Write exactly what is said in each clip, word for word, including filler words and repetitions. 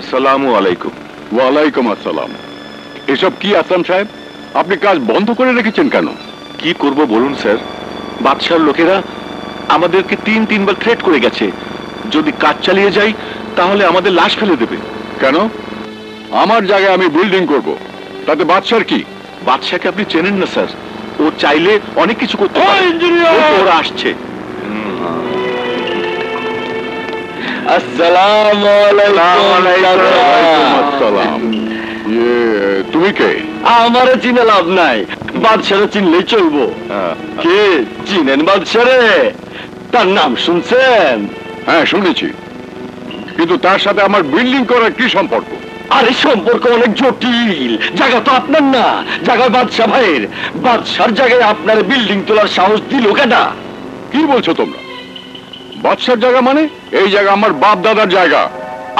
আসসালামু আলাইকুম। ওয়ালাইকুম আসসালাম। এসব কি আসলাম সাহেব, আপনি কাজ বন্ধ করে রেখেছেন কেন? কি করব বলুন স্যার, বাদশার লোকেরা আমাদেরকে তিন তিনবার থ্রেট করে গেছে, যদি কাজ চালিয়ে যাই তাহলে আমাদের লাশ ফেলে দেবে। কেন? আমার জায়গায় আমি বিল্ডিং করব, তাতে বাদশার কি? বাদশাকে আপনি চেনেন না স্যার, ও চাইলে অনেক কিছু করতে পারে। ওরা আসছে। আসসালামু আলাইকুম। তুমি কে? আমার চিনে লাভ নাই, বাদশারে চিনলেই চলবো। কে চিনেন বাদশারে? তার নাম শুনছেন? হ্যাঁ শুনেছি, কিন্তু তার সাথে আমার বিল্ডিং করার কি সম্পর্ক? আরে সম্পর্ক অনেক জটিল। জায়গা তো আপনার না, জায়গা বাদশা ভাইয়ের। বাদশার জায়গায় আপনার বিল্ডিং তোলার সাহস দিল কেটা? কি বলছো তোমরা? বাদশার জায়গা মানে? এই জায়গা আমার বাপ দাদার জায়গা।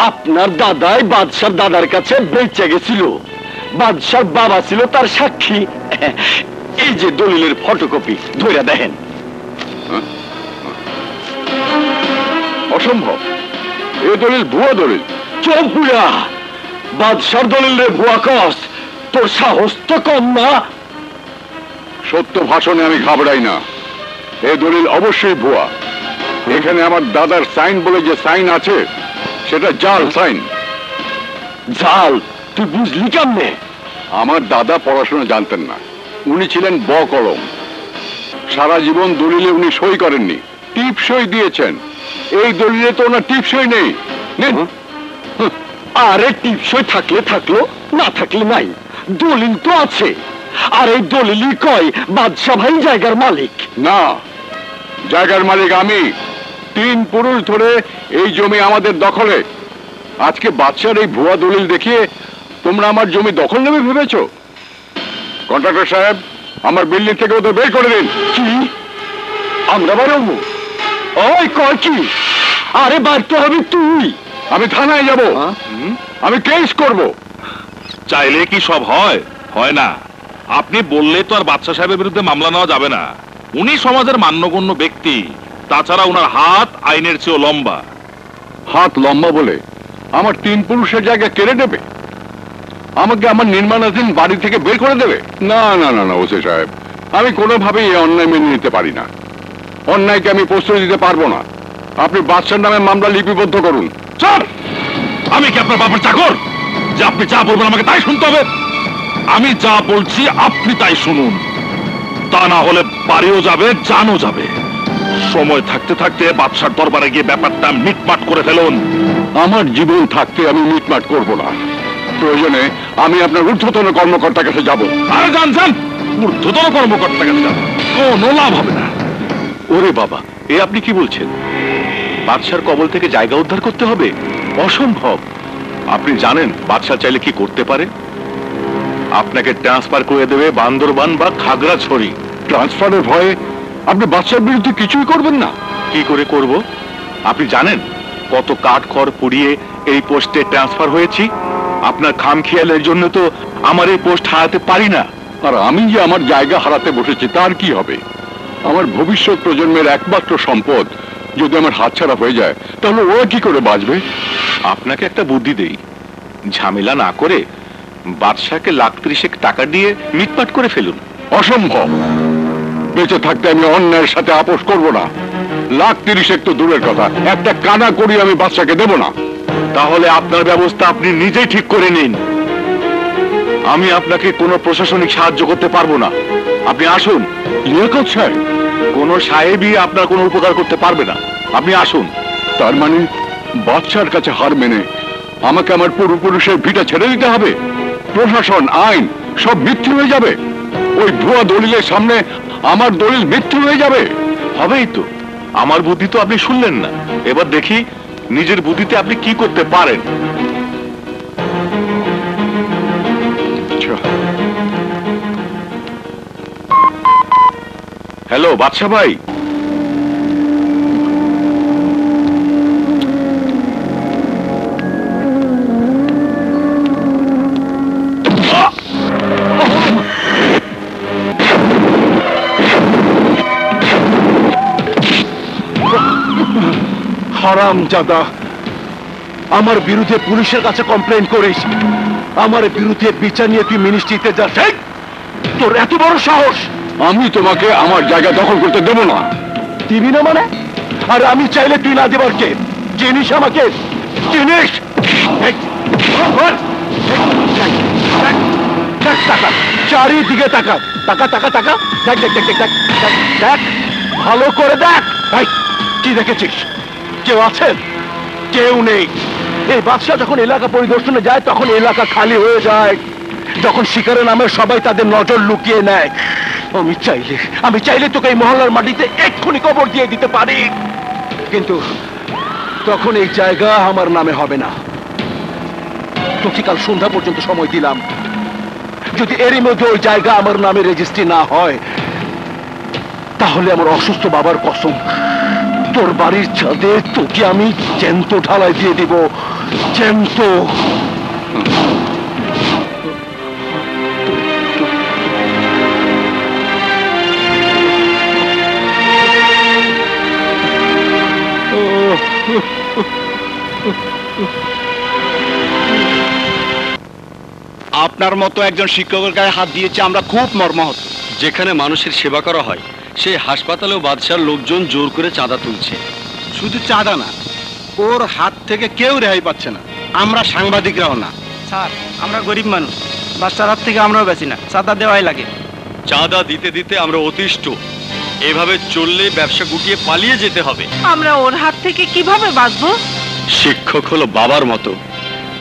আপনার দাদাই বাদশার দাদার কাছে বেঁচে গেছিল, বাদশার বাবা ছিল তার সাক্ষী। এই যে দলিলের ফটোকপি, ধইরা দেখেন। অসম্ভব, এ দলিল ভুয়া দলিল। চোখ বুড়া, বাদশার দলিল রে ভুয়া কস। তোর সাহস তো কম না। সত্য ভাষণে আমি ঘাবড়াই না। এ দলিল অবশ্যই ভুয়া। এখানে আমার দাদার সাইন বলে যে সাইন আছে, সেটা জাল সাইন। জাল? তুই বুঝলি কেমনে? আমার দাদা পড়াশোনা জানতেন না, উনি ছিলেন বকলম। সারা জীবন দলিলে উনি সই করেননি, টিপ সই দিয়েছেন। এই দলিলে তো ওনার টিপ সই নেই। আরে টিপ সই থাকলে থাকলো, না থাকলে নাই, দলিল তো আছে। আর এই দলিলই কয় বাদশা ভাই জায়গার মালিক। না, জায়গার মালিক আমি। তিন পুরুষ ধরে এই জমি আমাদের দখলে। আজকে বাদশার এই ভুয়া দলিল দেখিয়ে তোমরা আমার জমি দখল নেবে ভেবেছো? কন্ট্রাক্টর সাহেব, আমার বিল্ডিং থেকে ওদের বের করে দিন। কি আমরা বেরোবো? ওই কয় কি? আরে বাড়তে হবে তুই। আমি থানায় যাব, আমি কেস করব। চাইলে কি সব হয়? হয় না। আপনি বললে তো আর বাদশা সাহেবের বিরুদ্ধে মামলা নেওয়া যাবে না। উনি সমাজের মান্যগণ্য ব্যক্তি, তাছাড়া ওনার হাত আইনের চেয়ে লম্বা। হাত লম্বা বলে আমার তিন পুরুষের জায়গা কেড়ে নেবে? আমাকে আমার নির্মাণাধীন বাড়ি থেকে বের করে দেবে? না না না না ওসি সাহেব, আমি কোনোভাবেই এই অন্যায় মেনে নিতে পারি না। অন্যায়কে আমি প্রশ্রয় দিতে পারবো না। আপনি বাদশার নামে মামলা লিপিবদ্ধ করুন। স্যার, আমি কি আপনার বাবার চাকর যে আপনি যা বলবেন আমাকে তাই শুনতে হবে? আমি যা বলছি আপনি তাই শুনুন, তা না হলে বাড়িও যাবে জানও যাবে। সময় থাকতে থাকতে বাদশার দরবারে গিয়ে ব্যাপারটা মিটমাট করে ফেলুন। আমার জীবন থাকতে আমি মিটমাট করব না। প্রয়োজনে আমি আপনার ঊর্ধ্বতন কর্মকর্তার কাছে যাব। আরে যান যান, ঊর্ধ্বতন কর্মকর্তার কাছে যাব, কোনো লাভ হবে না। ওরে বাবা, এ আপনি কি বলছেন? বাদশার কবল থেকে জায়গা উদ্ধার করতে হবে? অসম্ভব। আপনি জানেন বাদশা চাইলে কি করতে পারে? আপনাকে ট্রান্সফার করে দেবে বান্দরবান বা খাগড়াছড়ি। ট্রান্সফারের ভয়ে আপনি বাদশার বিরুদ্ধে কিছুই করবেন না? কি করে করব? আপনি জানেন কত কাঠখড় পুড়িয়ে এই পোস্টে ট্রান্সফার হয়েছি। আপনার খামখেয়ালের জন্য তো আমার এই পোস্ট হারাতে পারি না। আর আমি যে আমার জায়গা হারাতে বসেছি তার কি হবে? আমার ভবিষ্যৎ প্রজন্মের একমাত্র সম্পদ যদি আমার হাতছাড়া হয়ে যায়, তাহলে ওরা কি করে বাঁচবে? আপনাকে একটা বুদ্ধি দেই, ঝামেলা না করে বাদশাকে লাখ ত্রিশেক টাকা দিয়ে মিটমাট করে ফেলুন। অসম্ভব। বেঁচে থাকতে আমি অন্যায়ের সাথে আপোষ করব না। লাখ ত্রিশেক তো দূরের কথা, একটা কানা করি আমি বাদশাকে দেব না। তাহলে আপনার ব্যবস্থা আপনি নিজেই ঠিক করে নিন। আমি আপনাকে কোনো প্রশাসনিক সাহায্য করতে পারবো না। আপনি আসুন। লিয়াকত সাহেব? কোনো সাহেবই আপনার কোনো উপকার করতে পারবে না। আপনি আসুন। তার মানে বাদশার কাছে হার মেনে আমাকে আমার পূর্বপুরুষের ভিটা ছেড়ে দিতে হবে? প্রশাসন, আইন সব মিথ্যে হয়ে যাবে। ওই ভুয়া দলিলের সামনে আমার দলিল মিথ্যে হয়ে যাবে। হবেই তো। আমার বুদ্ধি তো আপনি শুনলেন না, এবার দেখি নিজের বুদ্ধিতে আপনি কি করতে পারেন। হ্যালো বাদশা ভাই, হারামজাদা, আমার বিরুদ্ধে পুলিশের কাছে কমপ্লেইন করিস, আমার বিরুদ্ধে বিচার নিয়ে তুই মিনিস্ট্রিতে যাস, তোর এত বড় সাহস! আমি তোমাকে আমার জায়গা দখল করতে দেব না। দিবি না মানে? আর আমি চাইলে তুই না দেবার কে? চিনিস আমাকে? চিনিস? চারিদিকে তাকা তাকা তাকা তাকা দেখ দেখ দেখ দেখ দেখ ভালো করে দেখ। ভাই কি দেখেছিস? কেউ আছেন? কেউ নেই। এই বাদশা যখন এলাকা পরিদর্শনে যায় তখন এলাকা খালি হয়ে যায়, যখন শিকারের নামে সবাই তাদের নজর লুকিয়ে নেয়। আমি চাইলে আমি চাইলে তোকে এই মহল্লার মাটিতে এক্ষুনি কবর দিয়ে দিতে পারি, কিন্তু তখন এই জায়গা আমার নামে হবে না। তোকে কাল সন্ধ্যা পর্যন্ত সময় দিলাম, যদি এরই মধ্যে ওই জায়গা আমার নামে রেজিস্ট্রি না হয় তাহলে আমার অসুস্থ বাবার কসম, তোর বাড়ির ছাদে তোকে আমি জ্যান্ত ঢালাই দিয়ে দিব, জ্যান্ত। আপনার মতো একজন শিক্ষকের গায়ে হাত দিয়েছে আমরা খুব মর্মাহত। যেখানে মানুষের সেবা করা হয় সেই হাসপাতালেও বাদশার লোকজন জোর করে চাঁদা তুলছে। শুধু চাঁদা না, ওর হাত থেকে কেউ রেহাই পাচ্ছে না। আমরা সাংবাদিকরাও না স্যার, আমরা গরিব মানুষ, বাদশার হাত থেকে আমরাও বেশি না, চাঁদা দেওয়াই লাগে। চাঁদা দিতে দিতে আমরা অতিষ্ঠ, এভাবে চললে ব্যবসা গুটিয়ে পালিয়ে যেতে হবে। আমরা ওর হাত থেকে কিভাবে বাঁচবো? শিক্ষক হলো বাবার মতো,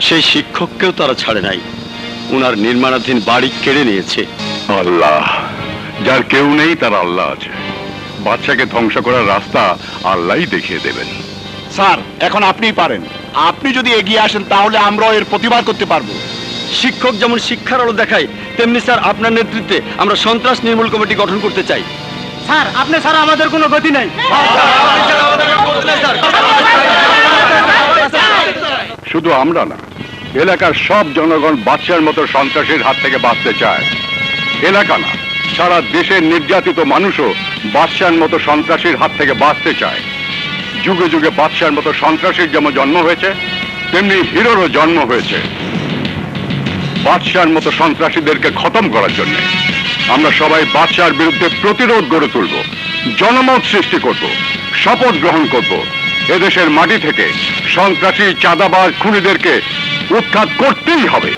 সেই শিক্ষককেও তারা ছাড়ে নাই, উনার নির্মাণাধীন বাড়ি কেড়ে নিয়েছে। আল্লাহ, যার কেউ নেই তার আল্লাহ আছে। বাদশাকে ধ্বংস করার রাস্তা আল্লাহই দেখিয়ে দেবেন। স্যার এখন আপনিই পারেন, আপনি যদি এগিয়ে আসেন তাহলে আমরা এর প্রতিবাদ করতে পারবো। শিক্ষক যেমন শিক্ষার আলো দেখায়, তেমনি স্যার আপনার নেতৃত্বে আমরা সন্ত্রাস নির্মূল কমিটি গঠন করতে চাই। স্যার আপনি ছাড়া আমাদের কোনো গতি নাই। শুধু আমরা না, এলাকার সব জনগণ বাদশার মতো সন্ত্রাসীর হাত থেকে বাঁচতে চায়। এলাকা না, সারা দেশের নির্যাতিত মানুষও বাদশার মতো সন্ত্রাসীর হাত থেকে বাঁচতে চায়। যুগে যুগে বাদশার মতো সন্ত্রাসীর যেমন জন্ম হয়েছে, তেমনি হিরোরও জন্ম হয়েছে। বাদশার মতো সন্ত্রাসীদেরকে খতম করার জন্য আমরা সবাই বাদশার বিরুদ্ধে প্রতিরোধ গড়ে তুলব, জনমত সৃষ্টি করব, শপথ গ্রহণ করব এদেশের মাটি থেকে সন্ত্রাসী চাঁদাবাজ খুনিদেরকে উৎখাত করতেই হবে।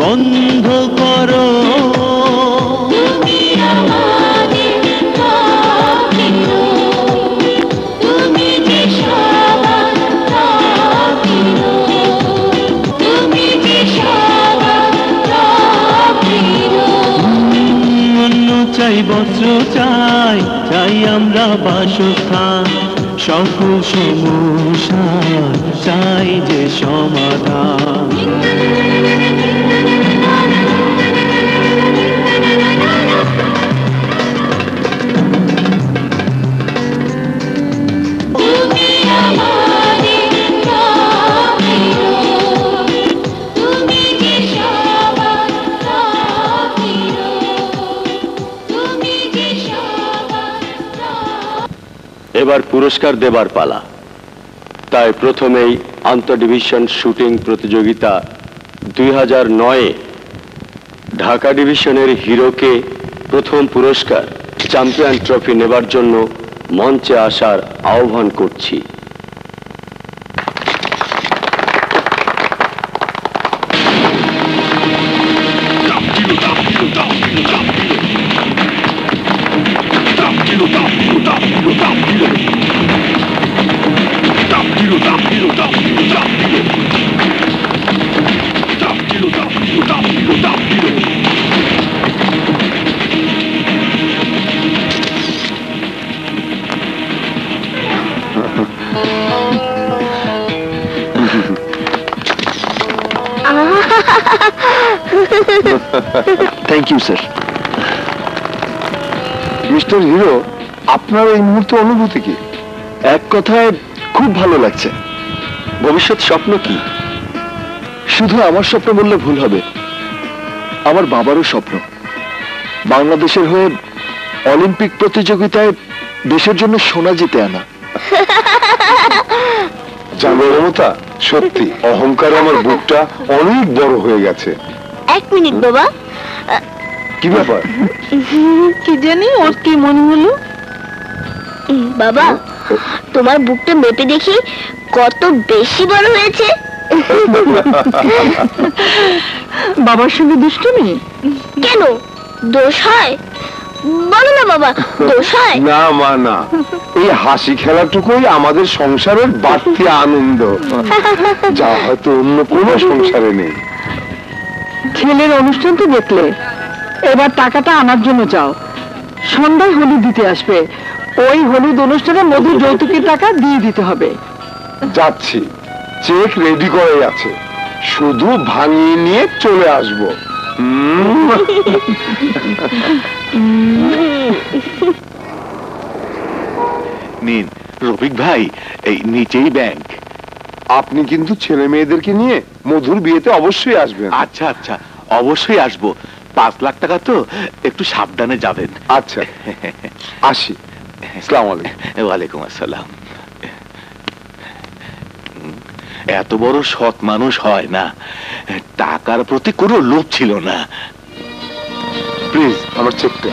বন্ধ করো। চাই বজ্র চাই চাই আমরা বাসস্থান সকল সমস্যা চাই যে সমাধান এবার পুরস্কার দেবার পালা। তাই প্রথমেই আন্তঃডিভিশন শুটিং প্রতিযোগিতা দুই হাজার নয়ে ঢাকা ডিভিশনের হিরোকে প্রথম পুরস্কার চ্যাম্পিয়ন ট্রফি নেবার জন্য মঞ্চে আসার আহ্বান করছি। Thank you, sir. Mister Hero, আপনার এই মুহূর্তে অনুভূতি কি? এক কথায় খুব ভালো লাগছে। ভবিষ্যৎ স্বপ্ন কি? শুধু আমার স্বপ্ন বললে ভুল হবে, আমার বাবারও স্বপ্ন বাংলাদেশের হয়ে অলিম্পিক প্রতিযোগিতায় দেশের জন্য সোনা জিতে আনা। জাগরণতা সত্যি অহংকারে আমার বুকটা অনেক বড় হয়ে গেছে। এক মিনিট বাবা, কি ব্যাপার? কি জানি ওর কি মনে হলো। বাবা, তোমার বুকটা মেপে দেখি কত বেশি বড় হয়েছে। বাবার সঙ্গে দুষ্টুমি কেন? দোষ হয়? বলো না বাবা, দোষ হয় না। মা না, এই হাসি খেলাটুকুই আমাদের সংসারের বাড়তি আনন্দ, যা হয়তো অন্য কোনো সংসারে নেই। ছেলের অনুষ্ঠান তো দেখলে, এবার টাকাটা আনার জন্য যাও, সন্ধ্যায় হলুদ দিতে আসবে, ওই হলুদ অনুষ্ঠানে মধুর যৌতুকের টাকা দিয়ে দিতে হবে। যাচ্ছি, চেক রেডি করে আছে, শুধু ভাঙিয়ে নিয়ে চলে আসবো। নিন রফিক ভাই, এই নিচেই ব্যাংক। আপনি কিন্তু ছেলে মেয়েদেরকে নিয়ে মধুর বিয়েতে অবশ্যই আসবেন। আচ্ছা আচ্ছা, অবশ্যই আসবো। পাঁচ লাখ টাকা তো, একটু সাবধানে যাবেন। আচ্ছা আসি। আসসালামু আলাইকুম। ওয়ালাইকুম আসসালাম। এত বড় সৎ মানুষ হয় না, টাকার প্রতি কোনো লোভ ছিল না। প্লিজ আমার চেকটা।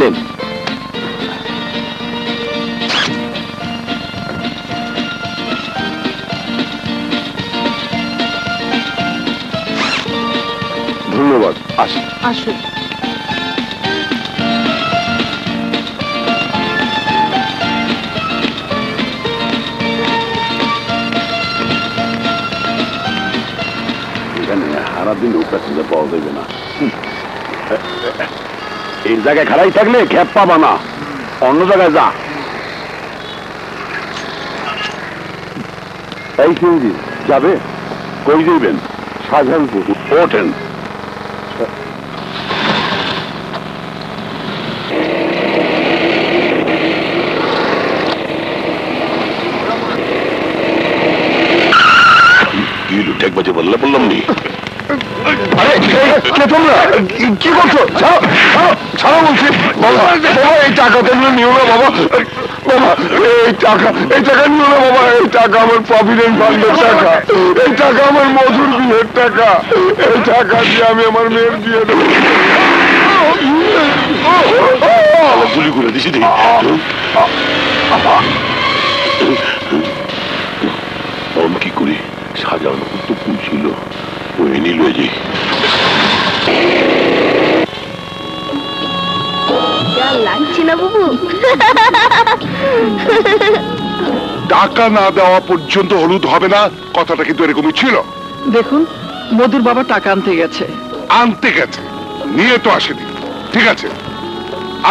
নেন, ধন্যবাদ। আসুন আসুন। সারাদিন লোকটা খুঁজে পাওয়া যাবে না, এই জায়গায় খাড়াই থাকলে খ্যাপ পাবা না, অন্য জায়গায় যা। এই সিংজি যাবে কই যাইবেন? শাহজাহানপুর। ওঠেন। এক বাজে বললে বললাম নি। আরে কে তোমরা? কি করছো? ছাড়ো ছাড়ো বলছি। বাবা এই টাকা তোমরা নিও না বাবা, বাবা এই টাকা এই টাকা নিও না বাবা, এই টাকা আমার প্রভিডেন্ট ফান্ডের টাকা, এই টাকা আমার মজুর বিয়ের টাকা, এই টাকা দিয়ে আমি আমার মেয়ের বিয়ে দেবো। গুলি করে দিছি দেখি। আমি কি করি? সাজানো তো পুছিল ও এনে লয়ে যাই। যা লাগছে না বাবু। টাকা না দেওয়া পর্যন্ত হলুদ হবে না, কথাটা কিন্তু এরকমই ছিল। দেখুন, মধুর বাবা টাকা আনতে গেছে। আনতে গেছে, নিয়ে তো আসেনি। ঠিক আছে,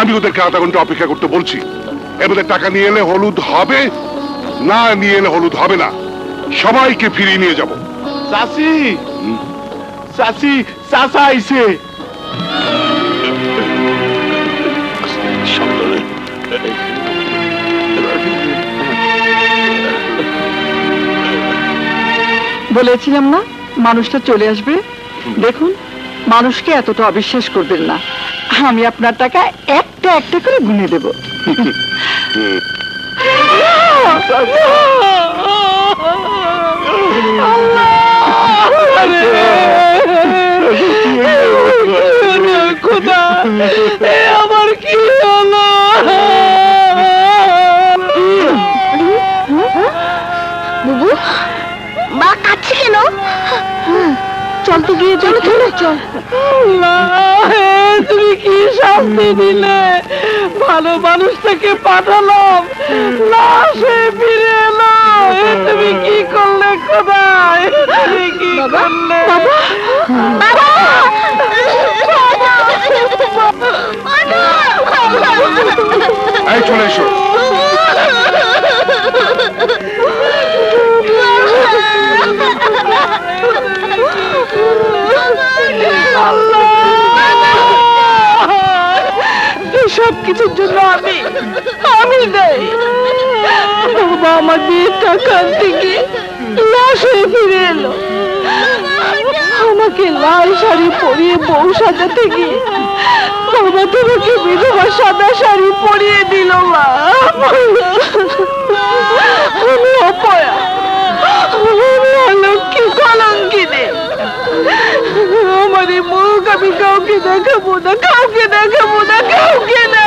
আমি ওদেরকে আধা ঘন্টা অপেক্ষা করতে বলছি। এবারে টাকা নিয়ে এলে হলুদ হবে, না নিয়ে এলে হলুদ হবে না। সবাইকে ফিরিয়ে নিয়ে যাব। চাচি, চাচি, চাচা আইছে। বলেছিলাম না মানুষটা চলে আসবে। দেখুন, মানুষকে এতটা অবিশ্বাস করবেন না। আমি আপনার টাকা একটা একটা করে গুনে দেব। খোদা, আমার কি হলো? বুবু মা কাছে কেন? চল তো গিয়ে, চলো চলো চল। তুমি কি শাস্তি দিলে? ভালো মানুষটাকে পাঠালাম, না সে ফিরে এলো। তুমি কি করলে খোদা? তুমি কি করলে? চলে এসো। সব কিছুর জন্য আমি আমি দেই। বাবা আমার দিয়ে টাকা আনতে গিয়ে লাশ হয়ে ফিরে এলো। আমাকে লাল শাড়ি পরিয়ে বউ সাজাতে গিয়ে বাবা তোমাকে বিধবা সাদা শাড়ি পরিয়ে দিল। মা আমি অপয়া, অলক্ষী, কলঙ্কিনী। আমার এই মুখ আমি কাউকে দেখাবো না, কাউকে দেখাবো না, কাউকে না।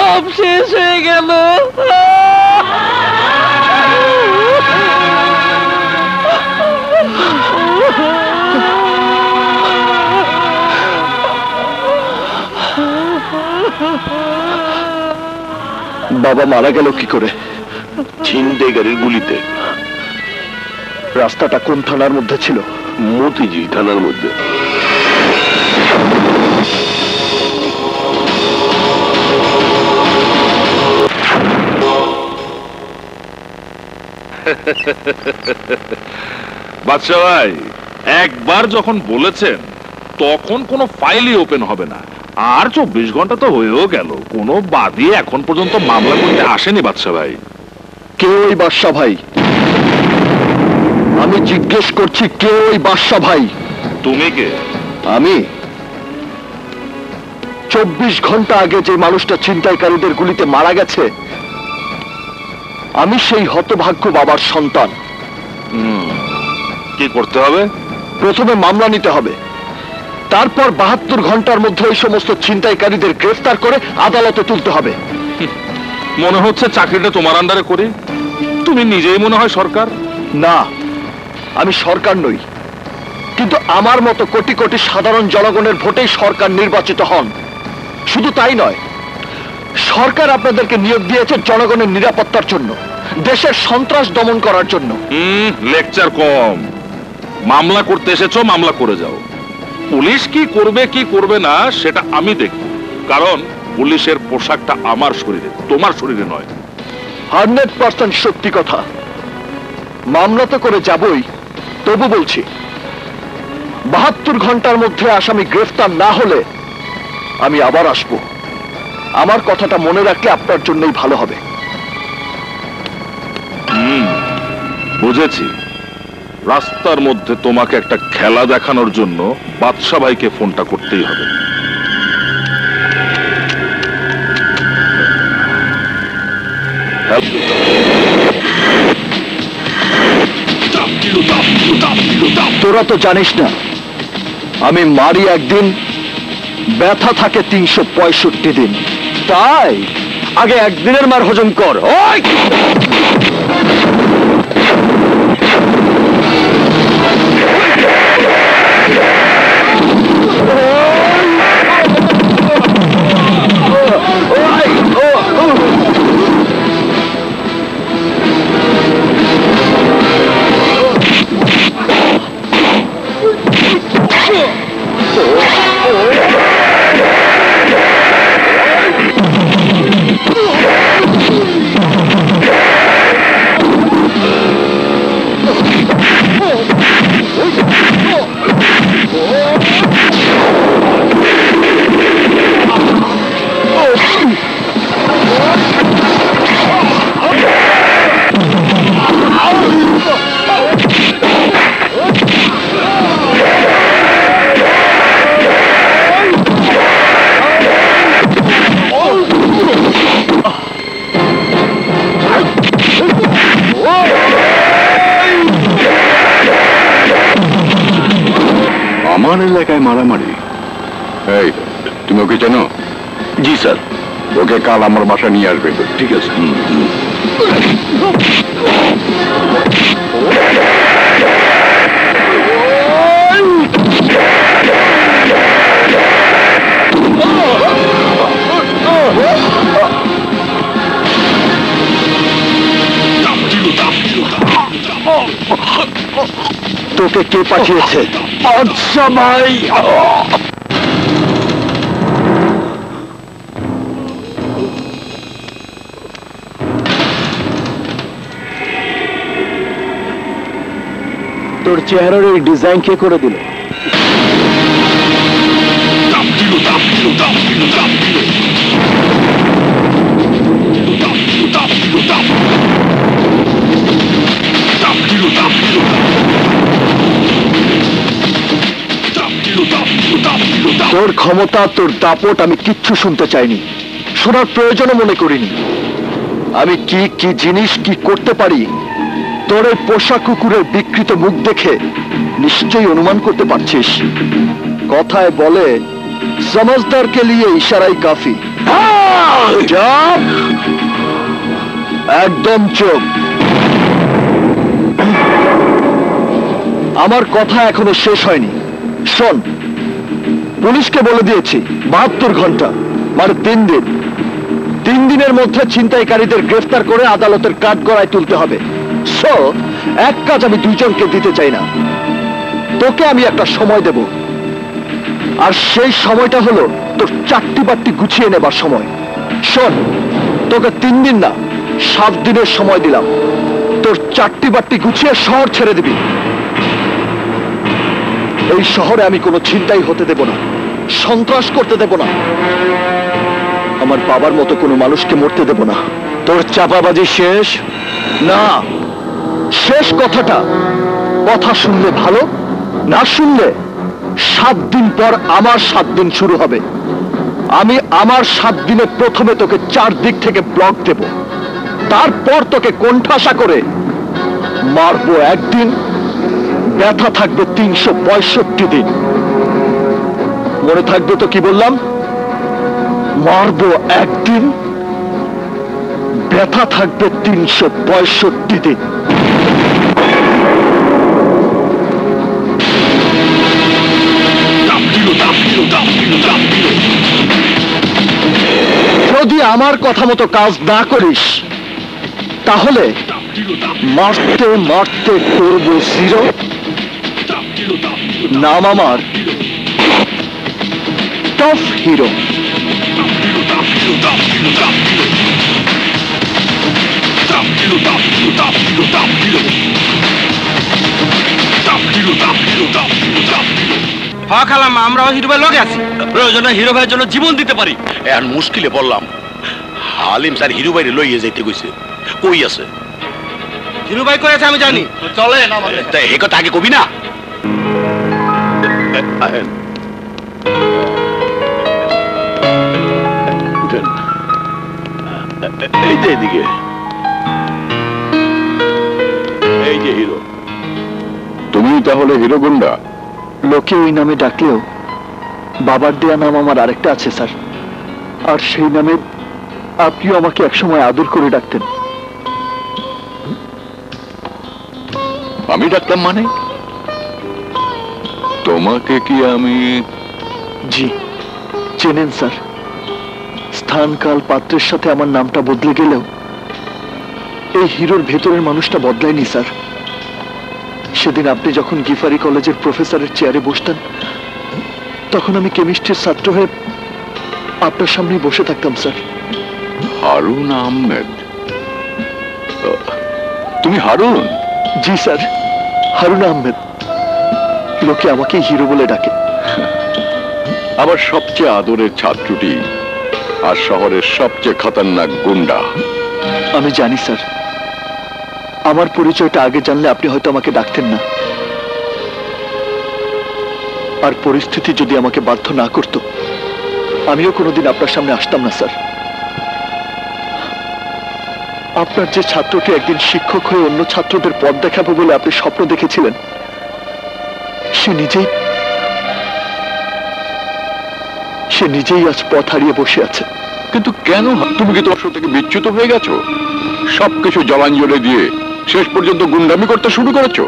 সব শেষ হয়ে গেল। বাবা মারা গেল কি করে? ছিনতে গাড়ির গুলিতে। রাস্তাটা কোন থানার মধ্যে ছিল? মতিঝিল থানার মধ্যে। বাদশা ভাই একবার যখন বলেছেন তখন কোনো ফাইলই ওপেন হবে না। আর চব্বিশ ঘন্টা তো হয়েও গেল, কোনো বাদী এখন পর্যন্ত মামলা করতে আসেনি। বাদশা ভাই কে ওই বাদশা ভাই? আমি জিজ্ঞেস করছি কে ওই বাদশা ভাই? তুমি কে? আমি চব্বিশ ঘন্টা আগে যে মানুষটা ছিনতাইকারীদের গুলিতে মারা গেছে, আমি সেই হতভাগ্য বাবার সন্তান। কি করতে হবে? প্রথমে মামলা নিতে হবে, তারপর বাহাত্তর ঘন্টার মধ্যে ওই সমস্ত ছিনতাইকারীদের গ্রেফতার করে আদালতে তুলতে হবে। মনে হচ্ছে চাকরিটা তোমার আন্ডারে করি। তুমি নিজেই মনে হয় সরকার। না, আমি সরকার নই, কিন্তু আমার মতো কোটি কোটি সাধারণ জনগণের ভোটেই সরকার নির্বাচিত হন। শুধু তাই নয়, সরকার আপনাদেরকে নিয়োগ দিয়েছে জনগণের নিরাপত্তার জন্য, দেশের সন্ত্রাস দমন করার জন্য। লেকচার কম। মামলা করতে এসেছো, মামলা করে যাও। পুলিশ কি করবে কি করবে না সেটা আমি দেখব, কারণ পুলিশের পোশাকটা আমার শরীরে, তোমার শরীরে নয়। হান্ড্রেড পার্সেন্ট সত্যি কথা। মামলা তো করে যাবই, তবু বলছি বাহাত্তর ঘন্টার মধ্যে আসামি গ্রেফতার না হলে আমি আবার আসব। আমার কথাটা মনে রাখলে আপনার জন্যই ভালো হবে। হুম, বুঝেছি। রাস্তার মধ্যে তোমাকে একটা খেলা দেখানোর জন্য বাদশা ভাইকে ফোনটা করতেই হবে। তোরা তো জানিস না, আমি মারি একদিন, ব্যথা থাকে তিনশো পঁয়ষট্টি দিন। তাই আগে একদিনের মার হজম কর। এলাকায় মারামারি? এই, তুমি ওকে জানো? জি স্যার। ওকে কাল আমার বাসা নিয়ে আসবে। ঠিক আছে। তোকে কে পাঠিয়েছে? আচ্ছা ভাই, তোর চেহারার এই ডিজাইন কে করে দিল? তোর ক্ষমতা, তোর দাপট আমি কিচ্ছু শুনতে চাইনি, শোনার প্রয়োজনও মনে করিনি। আমি কি কি জিনিস কি করতে পারি তোর এই পোষা কুকুরের বিকৃত মুখ দেখে নিশ্চয়ই অনুমান করতে পারছিস। কথায় বলে সমঝদারকে লিয়ে ইশারাই কাফি। একদম চোখ, আমার কথা এখনো শেষ হয়নি। শোন, পুলিশকে বলে দিয়েছি বাহাত্তর ঘন্টা মানে তিন দিন। তিন দিনের মধ্যে ছিনতাইকারীদের গ্রেফতার করে আদালতের কাঠগড়ায় তুলতে হবে। সো এক কাজ আমি দুইজনকে দিতে চাই না, তোকে আমি একটা সময় দেব, আর সেই সময়টা হলো তোর চারটি বাট্টি গুছিয়ে নেবার সময়। শোন, তোকে তিন দিন না সাত দিনের সময় দিলাম। তোর চারটি বাট্টি গুছিয়ে শহর ছেড়ে দিবি। এই শহরে আমি কোনো ছিনতাই হতে দেব না, সন্ত্রাস করতে দেব না, আমার বাবার মতো কোনো মানুষকে মরতে দেব না। তোর চাপাবাজি শেষ না? শেষ কথাটা, কথা শুনলে ভালো, না শুনলে সাত দিন পর আমার সাত দিন শুরু হবে। আমি আমার সাত দিনে প্রথমে তোকে চার দিক থেকে ব্লক দেব, তারপর তোকে কোণঠাসা করে মারবো একদিন, ব্যথা থাকবে তিনশো পঁয়ষট্টি দিন। মনে থাকবে তো কি বললাম? মারবো একদিন, ব্যথা থাকবে তিনশো পঁয়ষট্টি দিন। যদি আমার কথা মতো কাজ না করিস তাহলে মারতে মারতে করবো জিরো। নাম আমার top hero. Hero, Top Hero, Top Hero, Top Hero. Top Hero, Top Hero, Top Hero, Top Hero. হ্যাঁ খালাম, আমরাও হিরো ভাই লগে আছি। প্রয়োজনে হিরো ভাইয়ের জন্য জীবন দিতে পারি। এখন মুশকিলে বললাম, হালিম স্যার হিরো ভাইরে লইয়ে যাইতে কইছে। কই আছে? হিরো ভাই কই আছে আমি জানি। চলে না মানে। তাই এই কথা আগে কবি না। এই যে এদিকে, এই যে হিরো। তুমি তাহলে হিরো গুন্ডা? লোকে ওই নামে ডাকলেও বাবার দেয়া নাম আমার আরেকটা আছে স্যার, আর সেই নামে আপনিও আমাকে একসময় আদর করে ডাকতেন। আমি ডাকতাম মানে? তোমাকে কি আমি? জি চেনেন স্যার, স্থান কাল পাত্রের সাথে আমার নামটা বদলে গেলেও এই হিরোর ভেতরের মানুষটা বদলায়নি স্যার। সেদিন আপনি যখন গিফারি কলেজের প্রফেসরের চেয়ারে বসতেন, তখন আমি কেমিস্ট্রির ছাত্র হয়ে আপনার সামনে বসে থাকতাম স্যার। হারুন আহমেদ? তুমি হারুন? জি স্যার, হারুন আহমেদ। লোকে আমাকে হিরো বলে ডাকে। আমার সবচেয়ে আদরের ছাত্রটি আর শহরের সবচেয়ে খতরনাক গুন্ডা। আমি জানি স্যার, আমার পরিচয়টা আগে জানলে আপনি হয়তো আমাকে ডাকতেন না, আর পরিস্থিতি যদি আমাকে বাধ্য না করত আমিও কোনোদিন আপনার সামনে আসতাম না স্যার। আপনার যে ছাত্রটি একদিন শিক্ষক হয়ে অন্য ছাত্রদের পথ দেখাবে বলে আপনি স্বপ্ন দেখেছিলেন, সে নিজেই সে নিজেই আজ পথ হারিয়ে বসে আছে। কিন্তু কেন? তুমি কি তোমার থেকে বিচ্যুত হয়ে গেছো? সবকিছু জলাঞ্জলি দিয়ে শেষ পর্যন্ত গুন্ডামি করতে শুরু করেছো।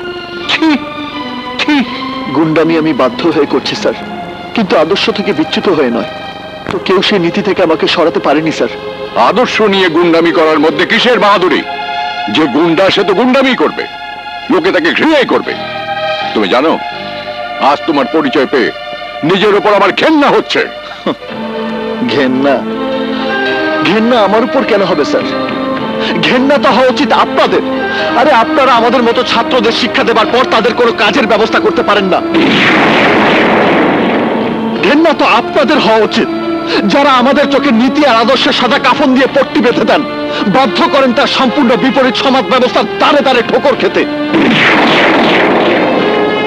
গুন্ডামি আমি বাধ্য হয়ে করছি স্যার, কিন্তু আদর্শ থেকে বিচ্যুত হয়ে নয়। তো কেউ সেই নীতি থেকে আমাকে সরাতে পারেনি স্যার। আদর্শ নিয়ে গুন্ডামি করার মধ্যে কিসের বাহাদুরি? যে গুন্ডা সে তো গুন্ডামি করবে, লোকে তাকে ঘৃণাই করবে। তুমি জানো, আজ তোমার পরিচয় পেয়ে নিজের উপর আমার ঘেন্না হচ্ছে। ঘেন্না? ঘেন্না আমার উপর কেন হবে স্যার? ঘেন্না তো হওয়া উচিত আপনাদের। আরে আপনারা আমাদের মতো ছাত্রদের শিক্ষা দেবার পর তাদের কোনো কাজের ব্যবস্থা করতে পারেন না। ঘেন্না তো আপনাদের হওয়া উচিত, যারা আমাদের চোখে নীতি আর আদর্শে সাদা কাফন দিয়ে পট্টি বেঁধে দেন, বাধ্য করেন তার সম্পূর্ণ বিপরীত সমাজ ব্যবস্থার দাঁড়ে দাঁড়ে ঠোকর খেতে।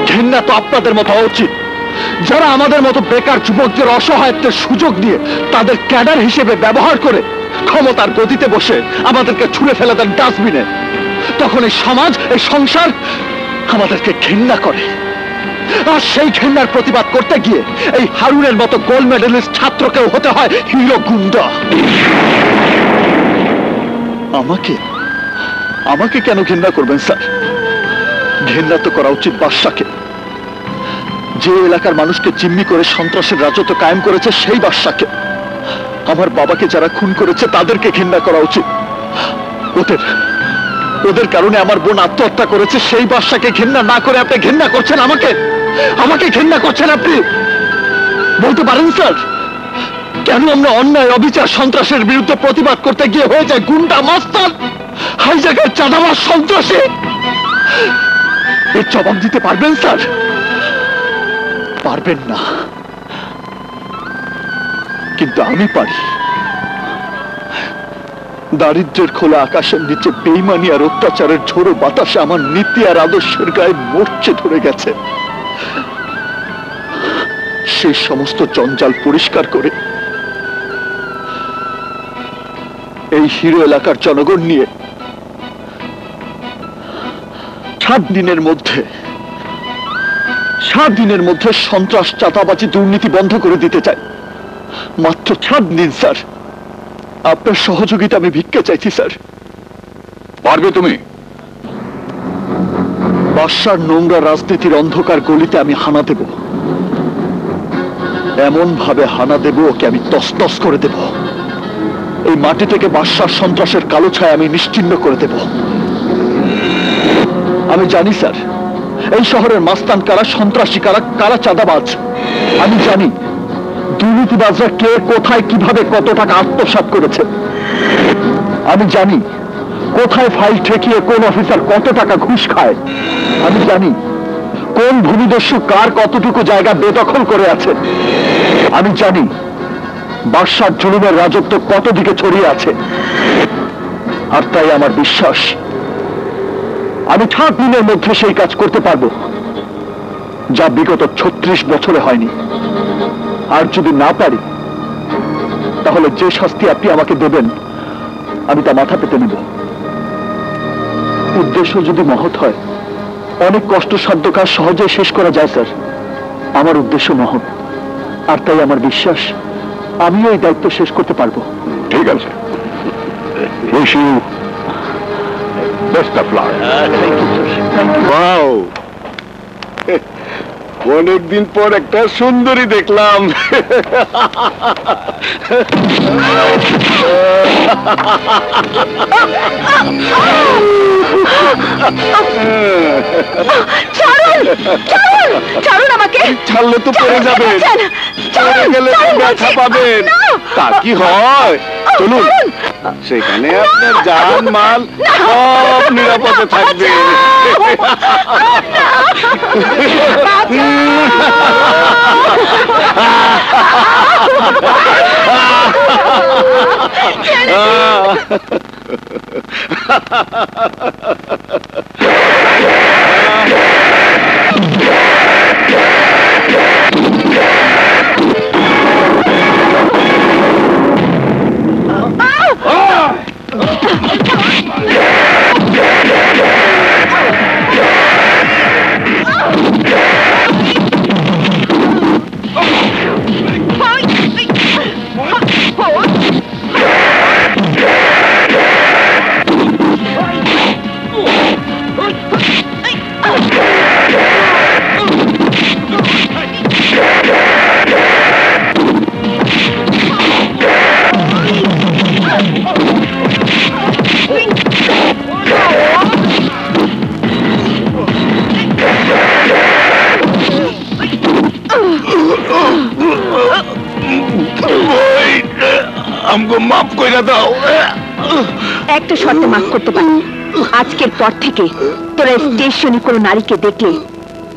ঘেন্না তো আপনাদের মতো হওয়া উচিত, যারা আমাদের মতো বেকার যুবকদের অসহায়ত্বের সুযোগ দিয়ে তাদের ক্যাডার হিসেবে ব্যবহার করে ক্ষমতার গদিতে বসে আমাদেরকে ছুঁড়ে ফেলে দেন ডাস্টবিনে। তখন এই সমাজ, এই সংসার আমাদেরকে ঘৃণা করে। আর সেই ঘৃণার প্রতিবাদ করতে গিয়ে এই হারুনের মতো গোল্ড মেডেলিস্ট ছাত্রকেও হতে হয় হিরো গুন্ডা। আমাকে আমাকে কেন ঘৃণা করবেন স্যার? ঘৃণা তো করা উচিত বাদশাকে, যে এলাকার মানুষকে জিম্মি করে সন্ত্রাসের রাজত্ব কায়েম করেছে সেই বাদশাকে। আমার বাবাকে যারা খুন করেছে তাদেরকে ঘৃণা করা উচিত। ওদের ওদের কারণে আমার বোন আত্মহত্যা করেছে, সেই বাদশাকে ঘৃণা না করে আপনি ঘৃণা করছেন আমাকে? আমাকে ঘৃণা করছেন আপনি? বলতে পারেন স্যার কেন আমরা অন্যায়, অবিচার, সন্ত্রাসের বিরুদ্ধে প্রতিবাদ করতে গিয়ে হয়ে যায় গুন্ডা, মাস্তান, হাইজাকার, চাঁদাবাজ, সন্ত্রাসী? এর জবাব দিতে পারবেন স্যার? পারবেন না, কিন্তু আমি পারি। দারিদ্রের খোলা আকাশের নিচে বেইমানি আর অত্যাচারের ঝোড়ো বাতাসে আমার নীতি আর আদর্শের গায়ে মরচে ধরে গেছে। সেই সমস্ত জঞ্জাল পরিষ্কার করে এই হিরো এলাকার জনগণ নিয়ে সাত দিনের মধ্যে সাত দিনের মধ্যে সন্ত্রাস, চাঁদাবাজি, দুর্নীতি বন্ধ করে দিতে চাই। মাত্র সাত দিন স্যার, আপনার সহযোগিতা আমি ভিক্ষা চাইছি স্যার। পারবে তুমি? বাদশার নোংরা রাজনীতির অন্ধকার গলিতে আমি হানা দেব, এমন ভাবে হানা দেব ওকে আমি তসতস করে দেব। এই মাটি থেকে বাদশার সন্ত্রাসের কালো ছায়া আমি নিশ্চিহ্ন করে দেব। আমি জানি স্যার, এই শহরের মাস্তান কারা, সন্ত্রাসী কারা, কারা চাঁদাবাজ। আমি জানি দুর্নীতিবাজরা কে কোথায় কিভাবে কত টাকা আত্মসাৎ করেছে। আমি জানি কোথায় ফাইল ঠেকিয়ে কোন অফিসার কত টাকা ঘুষ খায় আমি জানি, কোন ভূমিদস্যু কার কতটুকু জায়গা বেদখল করে আছে আমি জানি, বাদশার জুলুমের রাজত্ব কত দিকে ছড়িয়ে আছে। আর তাই আমার বিশ্বাস আমি সাত দিনের মধ্যে সেই কাজ করতে পারবো যা বিগত ছত্রিশ বছরে হয়নি। আর যদি না পারি তাহলে যে শাস্তি আপনি আমাকে দেবেন আমি তা মাথা পেতে নেব। উদ্দেশ্য যদি মহৎ হয় অনেক কষ্টসাধ্য কাজ সহজে শেষ করা যায় স্যার। আমার উদ্দেশ্য মহৎ, আর তাই আমার বিশ্বাস আমিও এই দায়িত্ব শেষ করতে পারবো। ঠিক আছে, wish you best of luck. Wow, অনেকদিন পর একটা সুন্দরী দেখলাম। ছাড়লে তো পড়ে যাবেন, পড়ে গেলে ব্যথা পাবেন, তা কি হয়? চলুন, সেখানে আপনার জান মাল সব নিরাপদে থাকবে। একটা শর্তে মাফ করতে পারি, আজকের পর থেকে তোরা স্টেশনে কোনো নারীকে দেখলে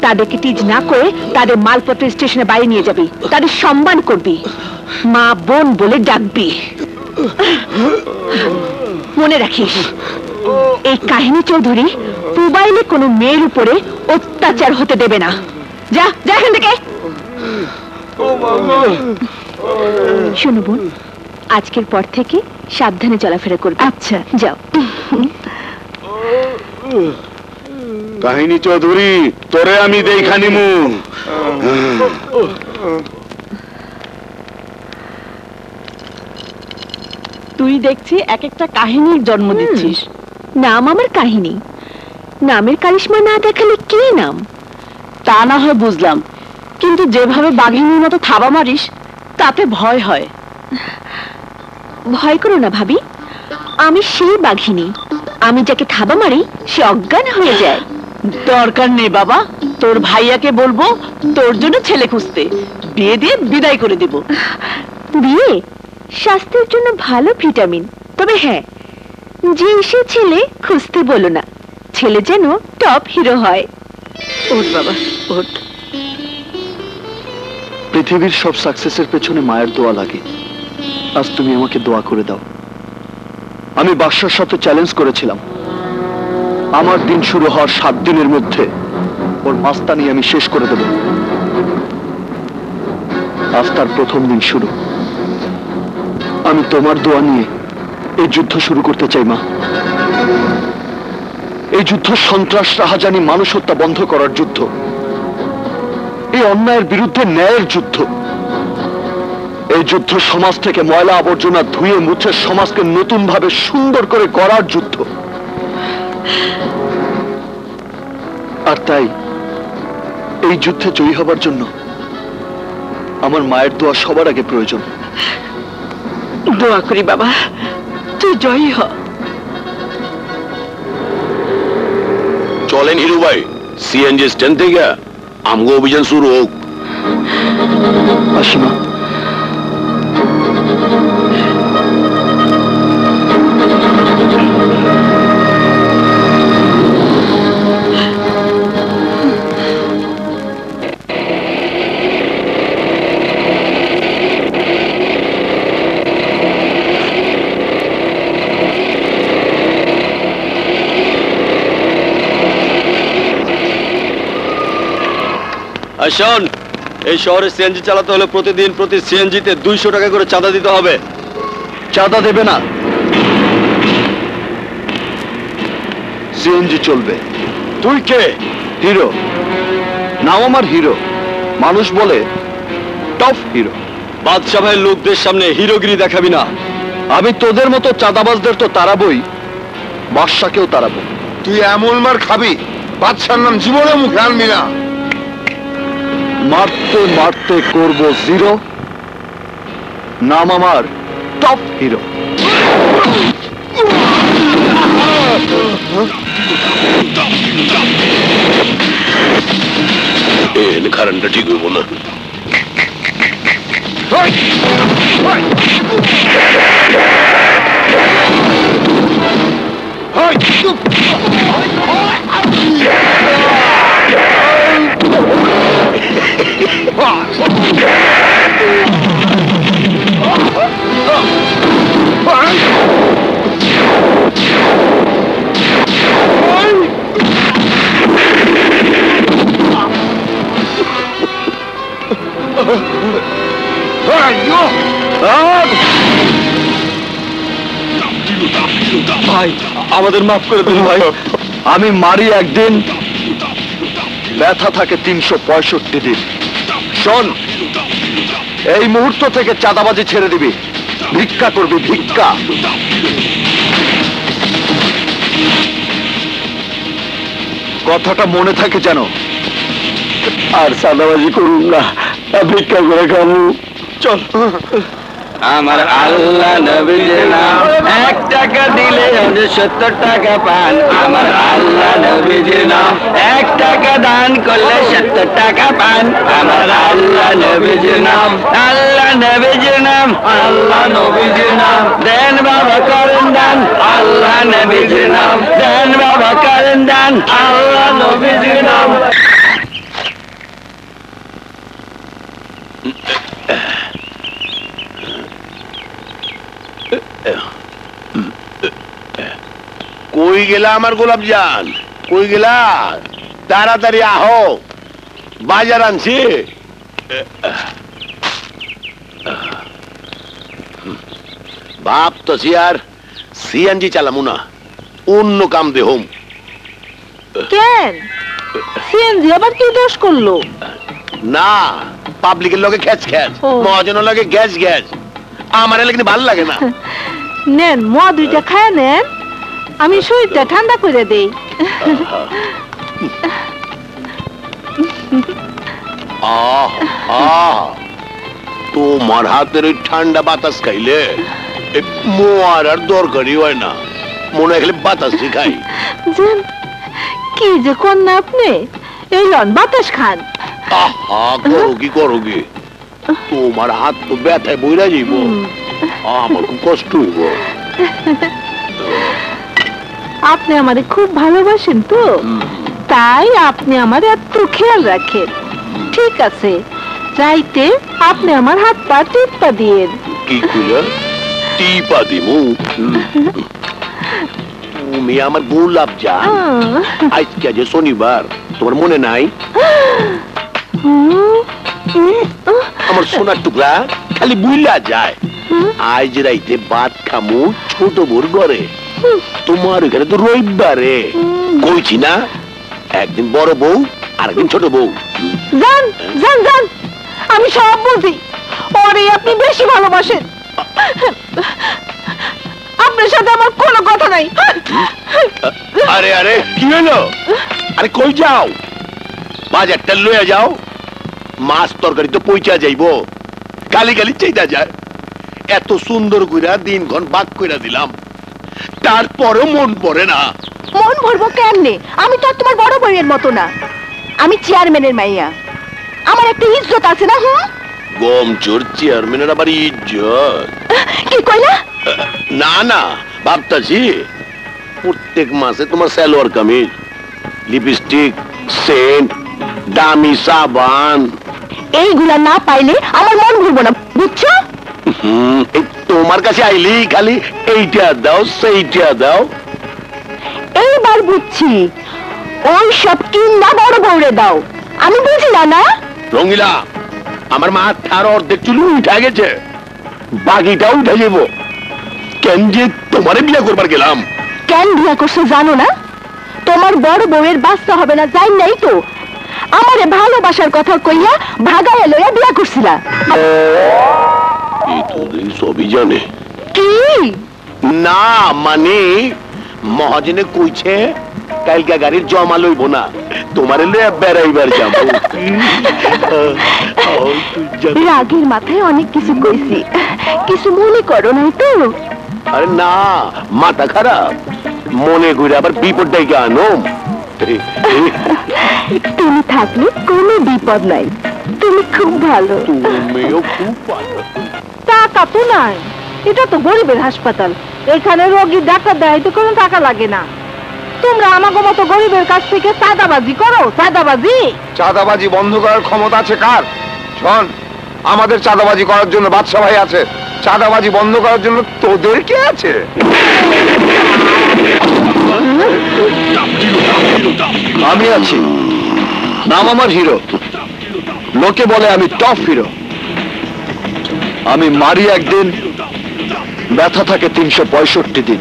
তাদেরকে টিজ না করে তাদের মালপত্র স্টেশনে বাইরে নিয়ে যাবি, তাদের সম্মান করবি, মা বোন বলে ডাকবি। মনে রাখিস এই কাহিনী চৌধুরী মোবাইলে কোনো মেয়ের উপরে অত্যাচার হতে দেবে না। যা যা এখান থেকে। শুনো বোন, আজকের পর থেকে সাবধানে চলাফেরা করবে। আচ্ছা যাও। কাহিনী চৌধুরী তোরে আমি দেখা নিমু। তুই দেখছি এক একটা কাহিনীর জন্ম দিচ্ছিস। নাম আমার কাহিনী, নামের কারিশমা না দেখালে কি নাম? তা না হয় বুঝলাম, কিন্তু যেভাবে বাঘিনীর মতো থাবা মারিস তাতে ভয় হয়। ভয় করো না ভাবি, আমি সেই বাঘিনী, আমি যাকে থাবা মারি সে অজ্ঞান হয়ে যায়। দরকার নেই বাবা, তোর ভাইয়াকে বলবো তোর জন্য ছেলে খুঁজতে, বিয়ে দিয়ে বিদায় করে দেব। বিয়ে স্বাস্থ্যের জন্য ভালো ভিটামিন, তবে হ্যাঁ, যে এসে ছেলে খুঁজতে বলো না, ছেলে যেন টপ হিরো হয়। ওঠ বাবা ওঠ। পৃথিবীর সব সাকসেসের পেছনে মায়ের দোয়া লাগে। আজ তুমি আমাকে দোয়া করে দাও। আমি বাদশার সাথে চ্যালেঞ্জ করেছিলাম, আমার দিন শুরু হওয়ার সাত দিনের মধ্যে ওর মাস্তানি আমি শেষ করে দেব। আজ তার প্রথম দিন শুরু। আমি তোমার দোয়া নিয়ে এই যুদ্ধ শুরু করতে চাই মা। এই যুদ্ধ সন্ত্রাস, রাহাজানি, মানুষ হত্যা বন্ধ করার যুদ্ধ, এই অন্যায়ের বিরুদ্ধে ন্যায়ের যুদ্ধ। এই যুদ্ধ সমাজ থেকে ময়লা আবর্জনা ধুয়ে মুছে সমাজকে নতুন ভাবে সুন্দর করে গড়ার যুদ্ধ। আর তাই এই যুদ্ধে জয়ী হবার জন্য আমার মায়ের দোয়া সবার আগে প্রয়োজন। দোয়া করি বাবা তুই জয়ী হ। চলেন হিরু ভাই, সিএনজি স্ট্যান্ড থেকে আমগো অভিযান শুরু হোক। আসুন। Thank you. আশন এই শহরে সিএনজি চালাতে হলে প্রতিদিন প্রতি সিএনজিতে দুইশো টাকা করে চাঁদা দিতে হবে। চাঁদা দেবে না সিএনজি চলবে। তুই কে? হিরো। নাম আমার হিরো, মানুষ বলে টপ হিরো। বাদশা ভাই লোকদের সামনে হিরোগিরি দেখাবি না। আমি তোদের মতো চাঁদাবাজদের তো তাড়াবই, বাদশাকেও তাড়াবো। তুই এমন মার খাবি বাদশার নাম জীবনে মুখে আনবি না। মারতে মারতে করব জিরো, নাম আমার টপ হিরো। কারণটা ঠিক হইব না। ভাই আমাদের মাফ করে দিন ভাই। আমি মারি একদিন, ব্যথা থাকে তিনশো পঁয়ষট্টি দিন। শোন, এই মুহূর্ত থেকে চাঁদাবাজি ছেড়ে দিবি, ভিক্ষা করবি, ভিক্ষা। কথাটা মনে থাকে যেন। আর চাঁদাবাজি করুন না, ভিক্ষা করে খাবো। চল। আমার আল্লাহ নবীর নাম, এক টাকা দিলে সত্তর টাকা পান। আমার আল্লাহ নবীর নাম, এক টাকা দান করলে সত্তর টাকা পান। আমার আল্লাহ নবীর নাম, আল্লাহ নবীর নাম, আল্লাহ নবীর নাম। দেন বাবা করেন দান, আল্লাহ নবীর নাম। দেন বাবা করেন দান, আল্লাহ নবীর নাম। কই গেলা আমার গোলাপ জান? কই গেলা? তাড়াতাড়ি আহো, বাজার আনছি। বাপ তো সিয়ার সিএনজি চালামু না, অন্য কাম দেহম। কেন? সিএনজি আবার কি দোষ করলো? না, পাবলিকের লগে খেচ খেচ, মহাজনের লগে গ্যাস গ্যাস। আমার এলাকা ভালো লাগে না। নেন মা দুইটা খায় নেন, আমি শরীরটা ঠান্ডা করে দেই। তোমার হাতের ওই ঠান্ডা বাতাস খাইলে মোয়ার আর দরকারই হয় না, মনে হয় বাতাস খাই। কি যে কোন না আপনি, এই লন বাতাস খান। আহা, করো কি করো কি, তোমার হাত তো ব্যথায় বইরা যাইব, আমার খুব কষ্ট হইব। আপনি আমারে খুব ভালোবাসেন তো, তাই আপনি আমার এত খেয়াল রাখেন। ঠিক আছে, রাইতে আপনি আমার হাত পা টিপা দিয়েন। কি কইলা? টিপা দিমু? তুমি আমার গোলাপ জান। আজকে যে শনিবার, তোমার মনে নাই? আমার সোনার টুকরা খালি বুইলা যায়। আজ রাইতে ভাত খামু ছোট বোর ঘরে। তোমার ওইখানে তো রবিবারে কইছি না, একদিন বড় বউ আর একদিন ছোট বউ। জান জান জান, আমি সব বুঝি। ওরে আপনি বেশি ভালোবাসেন, আপনার সাথে আমার কোনো কথা নাই। আরে আরে কি হলো? আরে কই যাও? বাজারটা লইয়া যাও, মাছ তরকারি তো পইচা যাইব। কালি কালি চাইতা যায়, এত সুন্দর কইরা দিন ঘন বাক কইরা দিলাম, তারপরও মন ভরে না। মন ভরবো কেমনে? আমি তো তোমার বড় বউয়ের মতো না, আমি চেয়ারম্যানের মাইয়া, আমার একটা ইজ্জত আছে না। হুম, গমচোর চেয়ারম্যানের আবার ইজ্জত? কি কইলা? না না, ভাবতাছি প্রত্যেক মাসে তোমার সালোয়ার কামিজ, লিপস্টিক, সেন্ট, দামি সাবান, এইগুলা না পাইলে আমার মন ভরবো না, বুঝছো? হুম, তোমার কাছে আইলি খালি এইটা দাও সেইটা দাও। এইবার বুঝছি, ওই সব কিনা বড় বউরে দাও। আমি বুঝি না না, রঙিলা আমার মা তার অর্ধেক চুল উঠে গেছে বাকিটা উঠে যাবো কেন যে তোমারে বিয়ে করবার গেলাম কেন বিয়ে করছো জানো না তোমার বড় বউয়ের বাচ্চা হবে না জানি নাই তো আমারে ভালোবাসার কথা কইয়া ভাগায়ে লইয়া বিয়ে করছিলা এই তো দেই সবই জানে কি না মানে মহাজনে কইছে কালকা গাড়ির জমা লইব না তোমারে লইয়া বেড়াইবার যাব রাগের মাথায় অনেক কিছু কইছি কিছু মনে করো নাই তো আরে না মাথা খারাপ মনে কইরা আবার বিপদ ডাইগা আনো তুমি থাকলে কোনো বিপদ নাই তুমি খুব ভালো তুমিও খুব ভালো টাকা তো নাই এটা তো গরিবের হাসপাতাল এখানে রোগী ডাক্তার দেখাইতে কোনো টাকা লাগে না তোমরা আমাগো মতো গরিবের কাছ থেকে চাঁদাবাজি করো চাঁদাবাজি চাঁদাবাজি বন্ধ করার ক্ষমতা আছে কার শোন আমাদের চাঁদাবাজি করার জন্য বাদশা ভাই আছে চাঁদাবাজি বন্ধ করার জন্য তোদের কে আছে আমি আছি নাম আমার হিরো লোকে বলে আমি টপ হিরো আমি মারি একদিন ব্যথা থাকে তিনশো পঁয়ষট্টি দিন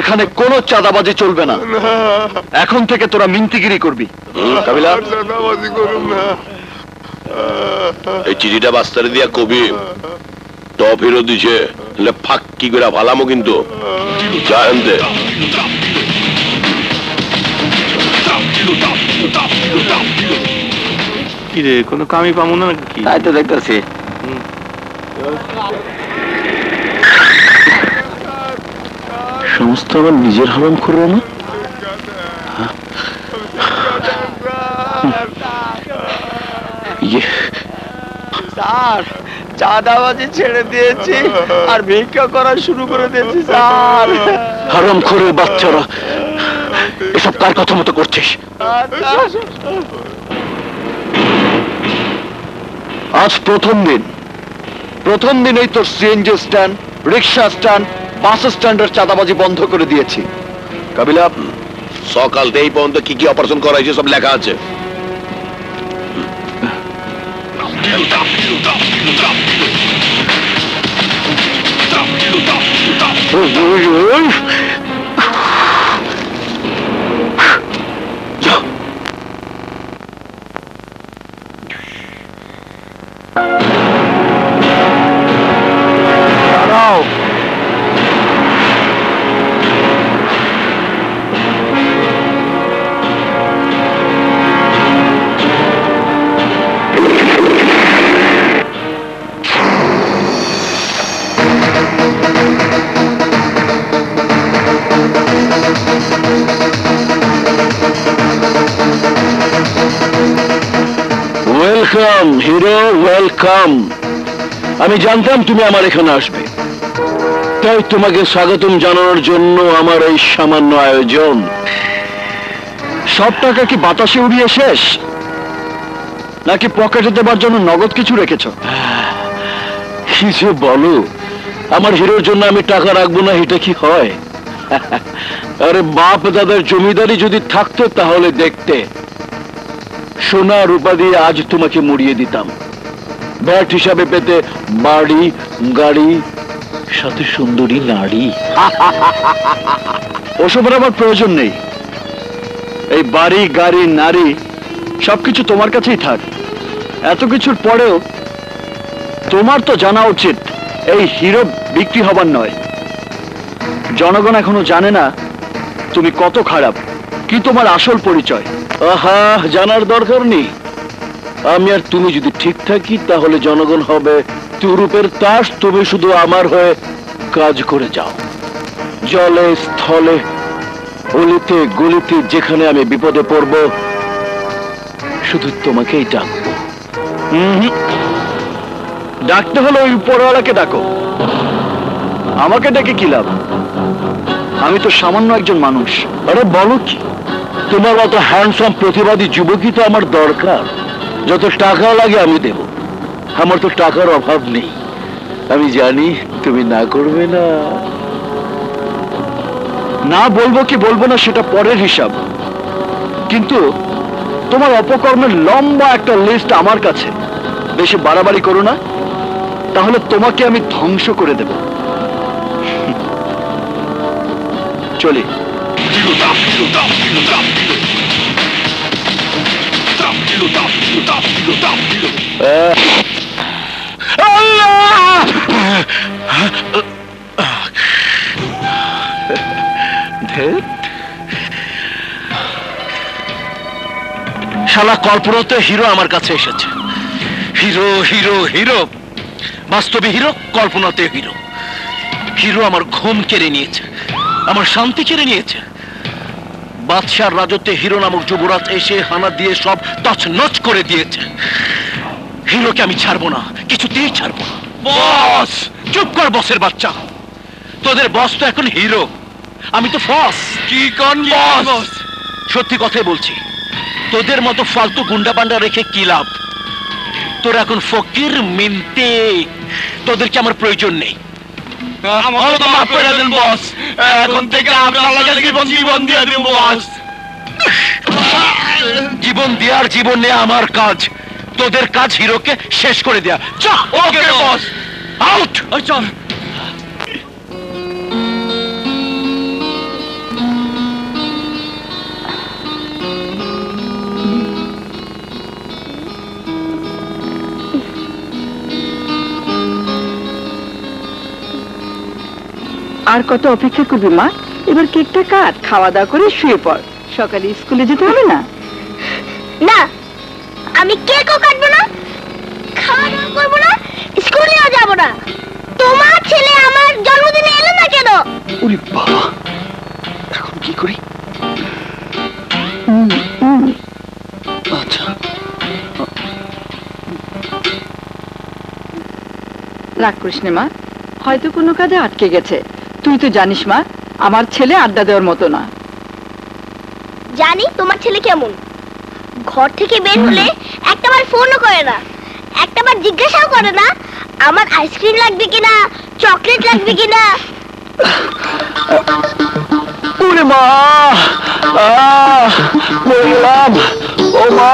এখানে কোনো চাঁদাবাজি চলবে না এখন থেকে তোরা মিনতিগিরি করবি কাবিলা চাঁদাবাজি করব না এই চিঠিটা বাস্তারে দিয়া কবি টপ হিরো দিছে লে ফাক্কি করে ভালামো কিন্তু জানতে কি রে কোনো কামই পামু না কি তাই তো দেখতাছি সমস্ত আমার নিজের হারাম করবো না স্যার চাঁদাবাজি ছেড়ে দিয়েছি আর ভিক্ষা করা শুরু করে দিয়েছি স্যার হারাম খোরের বাচ্চারা এসব কার কথা মতো করছিস আজ প্রথম দিন প্রথম দিনেই তোর CNG stand rickshaw stand bus স্ট্যান্ডের চাঁদাবাজি বন্ধ করে দিয়েছি কাবিলা সকাল দেই পর্যন্ত কি কি অপারেশন করা হয়েছে সব লেখা আছে হিরো ওয়েলকাম আমি জানতাম তুমি আমার এখানে আসবে তাই তোমাকে স্বাগতম জানানোর জন্য আমার এই সামান্য আয়োজন সব টাকা কি বাতাসে উড়িয়ে শেষ নাকি পকেটে দেবার জন্য নগদ কিছু রেখেছ কিছু বলো আমার হিরোর জন্য আমি টাকা রাখবো না এটা কি হয় আরে বাপ দাদার জমিদারি যদি থাকতো তাহলে দেখতে সোনা রূপা দিয়ে আজ তোমাকে মুড়িয়ে দিতাম ব্যাট হিসাবে পেতে বাড়ি গাড়ি একসাথে সুন্দরী নারী। ওসবের আমার প্রয়োজন নেই। এই বাড়ি, গাড়ি, নারী সবকিছু তোমার কাছেই থাক। এত কিছুর পরেও তোমার তো জানা উচিত এই হিরো বিক্রি হবার নয়। জনগণ এখনো জানে না তুমি কত খারাপ, কি তোমার আসল পরিচয়। আহা, জানার দরকার নেই। আমি আর তুমি যদি ঠিক থাকি তাহলে জনগণ হবে তুরুপের তাস। তুমি শুধু আমার হয়ে কাজ করে যাও। জলে, স্থলে, অলিতে গলিতে যেখানে আমি বিপদে পড়ব শুধু তোমাকেই ডাকব। ডাকতে হলে ওই উপরওয়ালাকে ডাকো, আমাকে ডেকে কি লাভ? আমি তো সামান্য একজন মানুষ। আরে বলো কি, তোমার মতো হ্যান্ডসাম প্রতিবাদী যুবকই তো আমার দরকার। যত টাকা লাগে আমি দেব, আমার তো টাকার অভাব নেই। আমি জানি তুমি না করবে না। না বলবো কি বলবো না সেটা পরের হিসাব, কিন্তু তোমার অপকর্মের লম্বা একটা লিস্ট আমার কাছে। বেশি বাড়াবাড়ি করো না, তাহলে তোমাকে আমি ধ্বংস করে দেব। চলি। শালা কর্পোরেট হিরো আমার কাছে এসেছে। হিরো হিরো হিরো বাস্তবে হিরো, কল্পনাতে হিরো। হিরো আমার ঘুম কেড়ে নিয়েছে, আমার শান্তি কেড়ে নিয়েছে। বাদশার রাজত্বে হিরো নামক যুবরাজ এসে হানা দিয়ে সব তছনছ করে দিয়েছে। হিরোকে আমি ছাড়বো না, কিছুতেই ছাড়বো না। বস! চুপ কর বসের বাচ্চা। তোদের বস তো এখন হিরো, আমি তো ফস। কি কোন বস? সত্যি কথাই বলছি, তোদের মতো ফালতু গুন্ডা পান্ডা রেখে কি লাভ? তোরা এখন ফকির মিনতে, তোদেরকে আমার প্রয়োজন নেই। জীবন দেওয়ার, জীবন নেওয়া আমার কাজ। তোদের কাজ হিরোকে শেষ করে দেয়া। আর কত অপেক্ষা করবি মা? এবার কেকটা কাট, খাওয়া দাওয়া করে শুয়ে পড়। সকালে স্কুলে যেতে হবে না? না, আমি কেকও কাটবো না, খাওয়া দাওয়া করবো না, স্কুলেও যাবো না। তোমার ছেলে আমার জন্মদিনে এলো না কেন? ওরে বাবা, এখন কি করি? আচ্ছা রাগ করিস না মা, হয়তো কোনো কাজে আটকে গেছে। তুই তো জানিস মা, আমার ছেলে আড্ডা দেওয়ার মতো না। জানি তোমার ছেলে কেমন, ঘর থেকে বের হলে একটাবার ফোনও করে না, একটাবার জিজ্ঞাসাও করে না আমার আইসক্রিম লাগবে কিনা, চকলেট লাগবে কিনা। ওরে মা, বললাম ও মা,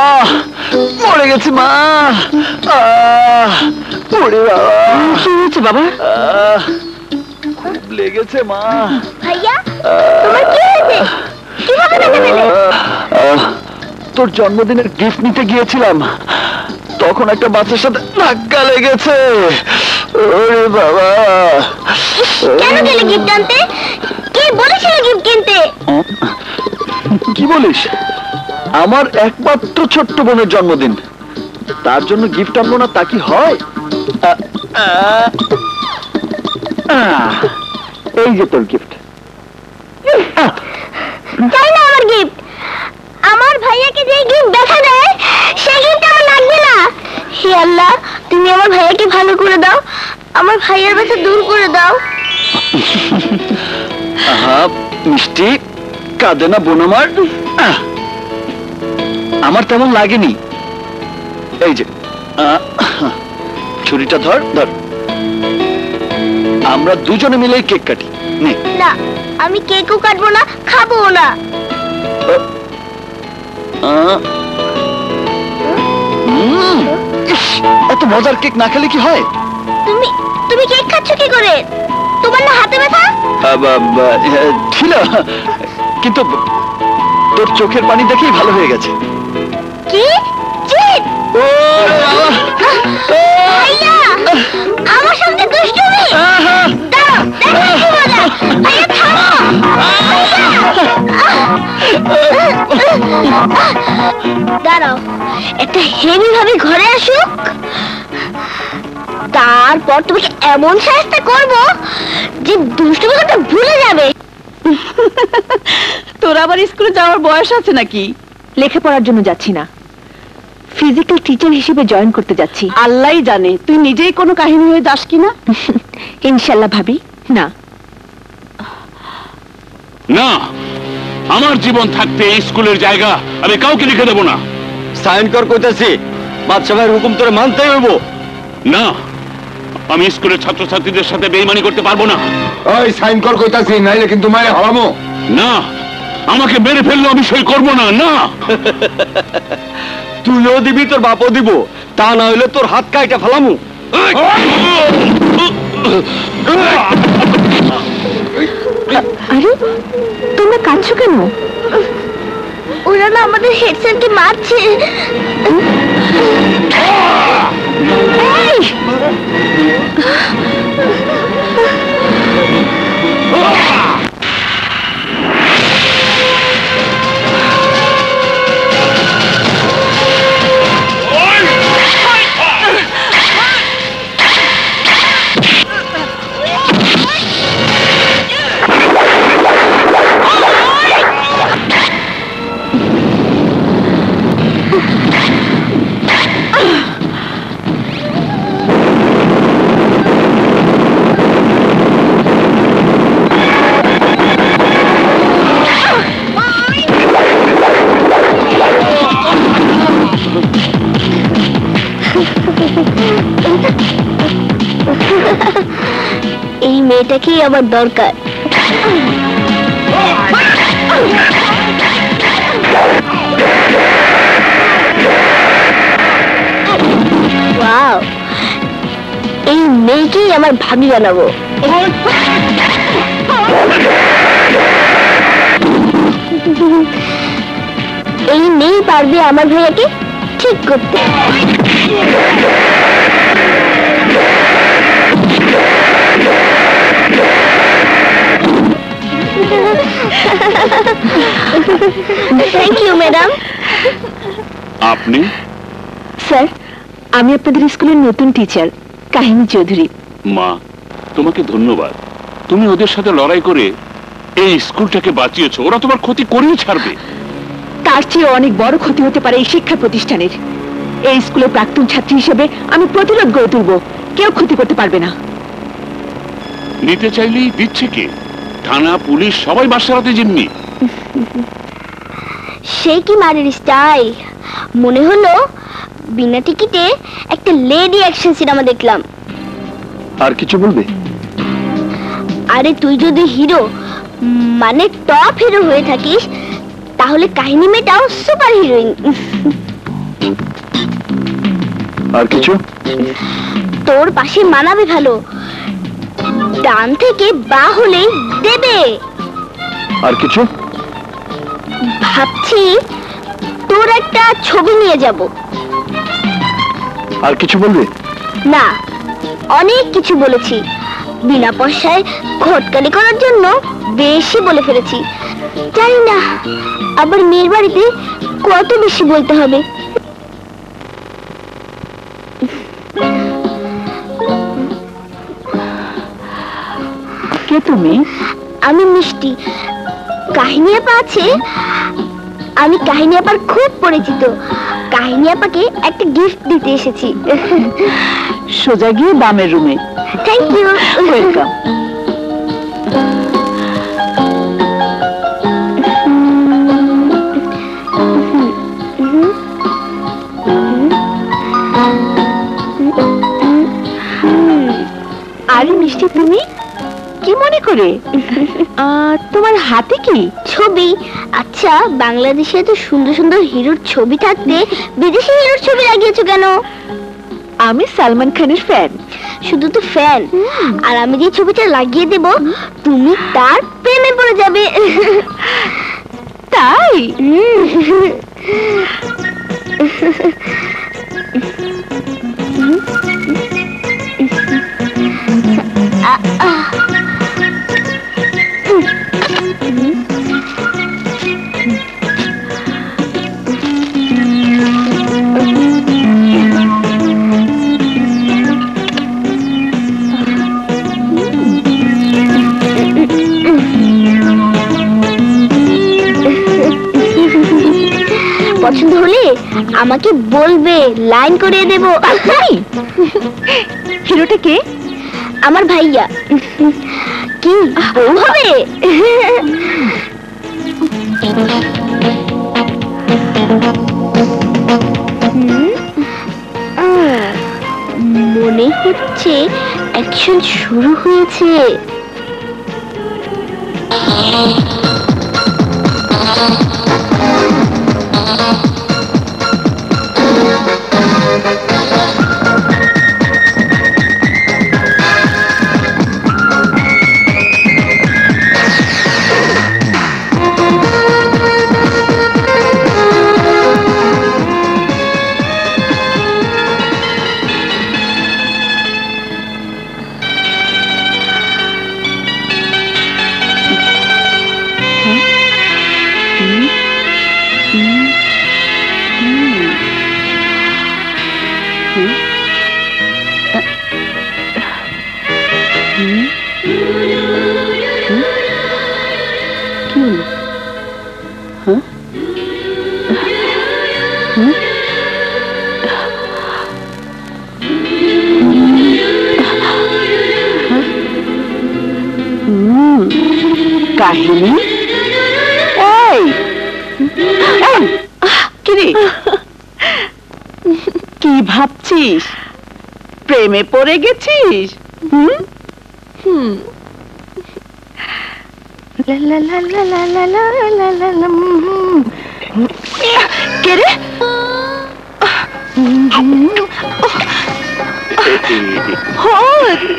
পড়ে গেছি মা। পড়ে বাবা লেগেছে মা। ভাইয়া তোমার কি হয়েছে? কিভাবে বেঁচে গেলে? তোর জন্মদিনের গিফট নিতে গিয়েছিলাম, তখন একটা বাচ্চার সাথে ধাক্কা লেগেছে। ওরে বাবা, কেন গেলে গিফট আনতে? কে বলেছিল গিফট কিনতে? কি বলিস? আমার একমাত্র ছোট্ট বোনের জন্মদিন, তার জন্য গিফট আনবো না তা কি হয়? এই যে তোর গিফট। তাই না আমার গিফট? আমার ভাইয়াকে যে গিফট দেখা দেয় সেই গিফট আমার লাগবে না। হে আল্লাহ, তুমি আমার ভাইয়াকে ভালো করে দাও, আমার ভাইয়ার ব্যথা দূর করে দাও। আহা মিষ্টি, কাঁদে না বোন আমার। আমার তেমন লাগেনি। এই যে ছুরিটা ধর ধর, আমরা দুজনে মিলে কেক কাটি। না, আমি কেকও কাটবো না, খাবো না। এত মজার কেক না খেলে কি হয়? তুমি তুমি কেক খাচ্ছ কি করে? ছিল কিন্তু তোর চোখের পানি দেখেই ভালো হয়ে গেছে। কি জিদ ও আইয়া আমার সাথে দুষ্টুমি দাও দেখো মজা আইয়া থামো দাঁড়াও একটা হেভি ভাবে ঘরে আসুক তারপর তোমাকে এমন শাস্তি করব যে দুষ্টুমি কথা ভুলে যাবে। তোর আবার স্কুলে যাওয়ার বয়স আছে নাকি? লেখাপড়ার জন্য যাচ্ছি না, ফিজিক্যাল টিচার হিসেবে জয়েন করতে যাচ্ছি। আল্লাহই জানে তুই নিজেই কোনো কাহিনী হয়ে যাস কিনা। ইনশাআল্লাহ ভাবি না না, আমার জীবন থাকতে স্কুলের জায়গা আমি কাউকে লিখে দেব না। সাইন কর কইতাছি, বাদশাহের হুকুম তোরে মানতেই হইব। না, আমি স্কুলের ছাত্রছাত্রীদের সাথে বেঈমানি করতে পারবো না। ওই সাইন কর কইতাছি, নাইলে কিন্তু মাইরে হারামো। না, আমাকে মেরে ফেললে আমি সই করব না। না, তুইও দিবি তোর বাপও দিব, তা না হইলে তোর হাত কাইটা ফেলামু। আরে তোমরা কাঁদছো কেন? ওরা না আমাদের হেড স্যারকে মারছে। এই মেয়েটাকে আমার দরকার। ওয়াও, এই মেয়েকেই আমার ভাবি বানাবো। এই মেয়ে পারবে আমার ভাইয়াকে ঠিক করতে। Thank you, madam. আপনি? স্যার, আমি আপনাদের স্কুলের নতুন টিচার কাহিনী চৌধুরী। মা, তোমাকে ধন্যবাদ। তুমি ওদের সাথে লড়াই করে এই স্কুলটাকে বাঁচিয়েছো। ওরা তোমার ক্ষতি করেই ছাড়বে। তার চেয়ে অনেক বড় ক্ষতি হতে পারে এই শিক্ষা প্রতিষ্ঠানের। এই স্কুলে প্রাক্তন ছাত্রী হিসেবে আমি প্রতিরোধ গড়ে তুলব। কেউ ক্ষতি করতে পারবে না। নিতে চাইলেই দিচ্ছে কে? থানা পুলিশ সবাই বাসারাতে জিম্মি। সে কি মারের স্টাইল! মনে হলো বিনা টিকিটে একটা লেডি অ্যাকশন সিনেমা দেখলাম। আর কিছু বলবে? আরে তুই যদি হিরো মানে টপ হিরো হয়ে থাকিস তাহলে কাহিনী মেটাও সুপার হিরোইন। আর কিছু? তোর পাশে মানাবে ভালো, ডান থেকে বা হলেই দেবে। আর কিছু? ভাবছি তোর একটা ছবি নিয়ে যাব। আর কিছু বলবে? না, অনেক কিছু বলেছি। বিনা পয়সায় ঘটকালি করার জন্য বেশি বলে ফেলেছি। জানি না আবার মেয়ের বাড়িতে কত বেশি বলতে হবে। তুমি? আমি মিষ্টি, কাহিনী আপা আছে। আমি কাহিনী আপার খুব পরিচিত। কাহিনী আপাকে একটা গিফট দিতে এসেছি। সোজা গিয়ে বামের রুমে। Thank you. ওয়েলকাম। আরে মিষ্টি, তুমি কি মনে করে? তোমার হাতে কি ছবি? আচ্ছা, বাংলাদেশে তো সুন্দর সুন্দর হিরোর ছবি থাকতে বিদেশি হিরোর ছবি লাগিয়েছো কেন? আমি সালমান খানের ফ্যান। শুধু তো ফ্যান আর আমি যে ছবিটা লাগিয়ে দেব তুমি তার প্রেমে পড়ে যাবে তাই পছন্দ হলে আমাকে বলবে লাইন করে দেব হিরোটা কে আমার ভাইয়া কি বউ হবে মনে হচ্ছে অ্যাকশন শুরু হয়েছে প্রেমে পড়ে গেছিস হুম হুম লা লা লা লা লা লা লা লা লা কে রে ও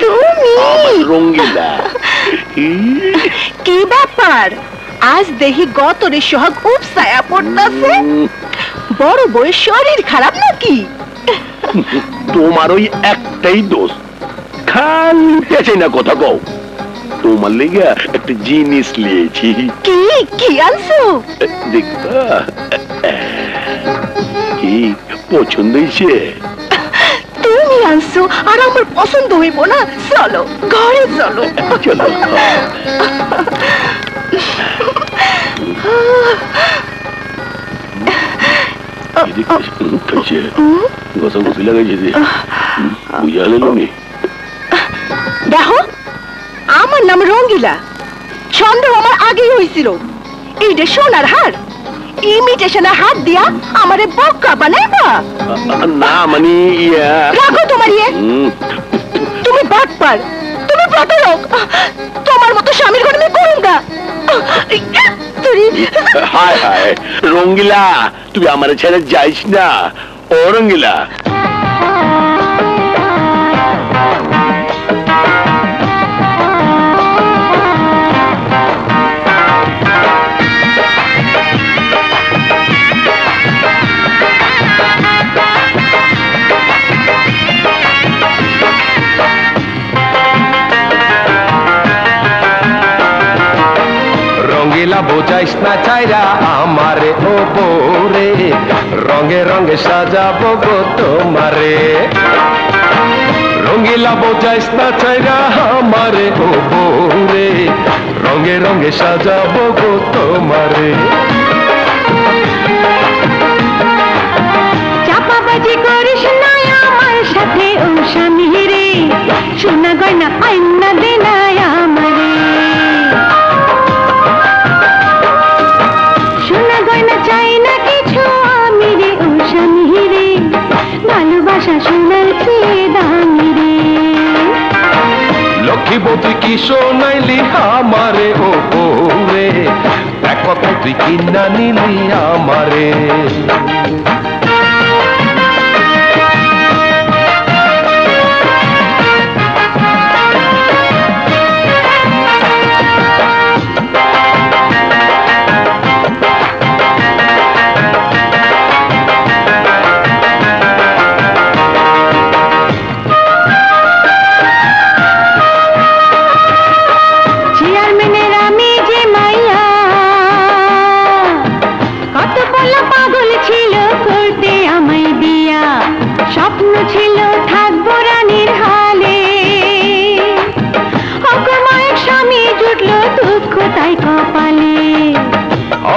তুমি রঙ্গিলা কি ব্যাপার আজ দেখি গতরে সোহাগ উপসায়া পড়তাছে বড় বড় শরীর খারাপ নাকি তোমার ওই একটাই দোষ খালি পেছাই না কথা কও তোমার লেগে একটা জিনিস নিয়েছি কি কি আনছো দেখবা কি পছন্দ হয়েছে তুমি আনছো আর আমার পছন্দ হইব না চলো ঘরে চলো চলো দেখো আমার নাম রঙ্গিলা সন্দেহ আমার আগেই হয়েছিল এইটা সোনার হার ইমিটেশনের হাত দিয়া আমারে বক্কা বানাইবা না মানে রাখো তোমার ইয়ে তুমি বাটপার তুমি প্রতারক তোমার মতো স্বামীর ঘরে আমি করুম না হায় হায় রঙ্গিলা তুই আমার ছেড়ে যাইস না ও রঙ্গিলা বোঝাইস না চাইরা আমারে ও বৌরে রঙে রঙে সাজাবো গো তোমারে রঙ্গিলা বোঝাইস না চাইরা আমারে ও বৌরে রঙে রঙে সাজাবো গো তোমারে চাপাবাজি করিস না আমার সাথে ও স্বামী রে সোনা গয়না আইনা দে না আমারে লক্ষ্মীবো তুই কি শোনাইলি আমারে ও বৌরে এক কথা তুই কিনা নিলি আমারে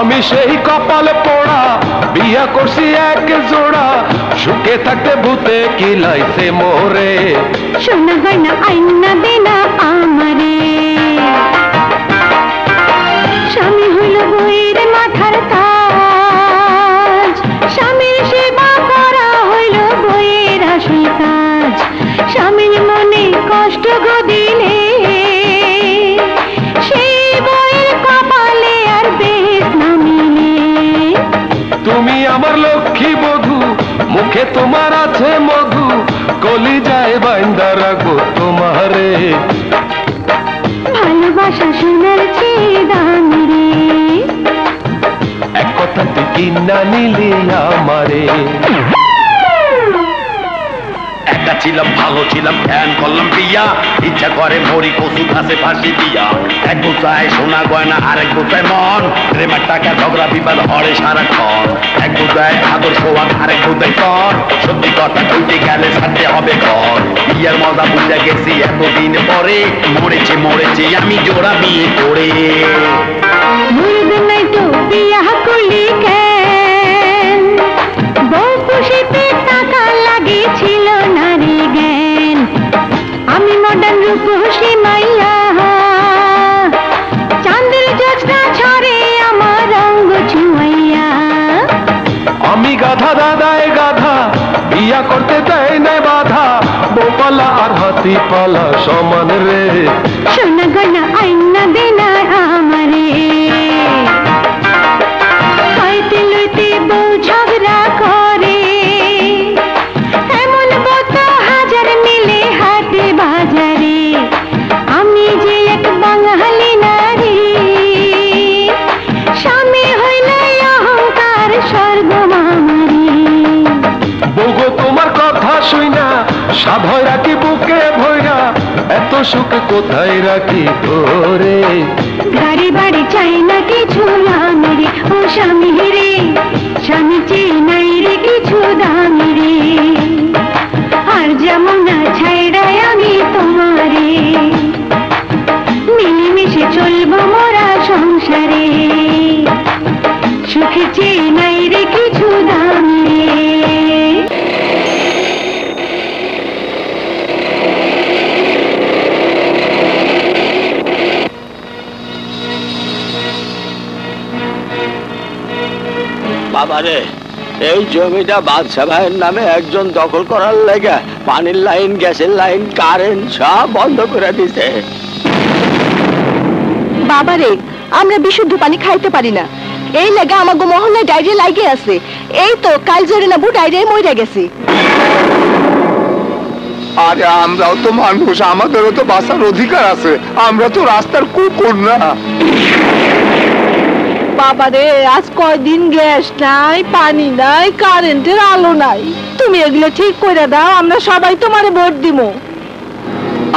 আমি সেই কপাল পোড়া, বিয়া করছি এক জোড়া, সুখে থাকতে ভূতে কিলাইছে মোরে। শোনা হয় না আইনা দেনা আমারে, স্বামী হইল বইয়ের মাথার কাজ, স্বামীর সেবা করা হইল বইয়ের আসল কাজ। স্বামীর মনে কষ্ট গদিলে মুখে তোমার আছে মধু, কলি যায় বাইন্দা রাখবো তোমারে। ভালোবাসা শোনার চেয়ে দামি রে, এক কথাতে কিনা নিলি আমারে। একটা ছিলাম ভালো ছিলাম ফ্যান করলাম বিয়া, ইচ্ছা করে মরি কচু ঘাসে ফাঁসি দিয়া। এক গোটায় সোনা গয়না আরেক গোটায় মন, প্রেমের টাকা ঝগড়া বিবাদ হরে সারাক্ষণ। এক গোটায় আদর সোয়াদ আরেক গোটায় কর, সত্যি কথা কইতে গেলে সাথে হবে ঘর। বিয়ার মজা বুঝা গেছি এতদিন পরে, মরেছে মরেছে আমি জোড়া বিয়ে করে। খুশি মাইয়া চাঁদের জোছনা ছড়ে আমার রঙ ছুঁয়া। আমি গাধা দাদায় গাধা, বিয়া করতে দেয় না বাধা, বোপালা আর হাতি পালা সমান রে। শোনা গনা আইনা দেনা আমারে, খাইতে লইতে বউ ঝগড়া করে, এমন কথা হাজার মিলে হাটে বাজারে। সাধয় রাখি বুকে ভৈরা, এত সুখ কোথায় রাখি ধরে। গাড়ি বাড়ি চাই না কিছু আমি রে, ও স্বামী রে স্বামী চাই নাই রে কিছু দামি রে। আর যেমন না ছাইড়াই আমি তোমারে, মিলেমিশে চলবো মোরা সংসারে। সুখে চেয়ে নাই রে কিছু দামি রে। বাবারে, এই জমিটা বাদশা ভাইয়ের নামে একজন দখল করার লেগে পানির লাইন গ্যাসের লাইন কারেন্ট সব বন্ধ করে দিছে। বাবারে, আমরা বিশুদ্ধ পানি খাইতে পারি না, এই লেগে আমাগো মহল্লায় ডায়রিয়া লাগে আছে। এই তো কাল জোরে না বু ডায়রিয়ায় মরে গেছি। আরে আমরাও তো মানুষ, আমাদেরও তো বাঁচার অধিকার আছে, আমরা তো রাস্তার কুকুর না। বাবারে, আজ কয়দিন গ্যাস নাই পানি নাই কারেন্টের আলো নাই, তুমি এগুলো ঠিক করে দাও, আমরা সবাই তোমারে ভোট দিব।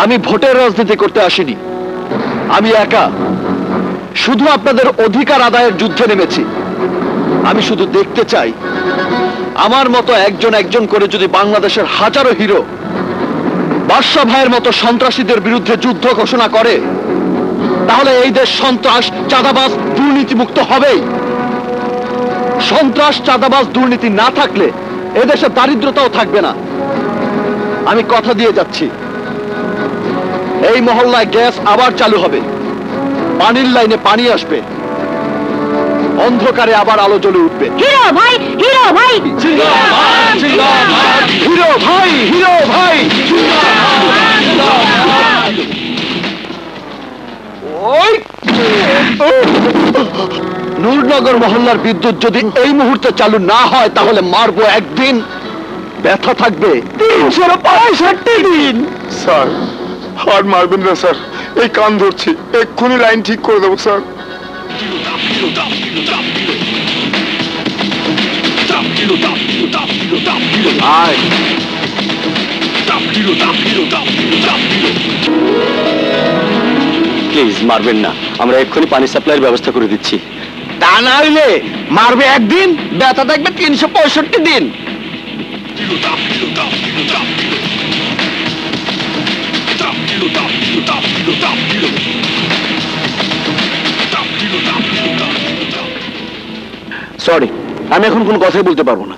আমি ভোটের রাজনীতি করতে আসিনি, আমি একা শুধু আপনাদের অধিকার আদায়ের যুদ্ধে নেমেছি। আমি শুধু দেখতে চাই আমার মতো একজন একজন করে যদি বাংলাদেশের হাজারো হিরো বাদশা ভাইয়ের মতো সন্ত্রাসীদের বিরুদ্ধে যুদ্ধ ঘোষণা করে, তাহলে এই দেশ সন্ত্রাস চাঁদাবাজ দুর্নীতিমুক্ত হবেই। সন্ত্রাস চাঁদাবাজ দুর্নীতি না থাকলে এদেশে দারিদ্রতাও থাকবে না। আমি কথা দিয়ে যাচ্ছি, এই মহল্লায় গ্যাস আবার চালু হবে, পানির লাইনে পানি আসবে, অন্ধকারে আবার আলো জ্বলে উঠবে। হিরো ভাই হিরো ভাই হিরো ভাই হিরো ভাই। নূরনগর মহল্লার বিদ্যুৎ যদি এই মুহূর্তে চালু না হয় তাহলে মারবো একদিন, ব্যথা থাকবে তিনশো পঁয়ষট্টি দিন। স্যার আর মারবেন না স্যার, এই কান ধরছি, এক্ষুনি লাইন ঠিক করে দেবো স্যার। আয় প্লিজ মারবেন না, আমরা এক্ষুনি পানি সাপ্লাইয়ের ব্যবস্থা করে দিচ্ছি। তা না হইলে মারবে একদিন, ব্যথা থাকবে তিনশো পঁয়ষট্টি দিন। সরি আমি এখন কোন কথাই বলতে পারবো না।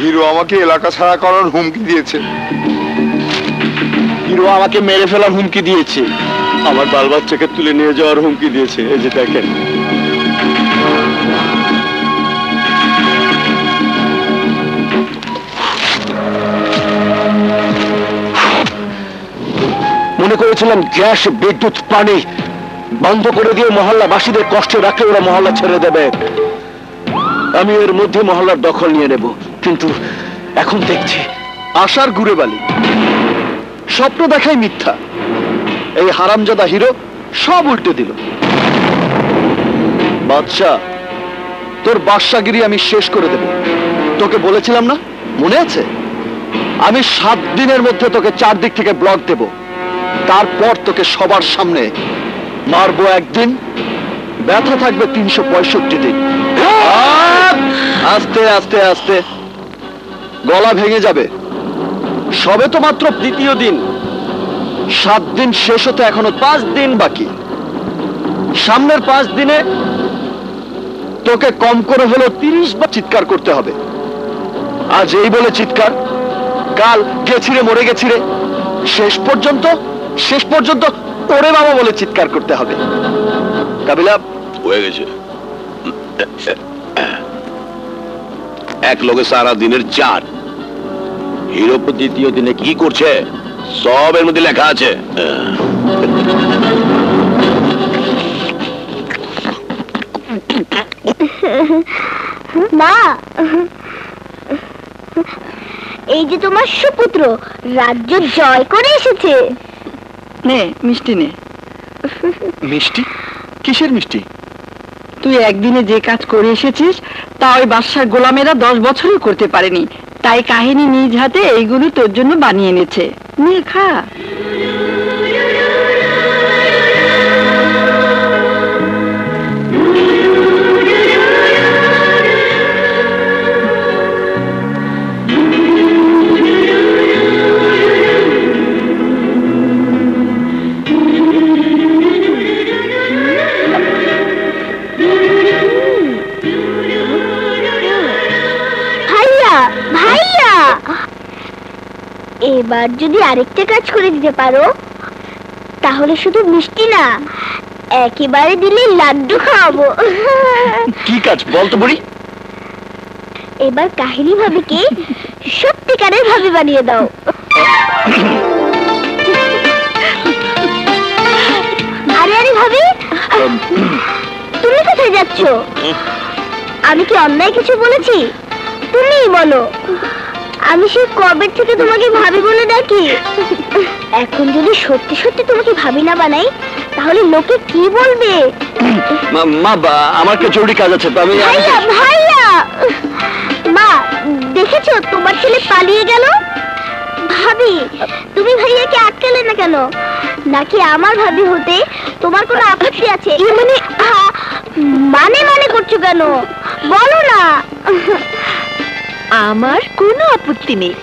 হিরো আমাকে এলাকা ছাড়া করার হুমকি দিয়েছে, হিরো আমাকে মেরে ফেলার হুমকি দিয়েছে, আমার বাল বাচ্চাকে তুলে নিয়ে যাওয়ার হুমকি দিয়েছে। এই যে দেখেন, মনে করেছিলাম গ্যাস বিদ্যুৎ পানি বন্ধ করে দিয়ে মহল্লাবাসীদের কষ্টে রাখলে ওরা মহল্লা ছেড়ে দেবে, আমি এর মধ্যে মহল্লার দখল নিয়ে নেব, কিন্তু এখন দেখছি আশার ঘুরে বালি, স্বপ্ন দেখাই মিথ্যা। এই হারামজাদা হিরো সব উল্টে দিল। বাদশা, তোর বাদশাগিরি আমি শেষ করে দেব। তোকে বলেছিলাম না, মনে আছে? আমি সাত দিনের মধ্যে তোকে চারদিক থেকে ব্লক দেব, তারপর তোকে সবার সামনে মারবো। একদিন ব্যথা থাকবে তিনশো পঁয়ষট্টি দিন। আস্তে আস্তে আস্তে গলা ভেঙে যাবে। সবে তো মাত্র দ্বিতীয় দিন, সাত দিন শেষ হতে এখনো পাঁচ দিন বাকি। সামনের পাঁচ দিনে তোকে কম করে হলেও তিরিশ বার চিৎকার করতে হবে। আজ এই বলে চিৎকার, কাল গেছিরে মরে গেছিরে, শেষ পর্যন্ত শেষ পর্যন্ত ওরে বাবা বলে চিৎকার করতে হবে। কাবিলা হয়ে গেছে। এক লোকে সারা দিনের চার। হিরো দ্বিতীয় দিনে কি করছে সব এর মধ্যে লেখা আছে। মা, এই যে তোমার সুপুত্র রাজ্য জয় করে এসেছে। নে মিষ্টি নে। মিষ্টি? কিসের মিষ্টি? তুই একদিনে যে কাজ করে এসেছিস তা ওই বাদশার গোলামেরা দশ বছরই করতে পারেনি, তাই কাহিনী নিজ হাতে এইগুলো তোর জন্য বানিয়ে এনেছে। নে খা। এবার যদি আরেকটা কাজ করে দিতে পারো তাহলে শুধু মিষ্টি না, একেবারে দিলে লাড্ডু খাওয়াবো। কি কাজ বলতো বুড়ি? এবার কাহিনী ভাবে কি সত্যিকারের ভাবে বানিয়ে দাও। আরে আরে ভাবি, তুমি কোথায় যাচ্ছ? আমি কি অন্যায় কিছু বলেছি? তুমিই বলো। আমি সেই কবে থেকে তোমাকে ভাবি বলে ডাকি, এখন যদি সত্যি সত্যি তোমাকে ভাবি না বানাই তাহলে লোকে কি বলবে? মা, আমার একটা জরুরি কাজ আছে। ভাইয়া ভাইয়া, মা দেখেছো তোমার ছেলে পালিয়ে গেল। ভাবি, তুমি ভাইয়াকে আটকালে না কেন? নাকি আমার ভাবি হতে তোমার কোনো আপত্তি আছে? মানে মানে মানে করছো কেন? বলো না। আমার কোনো আপত্তি নেই।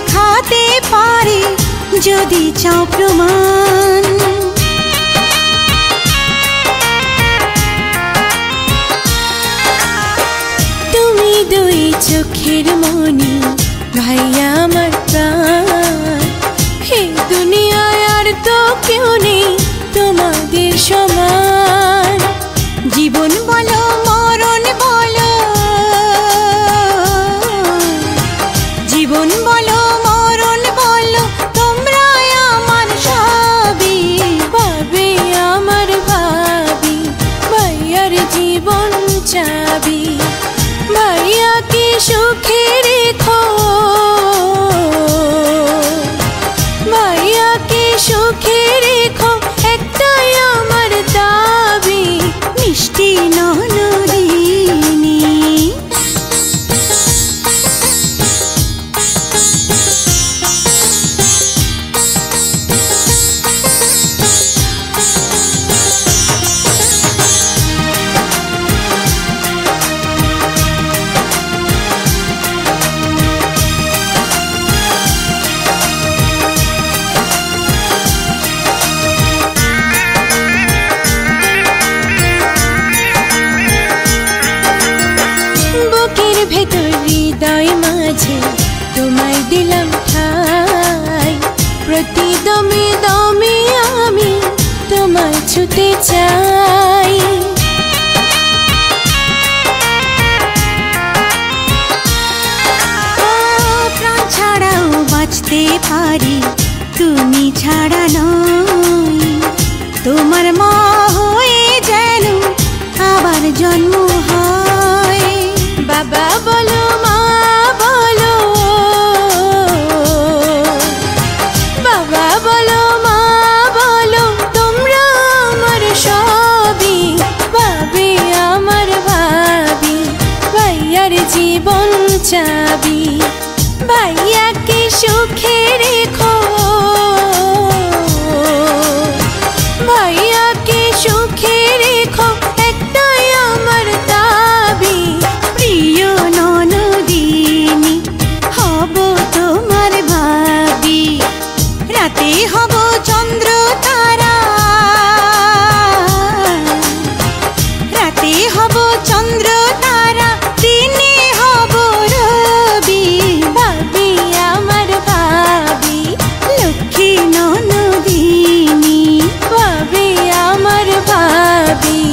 দেখাতে পারি যদি চাও প্রমাণ। তুমি দুই চোখের মনি ভাই আমার প্রাণ, এই দুনিয়ায় আর তো কেউ নেই তোমাদের সমান। জীবন বলো মরণ বলো, জীবন বলো মরণ বলো, তোমরা আমার সবই পাবে আমার ভাবি। ভাইয়ার জীবন চাবি, ভাইয়াকে সুখে রেখো, ভাইয়াকে সুখে রেখো, একটাই আমার দাবি। মিষ্টি ননদিনী ভেতর হৃদয় মাঝে তোমায় দিলাম ঠাই, প্রতি দমে দমে আমি তোমায় ছুতে চাই। প্রাণ ছাড়াও বাঁচতে পারি তুমি ছাড়া নয়, তোমার মা হয়ে যেন আবার জন্ম হয়। বাবা বলো মা বলো, বাবা বলো মা বলো, তোমরা আমার সবই পাবে আমার ভাবি। ভাইয়ার জীবন চাবি, ভাইয়াকে সুখে রেখো, ভাইয়াকে সুখে রেখো, একটাই আমার দাবি। হব চন্দ্র তারা, রাতে হব চন্দ্র তারা, দিনে হব রবি। ভাবি আমার ভাবি লক্ষ্মী ননদিনী, ভাবি আমার ভাবি।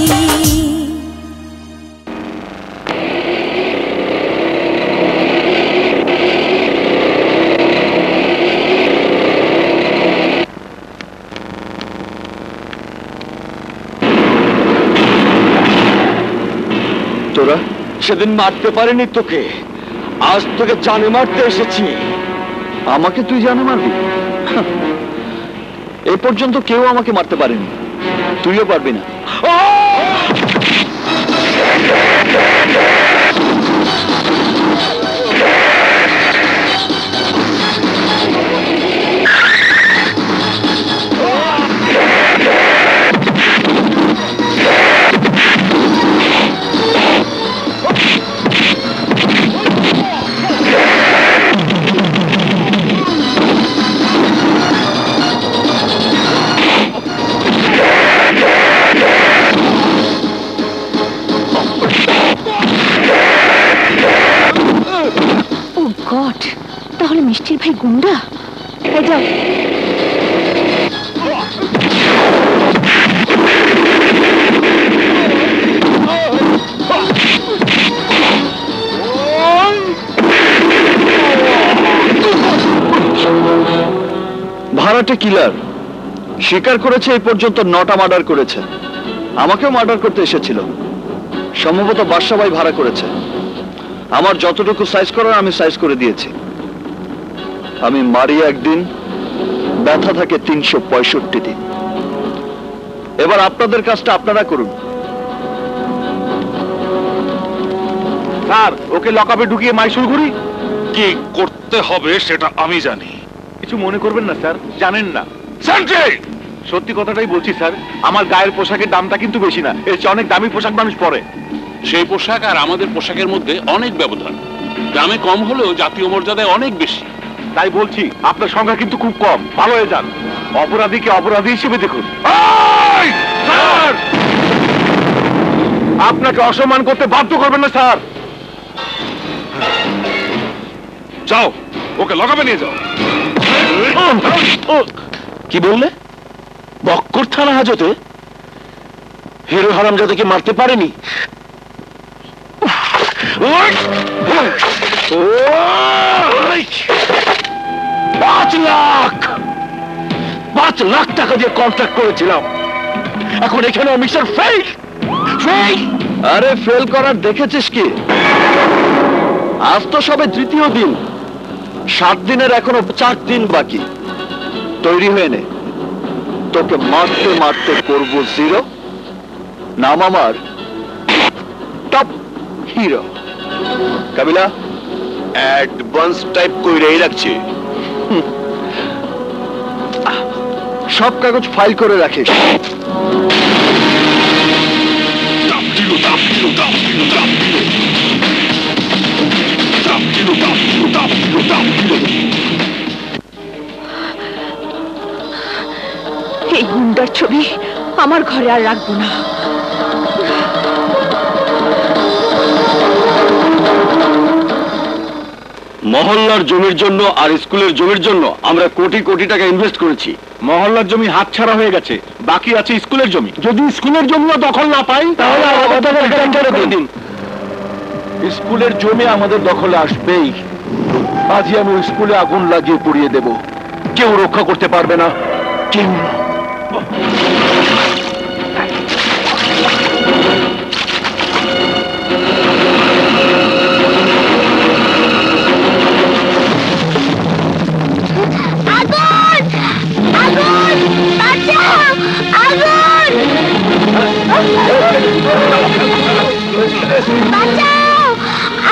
তোরা সেদিন মারতে পারেনি তোকে, আজ তোকে জানে মারতে এসেছি। আমাকে তুই জানে মারবি? এ পর্যন্ত কেউ আমাকে মারতে পারেনি, তুইও পারবি না। তাহলে মিষ্টির ভাই গুন্ডা? যাও ভাড়াটে কিলার স্বীকার করেছে এই পর্যন্ত নটা মার্ডার করেছে। আমাকেও মার্ডার করতে এসেছিল, সম্ভবত বাদশা ভাই ভাড়া করেছে। আমার যতটুকু সাইজ করার আমি সাইজ করে দিয়েছি। আমি মারি একদিন, ব্যথা থাকে তিনশো পঁয়ষট্টি দিন। এবার আপনাদের কাজটা আপনারা করুন। স্যার, ওকে লকআপে ঢুকিয়ে মাইশুর ঘুরি। কি করতে হবে সেটা আমি জানি, কিছু মনে করবেন না স্যার। জানেন না? সত্যি কথাটাই বলছি স্যার, আমার গায়ের পোশাকের দামটা কিন্তু বেশি না, এর চেয়ে অনেক দামি পোশাক মানুষ পরে। সেই পোশাক আর আমাদের পোশাকের মধ্যে অনেক ব্যবধান, দামে কম হলেও জাতীয় মর্যাদায় অনেক বেশি। তাই বলছি আপনার সংখ্যা কিন্তু খুব কম ভালো হয়ে যান অপরাধীকে অপরাধী হিসেবে দেখুন এই স্যার আপনাকে অসম্মান করতে বাধ্য করবেন না স্যার যাও ওকে লকাপে নিয়ে যাও কি বললে বক্কর থানা হাজতে হিরো হারামজাদাকে মারতে পারেনি পাঁচ লাখ পাঁচ লাখ টাকা দিয়ে কন্ট্রাক্ট করেছিলাম এখন এখানে মিস্টার ফেল ফেল আরে ফেল করার দেখেছিস কি আজ তো সবে তৃতীয় দিন সাত দিনের এখনো চার দিন বাকি তৈরি হয়ে নে তোকে মারতে মারতে করবো জিরো নাম আমার top hero Kabila advance type কইরাই রাখছি সব কাগজ ফাইল করে রাখিস এই গুন্ডার ছবি আমার ঘরে আর রাখবো না মহল্লার জমির জন্য আর স্কুলের জমির জন্য আমরা কোটি কোটি টাকা ইনভেস্ট করেছি মহল্লার জমি হাতছাড়া হয়ে গেছে বাকি আছে স্কুলের জমি যদি স্কুলের জমিও দখল না পাই তাহলে স্কুলের জমি আমাদের দখলে আসবেই আজই আমি স্কুলে আগুন লাগিয়ে পুড়িয়ে দেব কেউ রক্ষা করতে পারবে না কেউ বাঁচাও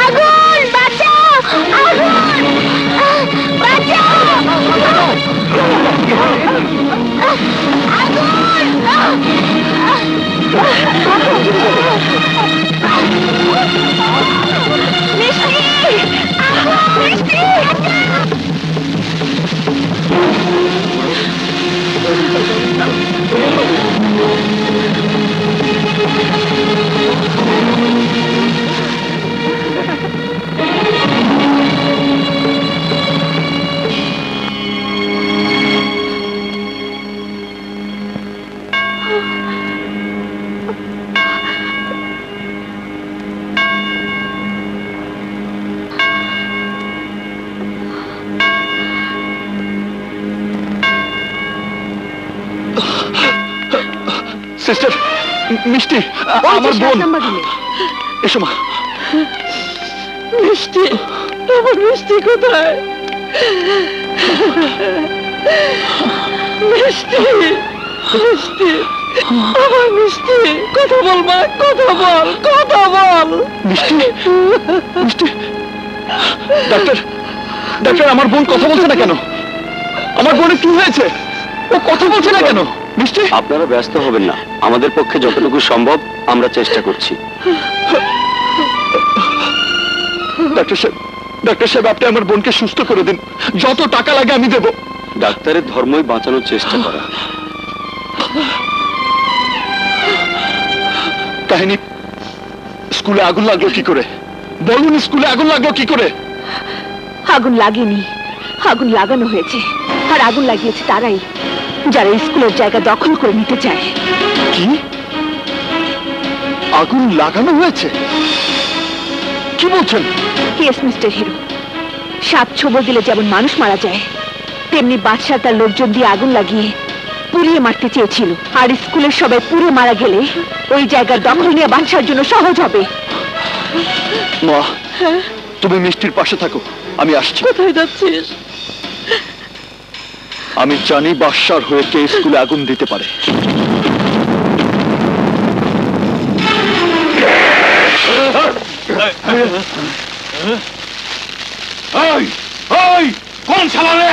আগুন বাঁচাও আগুন বাঁচাও সিস্টার মিষ্টি আমার বোন এসো মা মিষ্টি আমার মিষ্টি কোথায় মিষ্টি মিষ্টি আমার মিষ্টি কথা বল মা কথা বল কথা বল মিষ্টি মিষ্টি ডাক্তার ডাক্তার আমার বোন কথা বলছে না কেন আমার বোনের কি হয়েছে ও কথা বলছে না কেন মিষ্টি আপনারা ব্যস্ত হবেন না আমাদের পক্ষে যতটুকু সম্ভব আমরা চেষ্টা করছি ডাক্তার সাহেব ডাক্তার সাহেব আপনি আমার বোনকে সুস্থ করে দিন যত টাকা লাগে আমি দেব ডাক্তারের ধর্মই বাঁচানোর চেষ্টা করা কাহিনী স্কুলে আগুন লাগলো কি করে বলুন স্কুলে আগুন লাগলো কি করে আগুন লাগেনি আগুন লাগানো হয়েছে আর আগুন লাগিয়েছে তারাই যারা স্কুলের জায়গা দখল করে নিতে চায় কি আগুন লাগানো হয়েছে কি বলছেন ইয়েস মিস্টার হিরো সাপ ছোবল দিলে যেমন মানুষ মারা যায় তেমনি বাদশা তার লোকজন দিয়ে আগুন লাগিয়ে পুড়িয়ে মারতে চেয়েছিল আর স্কুলের সবাই পুড়ে মারা গেলে ওই জায়গার দখল নিয়ে বাদশার জন্য সহজ হবে মা তুমি মিষ্টির পাশে থাকো আমি আসছি কোথায় যাচ্ছিস আমি জানি বাদশার হয়ে কে স্কুলে আগুন দিতে পারে কোন শালা রে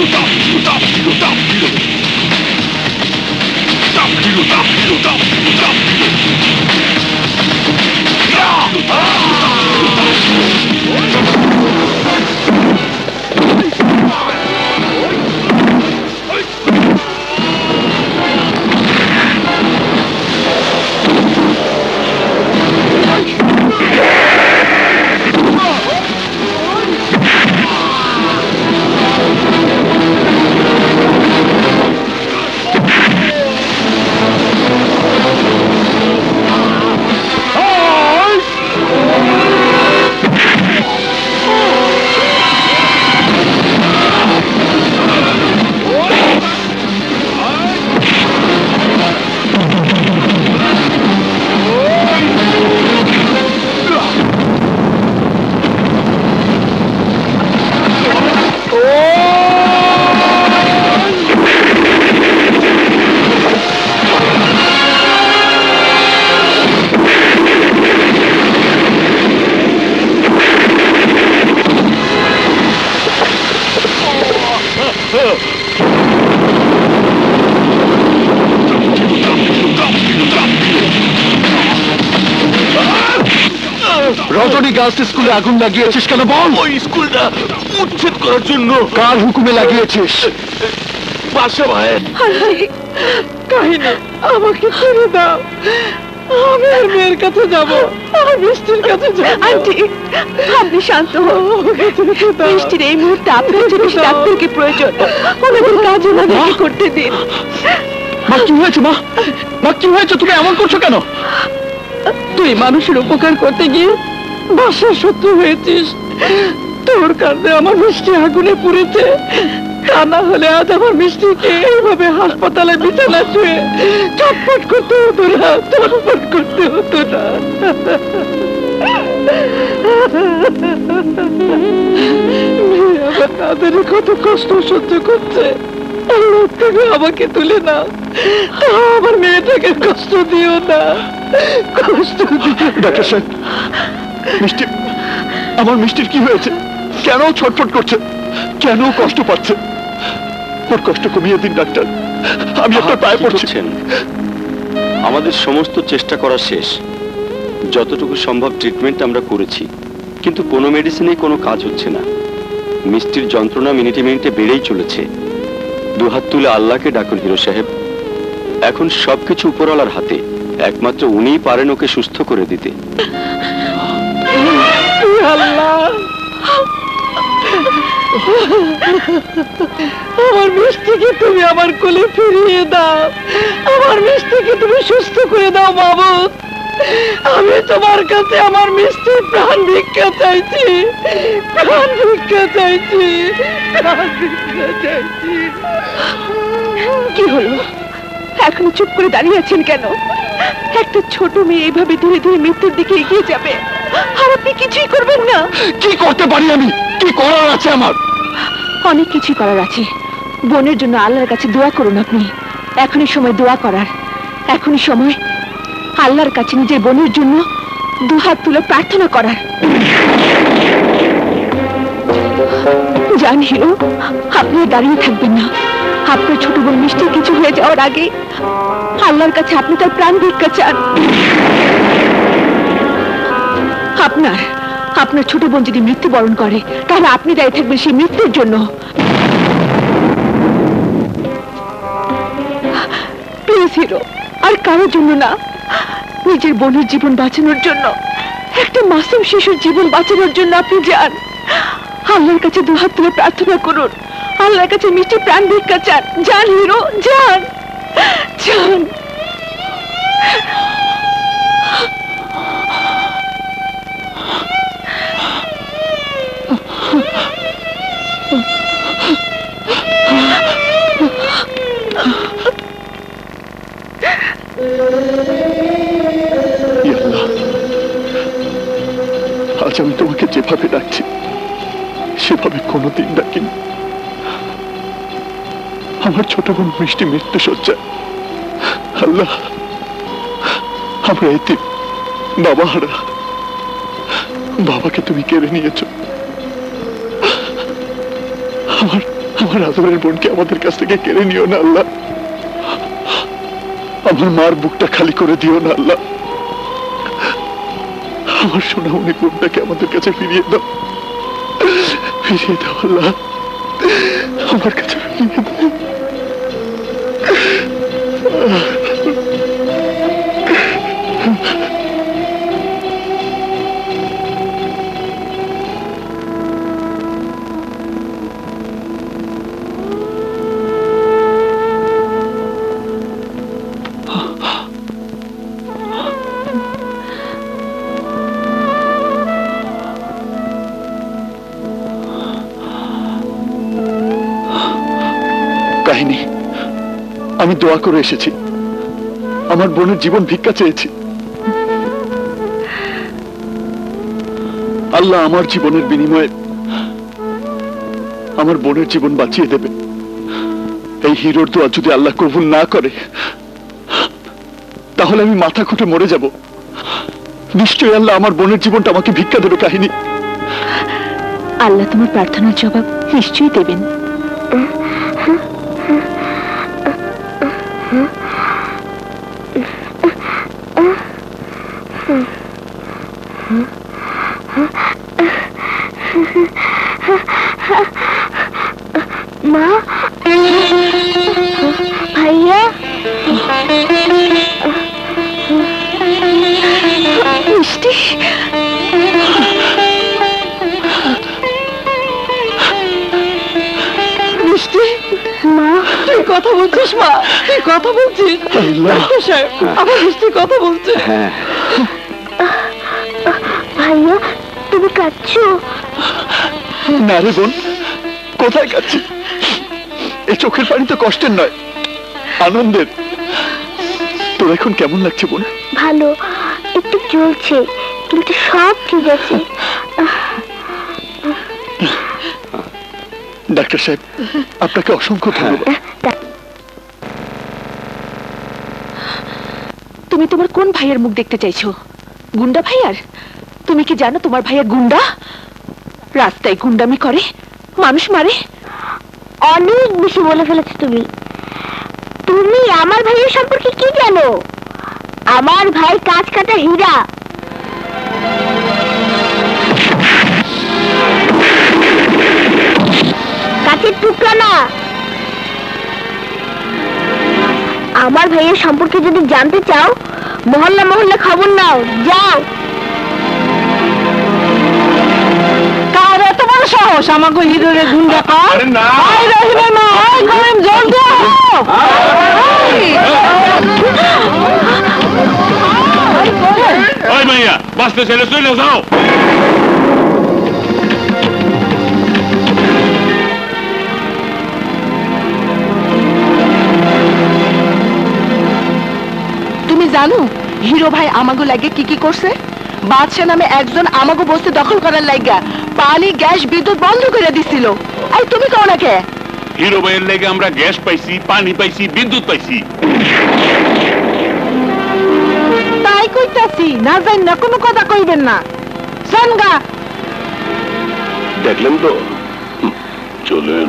Hero, Top Hero, Top Hero, Top Hero, Top Hero, Top Hero, Top Hero, Top Hero, Top Hero, Top Hero. রাজনীতি স্কুলে আগুন লাগিয়েছিস কেন বল? ওই স্কুলটা উচ্ছেদ করার জন্য। কার হুকুমে লাগিয়েছিস? বাদশা ভাই। কাহিনা আমাকে ছেড়ে দাও, আমি আর মেয়ের কাছে যাবো, আমার মিষ্টির কাছে যাবো। আন্টি আপনি শান্ত হন, মিষ্টির এই মুহূর্তে আপনার জন্য ডাক্তারকে প্রয়োজন, ওনাদের কাজ ওনাদেরকে করতে দিন। মা কি হয়েছে? মা মা কি হয়েছে? তুমি এমন করছো কেন? তুই মানুষের উপকার করতে গিয়ে বাসার শত্রু হয়েছিস, তোর কারণে আমার মিষ্টি আগুনে পুড়েছে। তা না হলে আজ আমার মিষ্টিকে এইভাবে হাসপাতালে বিছানা শুয়ে চটপট করতে হতো না, চটপট করতে হতো না। আমার তাদের কত কষ্ট সহ্য করছে, আমাকে তুলে না, আমার মেয়েটাকে কষ্ট দিও না, কষ্ট দিও। ডাক্তার সাহেব, মিষ্টি, আমার মিষ্টির কি হয়েছে? কেন ছটফট করছে? কেন কষ্ট পাচ্ছে? ওর কষ্ট কমিয়ে দিন ডাক্তার, আমি আপনার পায়ে পড়ছি। আমাদের সমস্ত চেষ্টা করা শেষ, যতটুকু সম্ভব ট্রিটমেন্ট আমরা করেছি, কিন্তু কোনো মেডিসিনেই কোনো কাজ হচ্ছে না। মিষ্টির যন্ত্রণা মিনিটে মিনিটে বেড়েই চলেছে। দুহাত তুলে আল্লাহকে ডাকুন হিরো সাহেব, এখন সবকিছু উপরওয়ালার হাতে, একমাত্র উনিই পারেন ওকে সুস্থ করে দিতে। আমার মিষ্টিকে তুমি আমার কোলে ফিরিয়ে দাও, আমার মিষ্টিকে তুমি সুস্থ করে দাও বাবুদ। আমি তোমার কাছে আমার মিষ্টির প্রাণ ভিক্ষা চাইছি, প্রাণ ভিক্ষা চাইছি, প্রাণ ভিক্ষা চাইছি। কি হলো? এখন চুপ করে দাঁড়িয়ে আছেন কেন? একটা ছোট মেয়ে এইভাবে ধীরে ধীরে মৃত্যুর দিকে এগিয়ে যাবে, আর আপনি কিছুই করবেন না? কি করতে পারি আমি? কি করার আছে আমার? অনেক কিছুই করার আছে। বোনের জন্য আল্লাহর কাছে দোয়া করুন আপনি, এখনই সময় দোয়া করার, এখনই সময় আল্লাহর কাছে নিজের বোনের জন্য দুহাত তুলে প্রার্থনা করার। জান হিরো, আপনি দাঁড়িয়ে থাকবেন না, আপনার ছোট বোন মিষ্টির কিছু হয়ে যাওয়ার আগে আল্লাহর কাছে আপনি তার প্রাণ ভিক্ষা চান। আপনার আপনার ছোট বোন যদি মৃত্যুবরণ করে, তাহলে আপনি দায়ী থাকবেন সেই মৃত্যুর জন্য। প্লিজ হিরো, আর কারোর জন্য না, নিজের বোনের জীবন বাঁচানোর জন্য, একটা মাসুম শিশুর জীবন বাঁচানোর জন্য আপনি যান, আল্লাহর কাছে দুহাত তুলে প্রার্থনা করুন, আল্লাহর কাছে মিষ্টি প্রাণ ভিক্ষা চান। যান হিরো, যান যান। আজ আমি তোমাকে যেভাবে ডাকছি সেভাবে কোনোদিন ডাকিনি। আমার ছোট বোন মিষ্টি মৃত্যু শয্যা, আল্লাহ আমরা এতে বাবা হারা, বাবাকে তুমি কেড়ে নিয়েছ, আমার আমার আদরের বোনকে আমাদের কাছ থেকে কেড়ে নিও না আল্লাহ, আমার মার বুকটা খালি করে দিও না আল্লাহ, আমার সোনামণি বোনটাকে আমাদের কাছে ফিরিয়ে দাও, ফিরিয়ে দাও আল্লাহ, আমার কাছে ফিরিয়ে দাও। আমি দোয়া করে এসেছি, আমার বোনের জীবন ভিক্ষা চেয়েছি, আল্লাহ আমার জীবনের বিনিময়ে আমার বোনের জীবন বাঁচিয়ে দেবে। এই হিরোর দোয়া যদি আল্লাহ কবুল না করে তাহলে আমি মাথা খুঁটে মরে যাব। নিশ্চয়ই আল্লাহ আমার বোনের জীবনটা আমাকে ভিক্ষা দেবে। কাহিনী, আল্লাহ তোমার প্রার্থনার জবাব নিশ্চয়ই দেবেন। কথা বলছিস মা, তুই কথা বলছিস, আমার মিষ্টি কথা বলছে। ভাইয়া তুমি কাঁদছো? না রে বোন, কোথায় কাঁদছি? এই চোখের পানি তো কষ্টের নয়, আনন্দের। তোর এখন কেমন লাগছে বোন? ভালো, একটু চলছে, কিন্তু সব ঠিক আছে। ডাক্তার সাহেব আপনাকে অসংখ্য ধন্যবাদ। তুমি তোমার কোন ভাইয়ের মুখ দেখতে চাইছো? গুন্ডা ভাইয়ার? তুমি কি জানো তোমার ভাইয়া গুন্ডা? রাস্তায় গুন্ডামি করে, মানুষ মারে, অনেক বেশি বলে ফেলেছো তুমি। তুমি আমার ভাইয়ের সম্পর্কে কি জানো? আমার ভাই কাঁচ কাটা হীরা। আমার ভাইয়ের সম্পর্কে যদি জানতে চাও মহল্লা মহল্লা খবর নাও, যাও। তাহলে তোমার সাহস আমাকে হিরোরে গুন্ডা কর? না রহিমা মা, আয় কলম জলদি আও, আয় কলম, আয় মাইয়া, বাসতে চলে চলে যাও। জানো হিরো ভাই আমাগো লাগে কি কি করছে? বাদশা নামে একজন আমাগো বস্তি দখল করার লাগা পানি, গ্যাস, বিদ্যুৎ বন্ধ করে দিছিল। আর তুমি কও না কে? হিরো ভাইয়ের লাগে আমরা গ্যাস পাইছি, পানি পাইছি, বিদ্যুৎ পাইছি। তাই কইতাছি না, যাই না কোনো কথা কইবেন না। সঙ্গা দেখলেন তো, চলেন।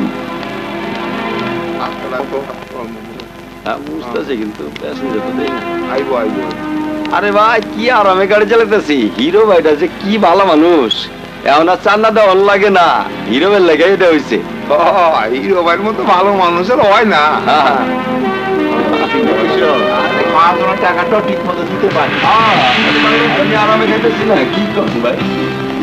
আরে ভাই কি আরামে গাড়ি চালাতেছি, হিরো ভাইটা যে কি ভালো মানুষ। এখন আর চান্না দেওয়ার লাগে না, হিরো ভাইয়ের লেগে এটা হয়েছে। হিরো ভাইয়ের মতো ভালো মানুষের হয় না। টাকাটা ঠিক মতো দিতে পারি, আরামে খেতেছি না। কি করছি ভাই,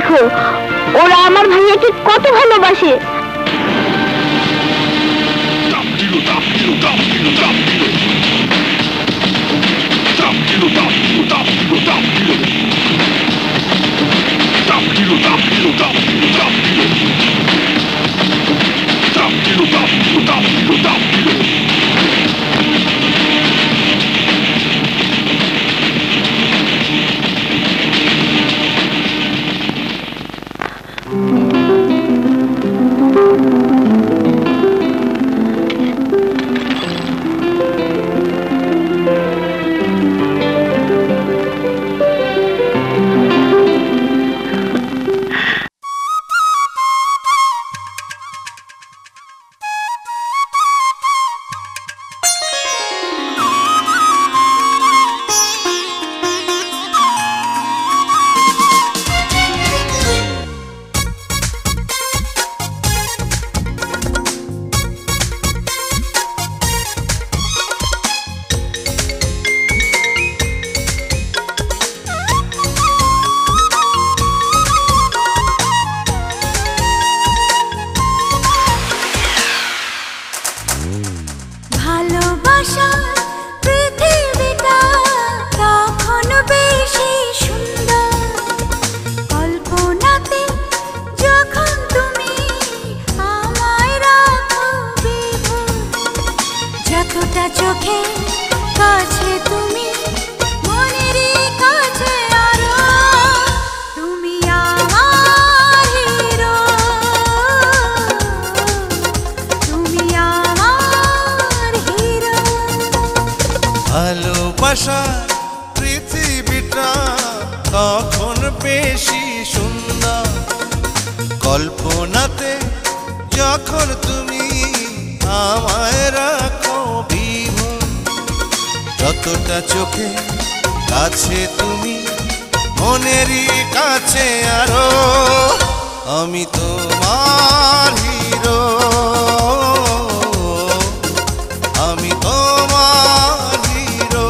দেখো ওরা আমার ভাইয়াকে কত ভালোবাসে। কোনাতে যখন তুমি আমায় রাখো বিভোর, যতটা চোখে কাছে তুমি মনেরই কাছে আরো, আমি তোমার হিরো, আমি তোমার হিরো।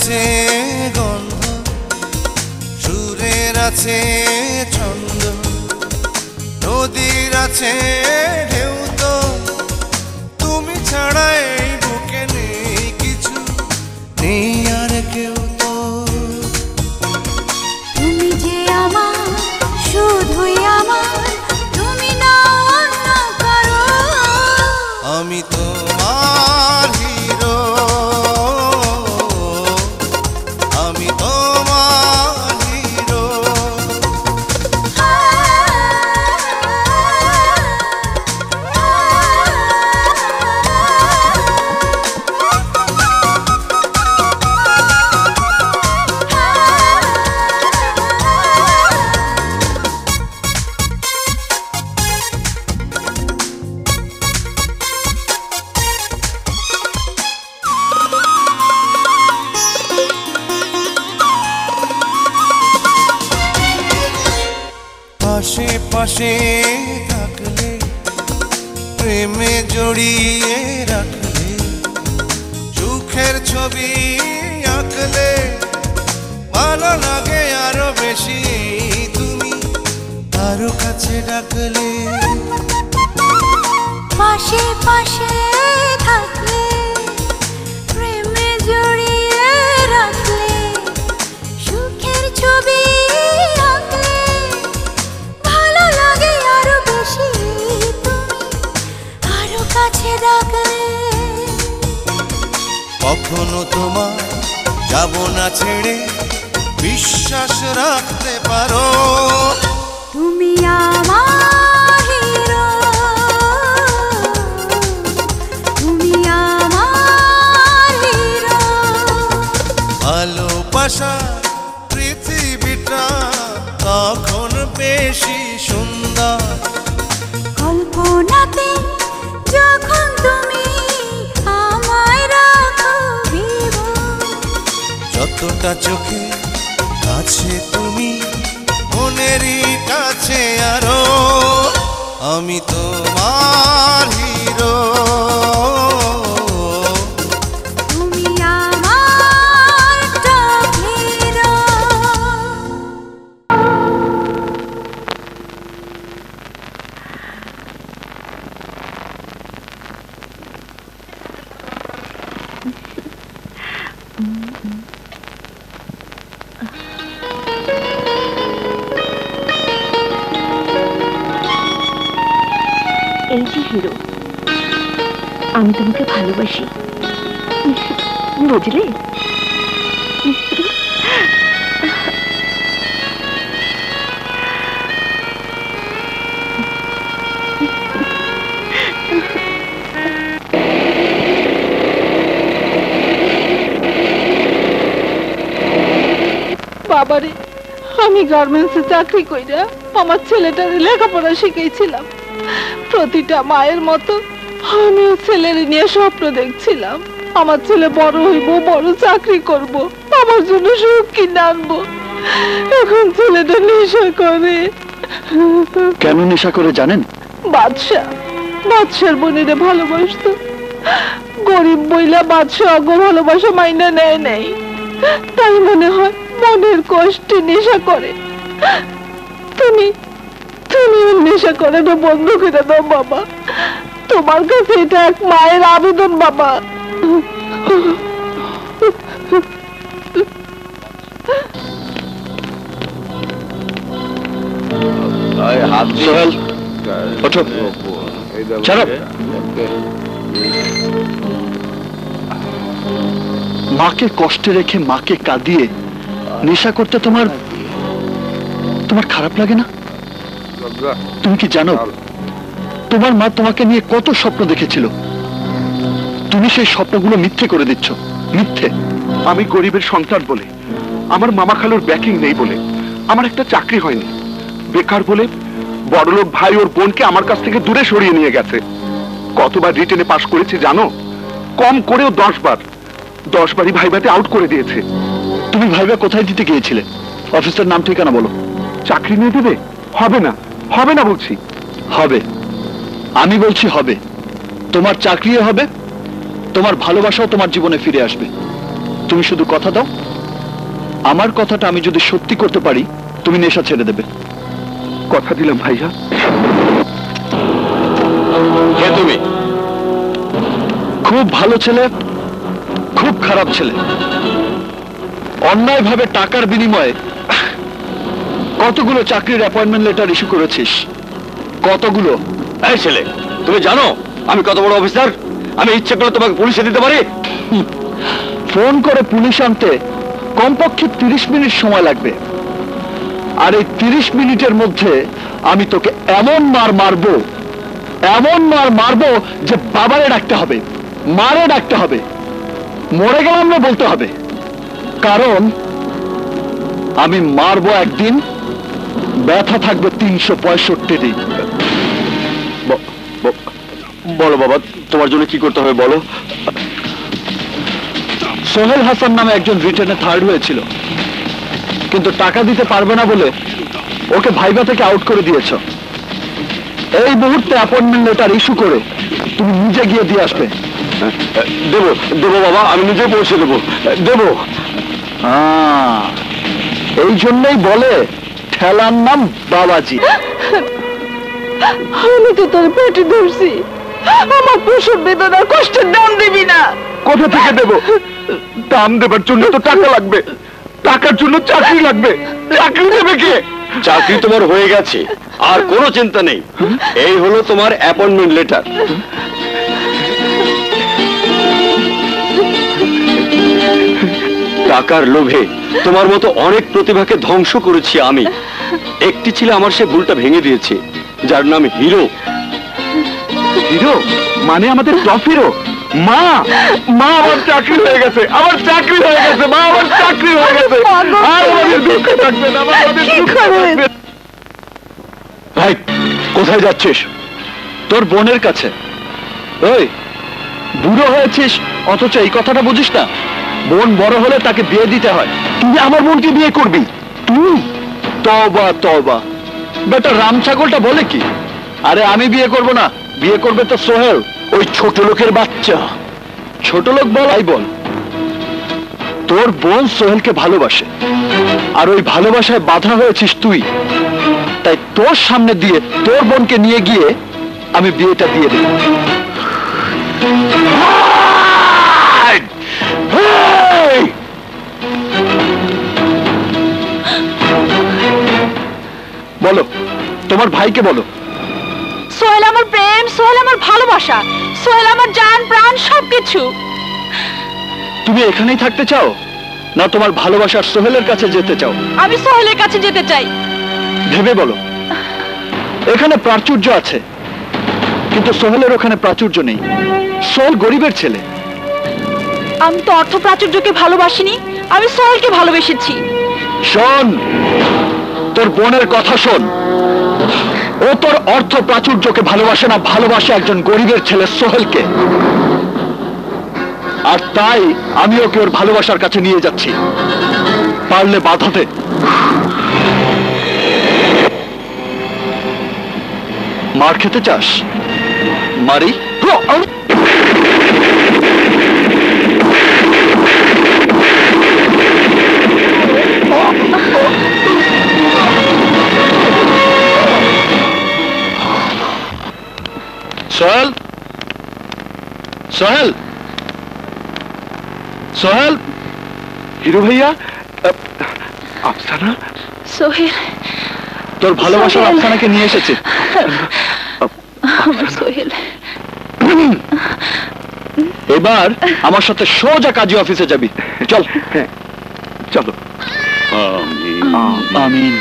আছে গন্ধ সুরের, আছে ছন্দ নদীর, আছে ঢেউ, তো তুমি ছাড়া এই বুকে নেই কিছু, নেই আর কেউ তো। তুমি যে আমার, শুধুই আমার, তুমি না অন্য কারো, আমি তোমার হিরো, আমি তোমার হিরো। পাশে পাশে থাকলে, প্রেমে জড়িয়ে রাখলে, সুখের ছবি আঁকলে, ভালো লাগে আরো বেশি তুমি আরো কাছে ডাকলে। পাশে পাশে থাকলে, প্রেমে জড়িয়ে রাখলে, সুখের ছবি কখনো তোমার যাব না ছেড়ে, বিশ্বাস রাখতে পারো, তুমি আমার হিরো, তুমি আমার হিরো। ভালোবাসা পৃথিবীটা তখন বেশি সুন্দর, কল্পনাতে যখন তুমি আমায় রাখো বিভোর, যতটা চোখে কাছে তুমি মনেরই কাছে আরো, আমি তোমার হিরো। এই যে হিরো, আমি তোমাকে ভালোবাসি, বুঝলে? বাবারে, আমি গার্মেন্টসে চাকরি কইরা আমার ছেলেটার লেখাপড়া শিখেছিলাম। প্রতিটা মায়ের মতো আমিও ছেলের নিয়ে স্বপ্ন দেখছিলাম, আমার ছেলে বড় হইব, বড় চাকরি করব, আমার জন্য সুখ কিনে আনবো। এখন ছেলেটা নেশা করে। কেন নেশা করে জানেন? বাদশা বাদশার বোনেরে ভালোবাসতো, গরিব বইলা বাদশা অগ ভালোবাসা মাইনা নেয় নাই, তাই মনে হয় মনের কষ্টে নেশা করে। তুমি তুমি নেশা করাটা বন্ধ করে দাও বাবা। তোমার কাছে এটা এক মায়ের আবেদন বাবা। সোহেল ওঠো, চলো। মাকে কষ্টে রেখে মাকে কাঁদিয়ে নেশা করতে তোমার তোমার খারাপ লাগে না? তুমি কি জানো তোমার মা তোমাকে নিয়ে কত স্বপ্ন দেখেছিল? তুমি সেই স্বপ্নগুলো মিথ্যে করে দিচ্ছ। মিথ্যে? আমি গরিবের সন্তান বলে, আমার মামা খালুর ব্যাকিং নেই বলে, আমার একটা চাকরি হয়নি, বেকার বলে বড়লোক ভাই ওর বোনকে আমার কাছ থেকে দূরে সরিয়ে নিয়ে গেছে। কতবার রিটেনে পাশ করেছি জানো? কম করেও দশ বার। দশ বারই ভাইভাতে আউট করে দিয়েছে। তুমি ভাইবা কোথায় দিতে গিয়েছিলে? অফিসের নাম ঠিকানা বলো। চাকরি নিয়ে দেবে? হবে না, হবে না বলছি। হবে, আমি বলছি হবে। তোমার চাকরিও হবে, তোমার ভালোবাসাও তোমার জীবনে ফিরে আসবে। তুমি শুধু কথা দাও, আমার কথাটা আমি যদি সত্যি করতে পারি তুমি নেশা ছেড়ে দেবে। কথা দিলাম ভাইয়া। কে তুমি? খুব ভালো ছেলে, খুব খারাপ ছেলে। অন্যায় ভাবে টাকার বিনিময়ে কতগুলো চাকরির অ্যাপয়েন্টমেন্ট লেটার ইস্যু করেছিস, কতগুলো। এই ছেলে, তুমি জানো আমি কত বড় অফিসার? আমি ইচ্ছে করে তোমাকে পুলিশে দিতে পারি। ফোন করে পুলিশ আনতে কমপক্ষে তিরিশ মিনিট সময় লাগবে, আর এই তিরিশ মিনিটের মধ্যে আমি তোকে এমন মার মারবো, এমন মার মারবো যে বাবারে ডাকতে হবে, মারে ডাকতে হবে, মরে গেলাম না বলতে হবে। কারণ আমি মারবো একদিন, ব্যথা থাকবে তিনশো পঁয়ষট্টি দিন। বলো বাবা, তোমার জন্য কি করতে হবে বলো। সোহেল হাসান নামে একজন রিটার্নে থার্ড হয়েছিল, কিন্তু টাকা দিতে পারবে না বলে ওকে ভাইবা থেকে আউট করে দিয়েছ। এই মুহূর্তে অ্যাপয়েন্টমেন্ট লেটার ইস্যু করে তুমি নিজে গিয়ে দিয়ে আসবে। দেবো দেবো বাবা, আমি নিজে পৌঁছে দেবো। দেবো? এই জন্যই বলে ঠেলার নাম বাবাজি। আমি তো তোর পেটে ধরছি, আমার প্রসব বেদনার কষ্টের দাম দিবি না। কোথা থেকে দেবো? দাম দেবার জন্য তো টাকা লাগবে, টাকার জন্য চাকরি লাগবে। চাকরি দেবে কে? চাকরি তোমার হয়ে গেছে, আর কোনো চিন্তা নেই। এই হলো তোমার অ্যাপয়েন্টমেন্ট লেটার। টাকার লোভে তোমার মতো অনেক প্রতিভাকে ধ্বংস করেছি আমি। একটি ছিল, আমার সে ভুলটা ভেঙে দিয়েছে, যার নাম হিরো। হিরো মানে আমাদের টপ হিরো। মা মা আমার চাকরি হয়ে গেছে, আমার চাকরি হয়ে গেছে, মা আমার চাকরি হয়ে গেছে। আর আমাদের দুঃখ থাকবে না, আমাদের দুঃখ থাকবে। ভাই, কোথায় যাচ্ছিস? তোর বোনের কাছে। ওই বুড়ো হয়েছিস অথচ এই কথাটা বুঝিস না, বোন বড় হলে তাকে বিয়ে দিতে হয়। তুই আমার বোনকে বিয়ে করবি? তুই? তওবা তওবা বেটা, রাম ছাগলটা বলে কি। আরে আমি বিয়ে করব না, বিয়ে করবে তো সোহেল, ওই ছোট লোকের বাচ্চা। ছোট লোক বল, আই বল। তোর বোন সোহেলকে ভালোবাসে, আর ওই ভালোবাসায় বাধা হয়েছিস তুই। তাই তোর সামনে দিয়ে তোর বোনকে নিয়ে গিয়ে আমি বিয়েটা দিয়ে দেব। বলো, তোমার ভাইকে বলো। সোহেল আমার প্রেম, সোহেল আমার ভালোবাসা, সোহেল আমার জান প্রাণ সবকিছু। তুমি এখানেই থাকতে চাও না তোমার ভালোবাসার সোহেলের কাছে যেতে চাও? আমি সোহেলের কাছে যেতে চাই। ভেবে বলো। এখানে প্রাচুর্য আছে, কিন্তু সোহেলের ওখানে প্রাচুর্য নেই। সোহেল গরিবের ছেলে। আমি তো অর্থ প্রাচুর্যকে ভালোবাসিনি, আমি সোহেলকে ভালোবেসেছি। শোন, তোর বোনের কথা শোন। ও তোর অর্থ প্রাচুর্যকে ভালোবাসে না, ভালোবাসে একজন গরিবের ছেলে সোহেলকে। আর তাই আমি ওকে ওর ভালোবাসার কাছে নিয়ে যাচ্ছি, পারলে বাধাতে। মার খেতে চাস? মারি। Sohail? Sohail? Sohail? Hero bhaiya? Afsana? Sohail? Tor bhalobashar Afsana ke niye esheche. Amar Sohail. Ebar amar sathe soja kaji office e jabi. Chol. Cholo. Amin. Amin.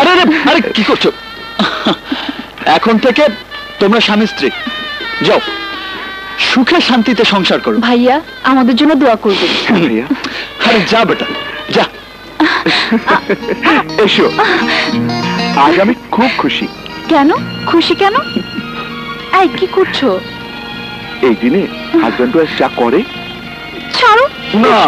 আরে আরে আরে কি করছো এখন থেকে তোমরা স্বামী স্ত্রী যাও সুখে শান্তিতে সংসার করো ভাইয়া আমাদের জন্য দোয়া করবেন ভাইয়া আরে যা বেটা যা এসো আজ আমি খুব খুশি কেন খুশি কেন এই কি করছো এই দিনে হাজবেন্ড ওয়াইফ যা করে ছাড়ো না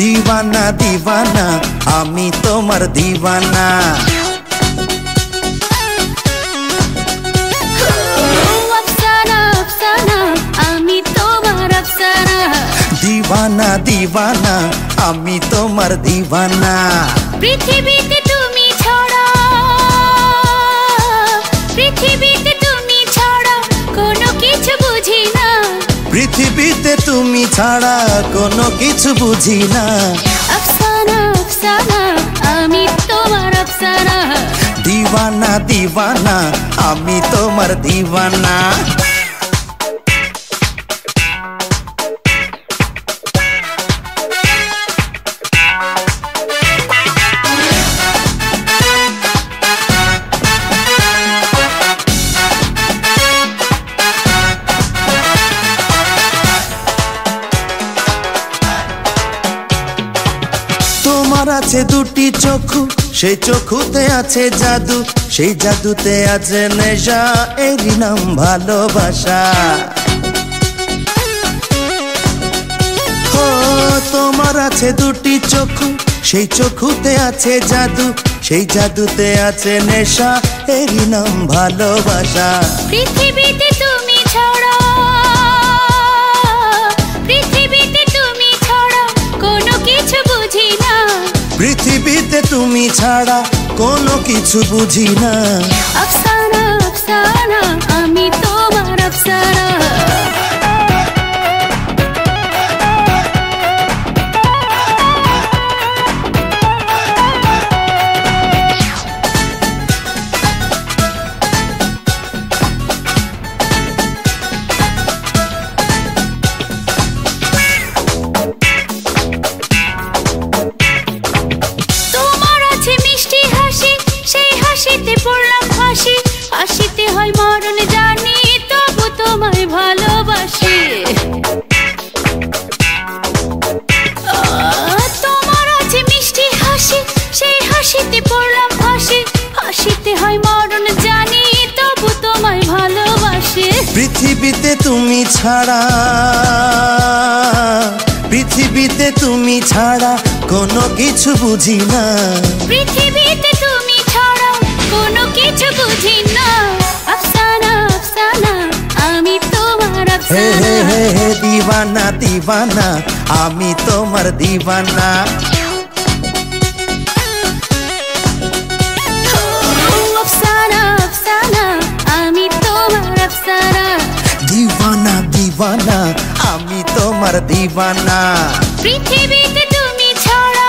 दीवाना दीवाना आमी तोमार दीवाना अफसाना अफसाना आमी तोमार अफसाना दीवाना दीवाना आमी तोमार दीवाना पृथ्वीते तुमी छोड़ो पृथ्वीते तुमी छोड़ो कोनो किछु बुझी ना পৃথিবীতে তুমি ছাড়া কোনো কিছু বুঝি না আফসানা আফসানা আমি তোমার আফসানা দিওয়ানা দিওয়ানা আমি তোমার দিওয়ানা আছে দুটি চোখু সেই চোখুতে আছে জাদু সেই জাদুতে আছে নেশা এরই নাম ভালোবাসা ও তোমার আছে দুটি চোখু সেই চোখুতে আছে জাদু সেই জাদুতে আছে নেশা এরই নাম ভালোবাসা পৃথিবীতে তুমি ছাড়া পৃথিবীতে তুমি ছাড়া কোনো কিছু বুঝি না পৃথিবীতে তুমি ছাড়া কোনো কিছু বুঝি না আফসানা আফসানা আমি তোমার আফসানা পৃথিবীতে তুমি ছাড়া পৃথিবীতে তুমি ছাড়া কোনো কিছু বুঝি না পৃথিবীতে তুমি ছাড়া কোনো কিছু বুঝি না আফসানা আফসানা আমি তোমার আফসানা হে হে দিওয়ানা দিওয়ানা আমি তোমার দিওয়ানা আফসানা আফসানা আমি তোমার আফসানা दीवाना दीवाना आमी तोमार दीवाना पृथ्वीते तुमी छाड़ा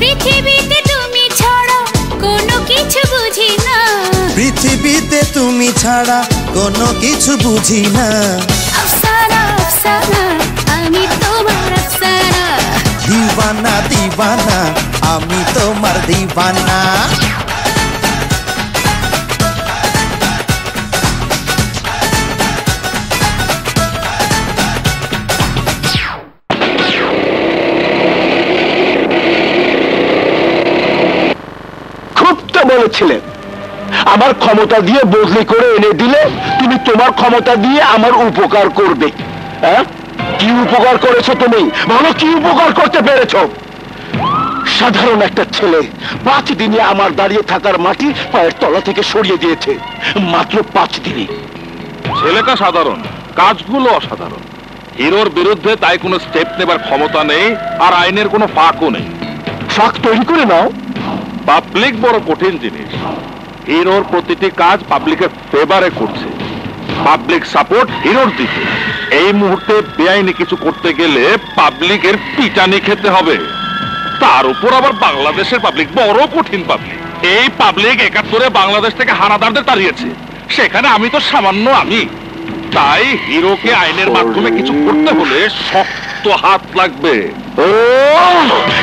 पृथ्वीते तुमी छाड़ा कोनो किछु बुझी ना पृथ्वीते तुमी छाड़ा कोनो किछु बुझी ना अफसाना अफसाना आमी तोमार अफसाना दीवाना दीवाना आमी तोमार दीवाना চেয়েছিলেন আমার ক্ষমতা দিয়ে বদলি করে এনে দিলে তুমি তোমার ক্ষমতা দিয়ে আমার উপকার করবে হ্যাঁ কি উপকার করেছো তুমি ভালো কি উপকার করতে পেরেছো সাধারণ একটা ছেলে পাঁচ দিনে আমার দাঁড়িয়ে থাকার মাটি পায়ের তলা থেকে সরিয়ে দিয়েছে মাত্র পাঁচ দিনে ছেলেটা সাধারণ কাজগুলো অসাধারণ হিরোর বিরুদ্ধে তাই কোনো স্টেপ নেবার ক্ষমতা নেই আর আইনের কোনো ফাঁকও নেই ফাঁক তৈরি করে নাও পাবলিক বড় কঠিন জিনিস হিরোর প্রতিটি কাজ পাবলিকের ফেভারে করছে পাবলিক সাপোর্ট হিরোর দিকে এই মুহূর্তে বেআইনি কিছু করতে গেলে পাবলিকের পিটানি খেতে হবে তার উপর আবার বাংলাদেশের পাবলিক বড় কঠিন পাবলিক এই পাবলিক একাত্তরে বাংলাদেশ থেকে হানাদারদের তাড়িয়েছে সেখানে আমি তো সামান্য আমি তাই হিরোকে আইনের মাধ্যমে কিছু করতে হলে শক্ত হাত লাগবে ও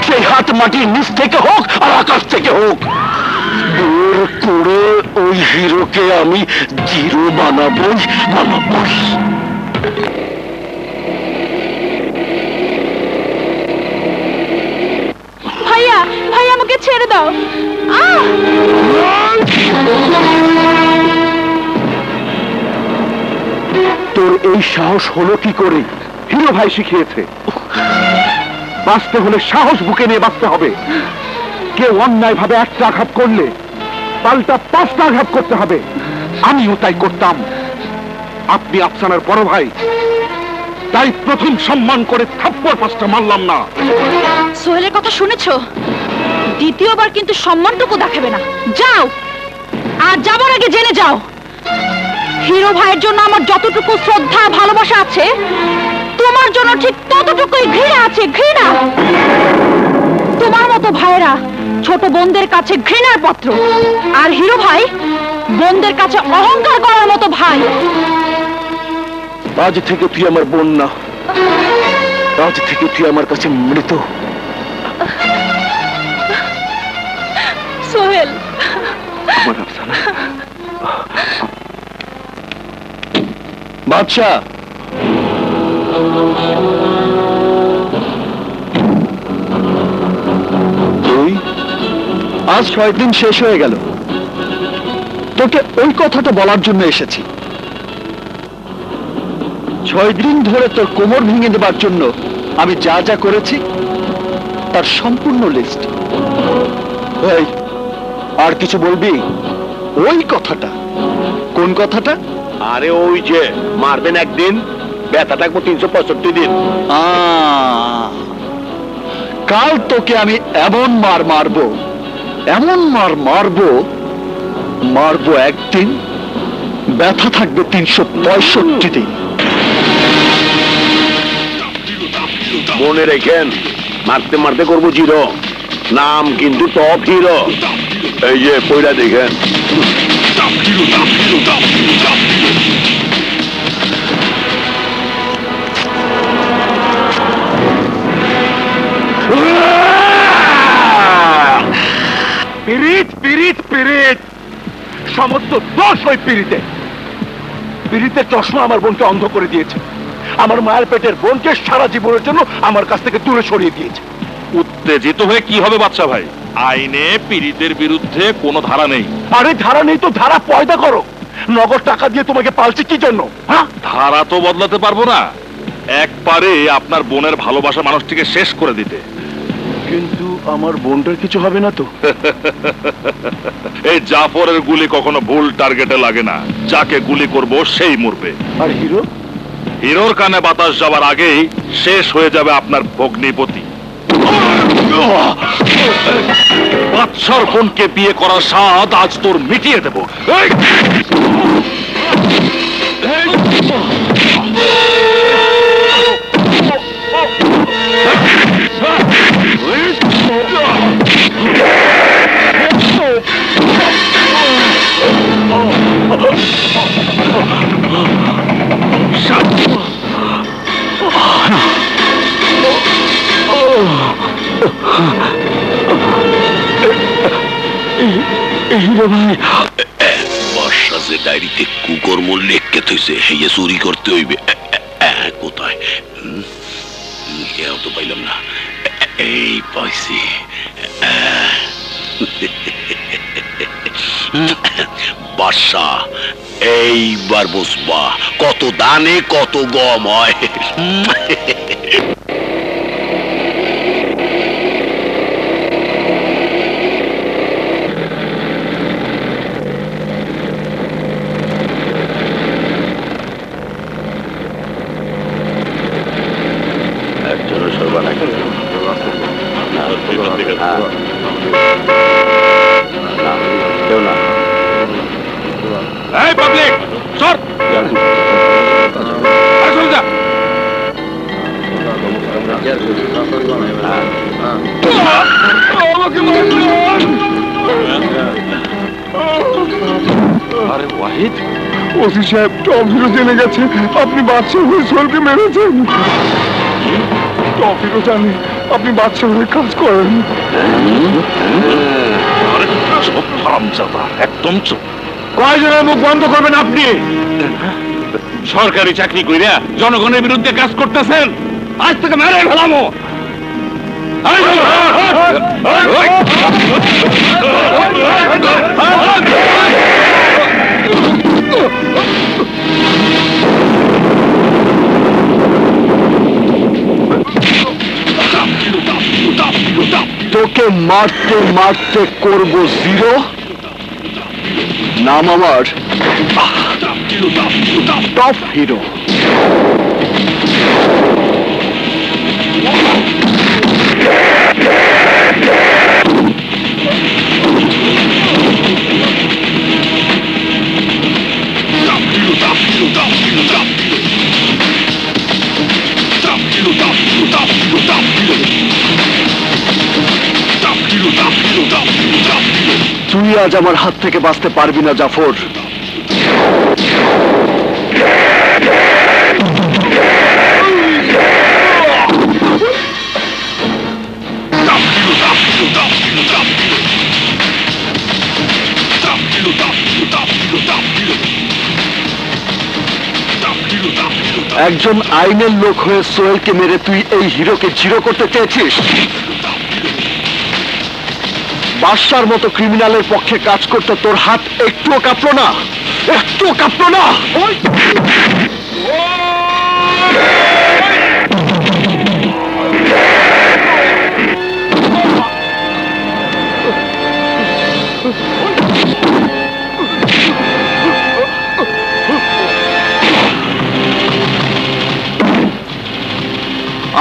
সেই হাত মাটির নিচ থেকে হোক আর আকাশ থেকে হোক দূর করে ওই হিরোকে আমি জিরো বানাবো বানাবো ভাইয়া ভাইয়া আমাকে ছেড়ে দাও তোর এই সাহস হলো কি করে হিরো ভাই শিখিয়েছে বাঁচতে হলে সাহস বুকে নিয়ে বাঁচতে হবে কেউ অন্যায় ভাবে একটা আঘাত করলে পাল্টা পাঁচটা আঘাত করতে হবে আমিও তাই করতাম আপনি আফসানার বড় ভাই তাই প্রথম সম্মান করে থাপ্পড় পাঁচটা মারলাম না সোহেলের কথা শুনেছ দ্বিতীয়বার কিন্তু সম্মানটুকু দেখাবে না যাও আর যাবার আগে জেনে যাও হিরো ভাইয়ের জন্য আমার যতটুকু শ্রদ্ধা ভালোবাসা আছে তোমার জন্য ঠিক ততটুকুই ঘৃণা আছে ঘৃণা তোমার মতো ভাইরা ছোট বোনদের কাছে ঘৃণার পাত্র আর হিরো ভাই বোনদের কাছে অহংকার করার মতো ভাই আজ থেকে তুই আমার বোন না আজ থেকে তুই আমার কাছে মৃত সোহেল বাদশাহ আজ ছয় দিন শেষ হয়ে গেল তোকে ওই কথাটা বলার জন্য এসেছি ছয় দিন ধরে তোর কোমর ভেঙে দেবার জন্য আমি যা যা করেছি তার সম্পূর্ণ লিস্ট এই আর কিছু বলবি ওই কথাটা কোন কথাটা আরে ওই যে মারবেন একদিন ব্যথা থাকবো তিনশো পঁয়ষট্টি দিন কাল তোকে আমি এমন মার মারবো এমন মার মারবো মারবো একদিন ব্যথা থাকবে তিনশো পঁয়ষট্টি দিন মনে রেখেন মারতে মারতে করবো জিরো নাম কিন্তু টপ হিরো এই যে পয়লা দেখেন পিরিত পিরিত পিরিত সমস্ত দোষ ওই পিরিতে পিরিতের চশমা আমার বোনকে অন্ধ করে দিয়েছে আমার মায়ের পেটের বোনকে সারা জীবনের জন্য আমার কাছ থেকে দূরে সরিয়ে দিয়েছে উত্তেজিত হয়ে কি হবে বাচ্চা ভাই আইনে পীড়িতের বিরুদ্ধে কোনো ধারা নেই আরে ধারা নেই তো ধারা পয়দা করো নগদ টাকা দিয়ে তোমাকে পালছি কি জন্য হ্যাঁ ধারা তো বদলাতে পারবো না একবারে আপনার বোনের ভালোবাসা মানুষটিকে শেষ করে দিতে কিন্তু আমার বোনটার কিছু হবে না তো এই জাফরের গুলি কখনো ভুল টার্গেটে লাগে না যাকে গুলি করবো সেই মরবে আর হিরো হিরোর কানে বাতাস যাওয়ার আগেই শেষ হয়ে যাবে আপনার ভগ্নিপতি বাচ্চার বোনকে বিয়ে করার স্বাদ আজ তোর মিটিয়ে দেব বর্ষাতে ডায়েরিতে কুকর্ম লেখকে থইছে হেয়ে চুরি করতে হইবে কোথায় তো পাইলাম না এই পাইছি বাদশা এইবার বুঝবা কত দানে কত গম হয়। আপনি বাদশা হয়ে সোলকে মেরেছেন। টপ হিরো জানে আপনি বাদশা হয়ে কাজ করেন। একদম চুপ, কয়জনের মুখ বন্ধ করবেন? আপনি সরকারি চাকরি কইরা জনগণের বিরুদ্ধে কাজ করতেছেন, আজ থেকে মেরে ফেলামো। তোকে মারতে মারতে করবো জিরো। নাম আমার টপ হিরো। তুই আজ আমার হাত থেকে বাঁচতে পারবি না জাফর। একজন আইনের লোক হয়ে সোহেলকে মেরে তুই এই হিরোকে জিরো করতে চেয়েছিস। বাদশার মতো ক্রিমিনালের পক্ষে কাজ করতে তোর হাত একটুও কাঁপলো না, একটুও কাঁপলো না।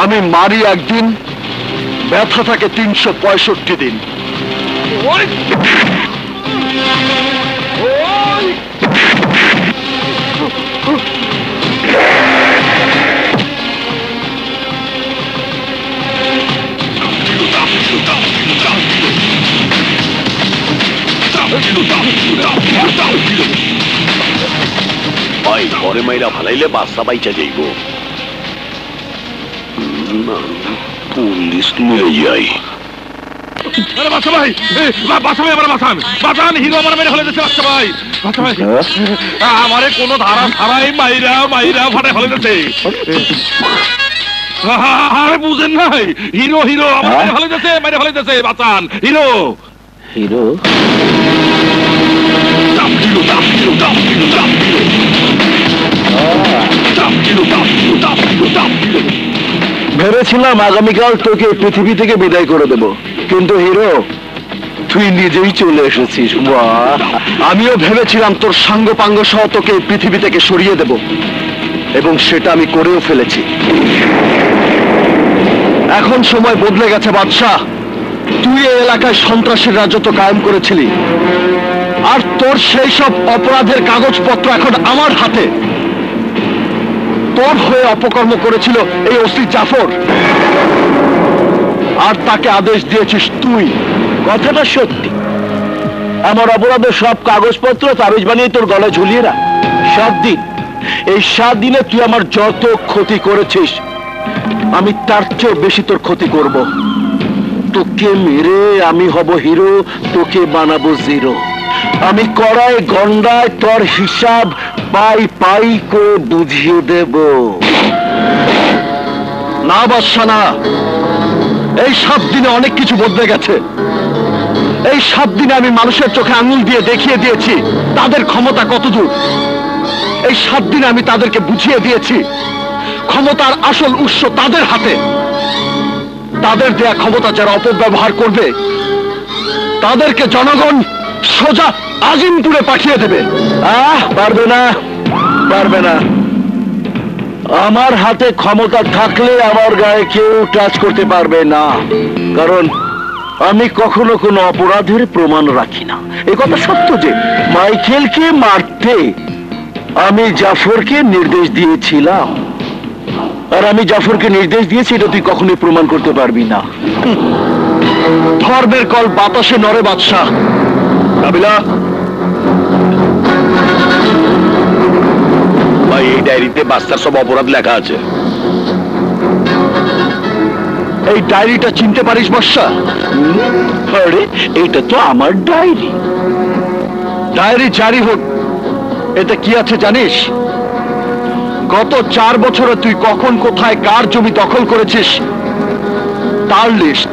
আমি মারি একদিন, ব্যথা থাকে তিনশো পঁয়ষট্টি দিন। ভাই ঘরে মাইরা ভালাইলে বাচ্চা বাইচা যাইব। পুলিশ নিয়ে যাই। আমারে কোন ধারা ছাড়াই মাইরা মাইরা ফাটে ফেলে যাচ্ছে। আরে বুঝেন নাই, হিরো হিরো আমার ফেলে যাচ্ছে, মাইরা ফেলে যাচ্ছে। বাঁচান হিরো হিরো ভেবেছিলাম আগামীকাল তোকে পৃথিবী থেকে বিদায় করে দেব, কিন্তু হিরো তুই নিজেই চলে এসেছিস। আমিও ভেবেছিলাম তোর সাঙ্গ পাঙ্গ সহ তোকে পৃথিবী থেকে সরিয়ে দেব, এবং সেটা আমি করেও ফেলেছি। এখন সময় বদলে গেছে বাদশা। তুই এই এলাকায় সন্ত্রাসের রাজত্ব কায়েম করেছিলি, আর তোর সেই সব অপরাধের কাগজপত্র এখন আমার হাতে। তোর হয়ে অপকর্ম করেছিল এই ওসি জাফর, আর তাকে আদেশ দিয়েছিস তুই। কথাটা সত্যি, আমার অপরাধের সব কাগজপত্র তাবিজ বানিয়ে তোর গলায় ঝুলিয়ে রাখ। সাত দিন, এই সাত দিনে তুই আমার যত ক্ষতি করেছিস, আমি তার চেয়েও বেশি তোর ক্ষতি করব। তোকে মেরে আমি হব হিরো, তোকে বানাবো জিরো। আমি করায় গন্ডায় তোর হিসাব পাই পাই করে বুঝিয়ে দেব। না বাদশা না, এই সাত দিনে অনেক কিছু বদলে গেছে। এই সাত দিনে আমি মানুষের চোখে আঙুল দিয়ে দেখিয়ে দিয়েছি তাদের ক্ষমতা কতদূর। এই সাত দিনে আমি তাদেরকে বুঝিয়ে দিয়েছি ক্ষমতার আসল উৎস তাদের হাতে। তাদের দেয়া ক্ষমতা যারা অপব্যবহার করবে তাদেরকে জনগণ সোজা আজিমপুরে পাঠিয়ে দেবে। আহ পারবে না, পারবে না। আমার হাতে ক্ষমতা থাকলে আমার গায়ে কেউ টাচ করতে পারবে না, কারণ আমি কখনো কোনো অপরাধের প্রমাণ রাখি না। এ কথা সত্য যে মাইকেলকে মারতে আমি জাফরকে নির্দেশ দিয়েছিলাম, আর আমি জাফরকে নির্দেশ দিয়েছি এটা তুই কখনোই প্রমাণ করতে পারবি না। ধর্মের কল বাতাসে নড়ে বাদশাহ। কাবিলা ভাই, এই ডায়েরিতে বাদশার সব অপরাধ লেখা আছে। এই ডায়েরিটা চিনতে পারিস বাদশা? আরে এটা তো আমার ডায়েরি। ডায়েরি জারি হোক, এটা কি আছে জানিস? গত চার বছরে তুই কখন কোথায় কার জমি দখল করেছিস তার লিস্ট,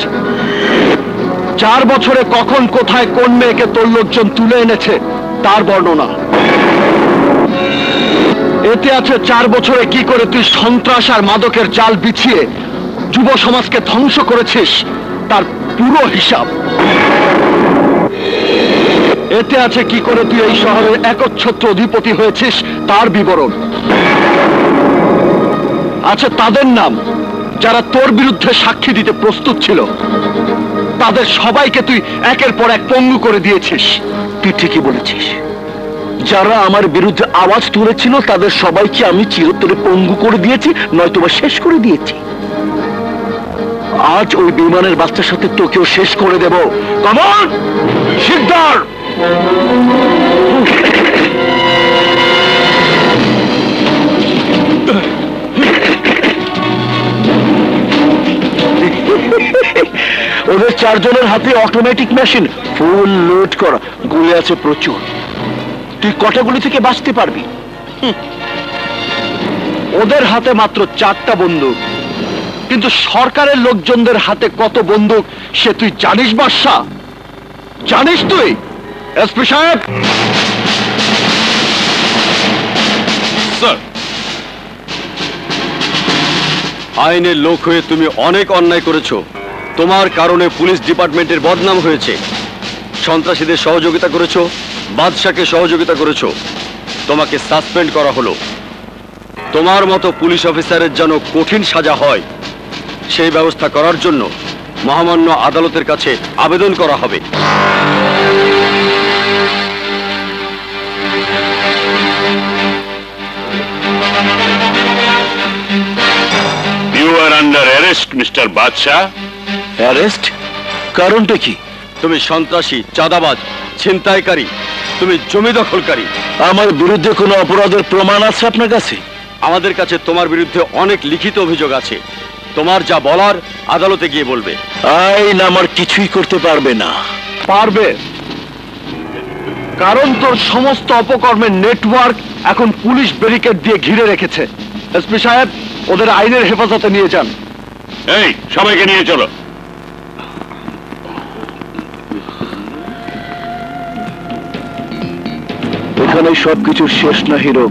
চার বছরে কখন কোথায় কোন মেয়েকে তোর লোকজন তুলে এনেছে তার বর্ণনা। এতে আছে চার বছরে কি করে তুই সন্ত্রাস আর মাদকের জাল বিছিয়ে যুব সমাজকে ধ্বংস করেছিস তার পুরো হিসাব। এতে আছে কি করে তুই এই শহরের একচ্ছত্র অধিপতি হয়েছিস তার বিবরণ। আছে তাদের নাম যারা তোর বিরুদ্ধে সাক্ষী দিতে প্রস্তুত ছিল, তাদের সবাইকে তুই একের পর এক পঙ্গু করে দিয়েছিস। তুই ঠিকই বলেছিস, যারা আমার বিরুদ্ধে আওয়াজ তুলেছিল তাদের সবাইকে আমি চিরতরে পঙ্গু করে দিয়েছি, নয়তোবা শেষ করে দিয়েছি। আজ ওই বিমানের বাচ্চার সাথে তোকেও শেষ করে দেব। কমল সিদ্ধার ওদের চারজনের হাতে অটোমেটিক মেশিন, ফুল লোড করা, গুলি আছে প্রচুর। তুই কটা গুলি থেকে বাঁচতে পারবি? ওদের হাতে মাত্র চারটা বন্দুক, কিন্তু সরকারের লোকজনদের হাতে কত বন্দুক সে তুই জানিস বাদশা? জানিস তুই এসপি সাহেব? স্যার, আইনের লোক হয়ে তুমি অনেক অন্যায় করেছো। তোমার কারণে পুলিশ ডিপার্টমেন্টের বদনাম হয়েছে। সন্ত্রাসীদের সহযোগিতা করেছো, বাদশাকে সহযোগিতা করেছো, তোমাকে সাসপেন্ড করা হলো। তোমার মতো পুলিশ অফিসারের যেন কঠিন সাজা হয় সেই ব্যবস্থা করার জন্য মহামান্য আদালতের কাছে আবেদন করা হবে। You are under arrest mister Badsha. Arrest? কারণটা কি? তুমি সন্ত্রাসী, চাঁদাবাজ, ছিনতাইকারী, তুমি জমি দখলকারী। আমার বিরুদ্ধে কোনো অপরাধের প্রমাণ আছে আপনার কাছে? আমাদের কাছে তোমার বিরুদ্ধে অনেক লিখিত অভিযোগ আছে। তোমার যা বলার আদালতে গিয়ে বলবে। আইন আমার কিছুই করতে পারবে না। পারবে, কারণ তোর সমস্ত অপকর্মের নেটওয়ার্ক এখন পুলিশ ব্যারিকেড দিয়ে ঘিরে রেখেছে। এসপি সাহেব, ওদের আইনের হেফাজতে নিয়ে যান। এই সবাইকে নিয়ে চলো। এখানে সবকিছু শেষ না হিরো,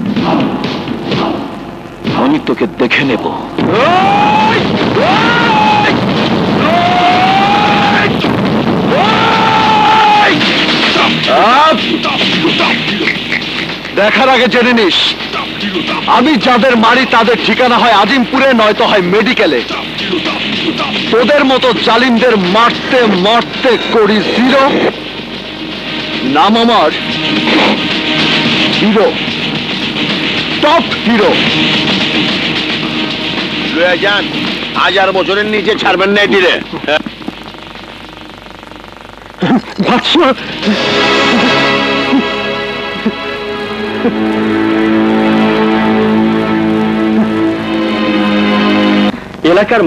আমি তোকে দেখে নেব। দেখার আগে জেনে নিস, আমি যাদের মারি তাদের ঠিকানা হয় আজিমপুরে, নয়তো হয় মেডিকেলে। তোদের মতো জালিমদের মারতে মারতে করি জিরো। নাম আমার হিরো, টপ হিরো। যান, হাজার বছরের নিচে ছাড়বেন না। এটিরে এলাকার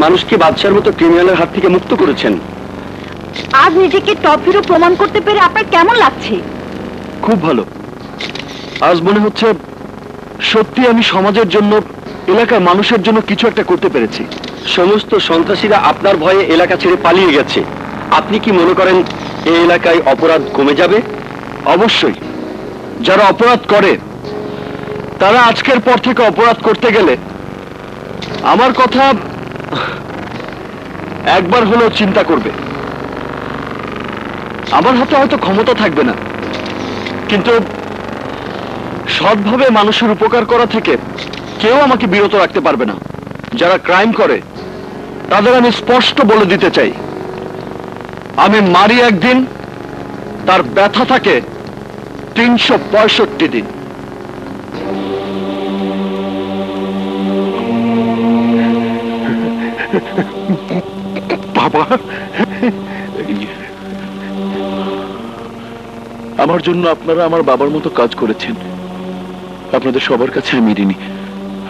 মানুষকে বাদশার মতো ক্রিমিনালের হাত থেকে মুক্ত করেছেন। আজ নিজেকে টপ হিরো প্রমাণ করতে পেরে আপনার কেমন লাগছে? খুব ভালো। আজ মনে হচ্ছে সত্যি আমি সমাজের জন্য, এলাকার মানুষের জন্য কিছু একটা করতে পেরেছি। সমস্ত সন্ত্রাসীরা আপনার ভয়ে এলাকা ছেড়ে পালিয়ে গেছে। আপনি কি মনে করেন এই এলাকায় অপরাধ কমে যাবে। অবশ্যই যারা অপরাধ করে তারা আজকের পর থেকে অপরাধ করতে গেলে আমার কথা একবার হলেও চিন্তা করবে। আমার হাতে হয়তো ক্ষমতা থাকবে না, কিন্তু সৎভাবে মানুষের উপকার করা থেকে কেউ আমাকে বিরত রাখতে পারবে না। যারা ক্রাইম করে তাদের আমি স্পষ্ট বলে দিতে চাই, আমি মারি একদিন, তার ব্যথা থাকে তিনশো পঁয়ষট্টি দিন। বাবা, আমার জন্য আপনারা আমার বাবার মতো কাজ করেছেন। আপনাদের সবার কাছে আমি ঋণী।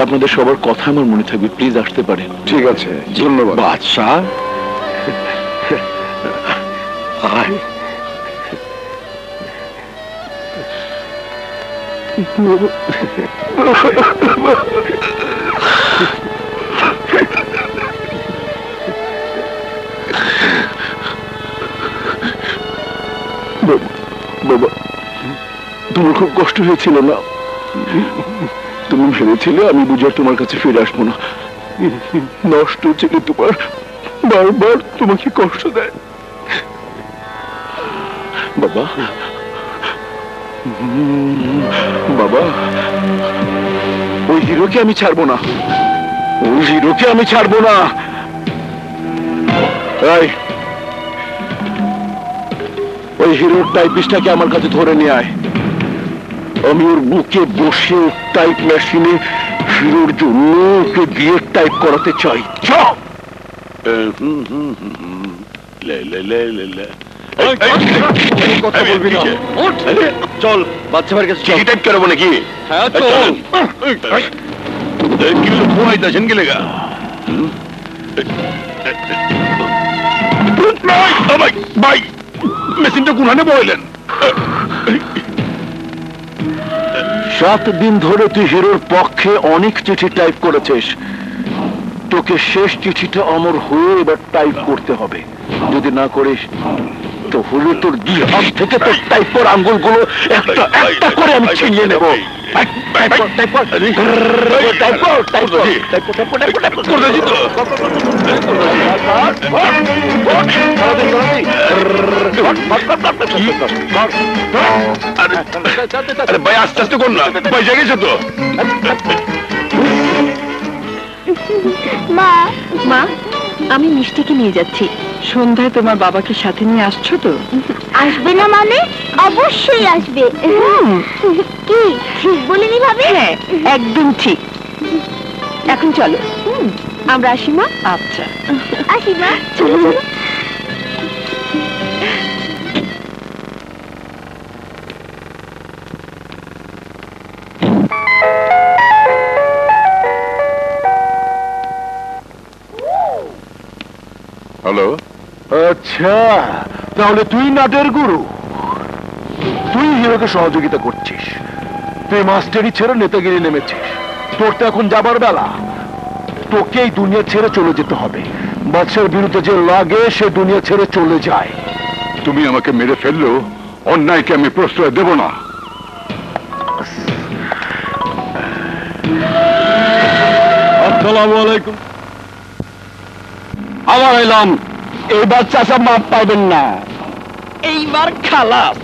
আপনাদের সবার কথা আমার মনে থাকবে, প্লিজ আসতে পারেন। ঠিক আছে, ধন্যবাদ। আচ্ছা, বাবা তোমার খুব কষ্ট হয়েছিল না? তুমি ভেবেছিলে আমি বুঝার তোমার কাছে ফিরে আসবো না। নষ্ট ছেলে তোমার বারবার তোমাকে কষ্ট দেয়। বাবা, বাবা ওই হিরোকে আমি ছাড়বো না, ওই হিরোকে আমি ছাড়বো না। ওই হিরোর টাইপিস্টটাকে আমার কাছে ধরে নিয়ে আয়। আমি ওর বুকে বসে টাইপ মেশিনে হিরোর জন্য ওকে দিয়ে টাইপ করাতে চাই। চল বাচ্চা ভাইয়ের কাছে টাইপ করাবো নাকি? হ্যাঁ চল। ভাই মেশিনটা কোনখানে বললেন? সাত দিন ধরে তুই হিরোর পক্ষে অনেক চিঠি টাইপ করেছিস। তোকে শেষ চিঠিটা অমর হয়ে এবার টাইপ করতে হবে। যদি না করিস তো হলো তোর দুই হাত থেকে তোর টাইপ করা আঙ্গুলগুলো একটা একটা করে আমি ছিনিয়ে নেব। ভাই আস্তে আস্তে কর না, পয়সা গেছে তো। মা, মা আমি মিষ্টিকে নিয়ে যাচ্ছি। সন্ধ্যায় তোমার বাবাকে সাথে নিয়ে আসছো তো? আসবে না মানে? অবশ্যই আসবে। কি ঠিক বলিনি ভাবে? একদম ঠিক। এখন চলো, আমরা আসি মা। আচ্ছা আসি মা। হ্যালো। আচ্ছা তাহলে তুই নাটের গুরু, তুই হিরোকে সহযোগিতা করছিস, তুই মাস্টারি ছেড়ে নেতাগিরি নেমেছিস। তোর তো এখন যাবার বেলা, তোকে এই দুনিয়া ছেড়ে চলে যেতে হবে। বাদশার বিরুদ্ধে যে লাগে সে দুনিয়া ছেড়ে চলে যায়। তুমি আমাকে মেরে ফেললেও অন্যায়কে আমি প্রশ্রয় দেব না। আসসালামু আলাইকুম। আমার এলাম এবার চাচা মাপ পাবেন না, এইবার খালাস।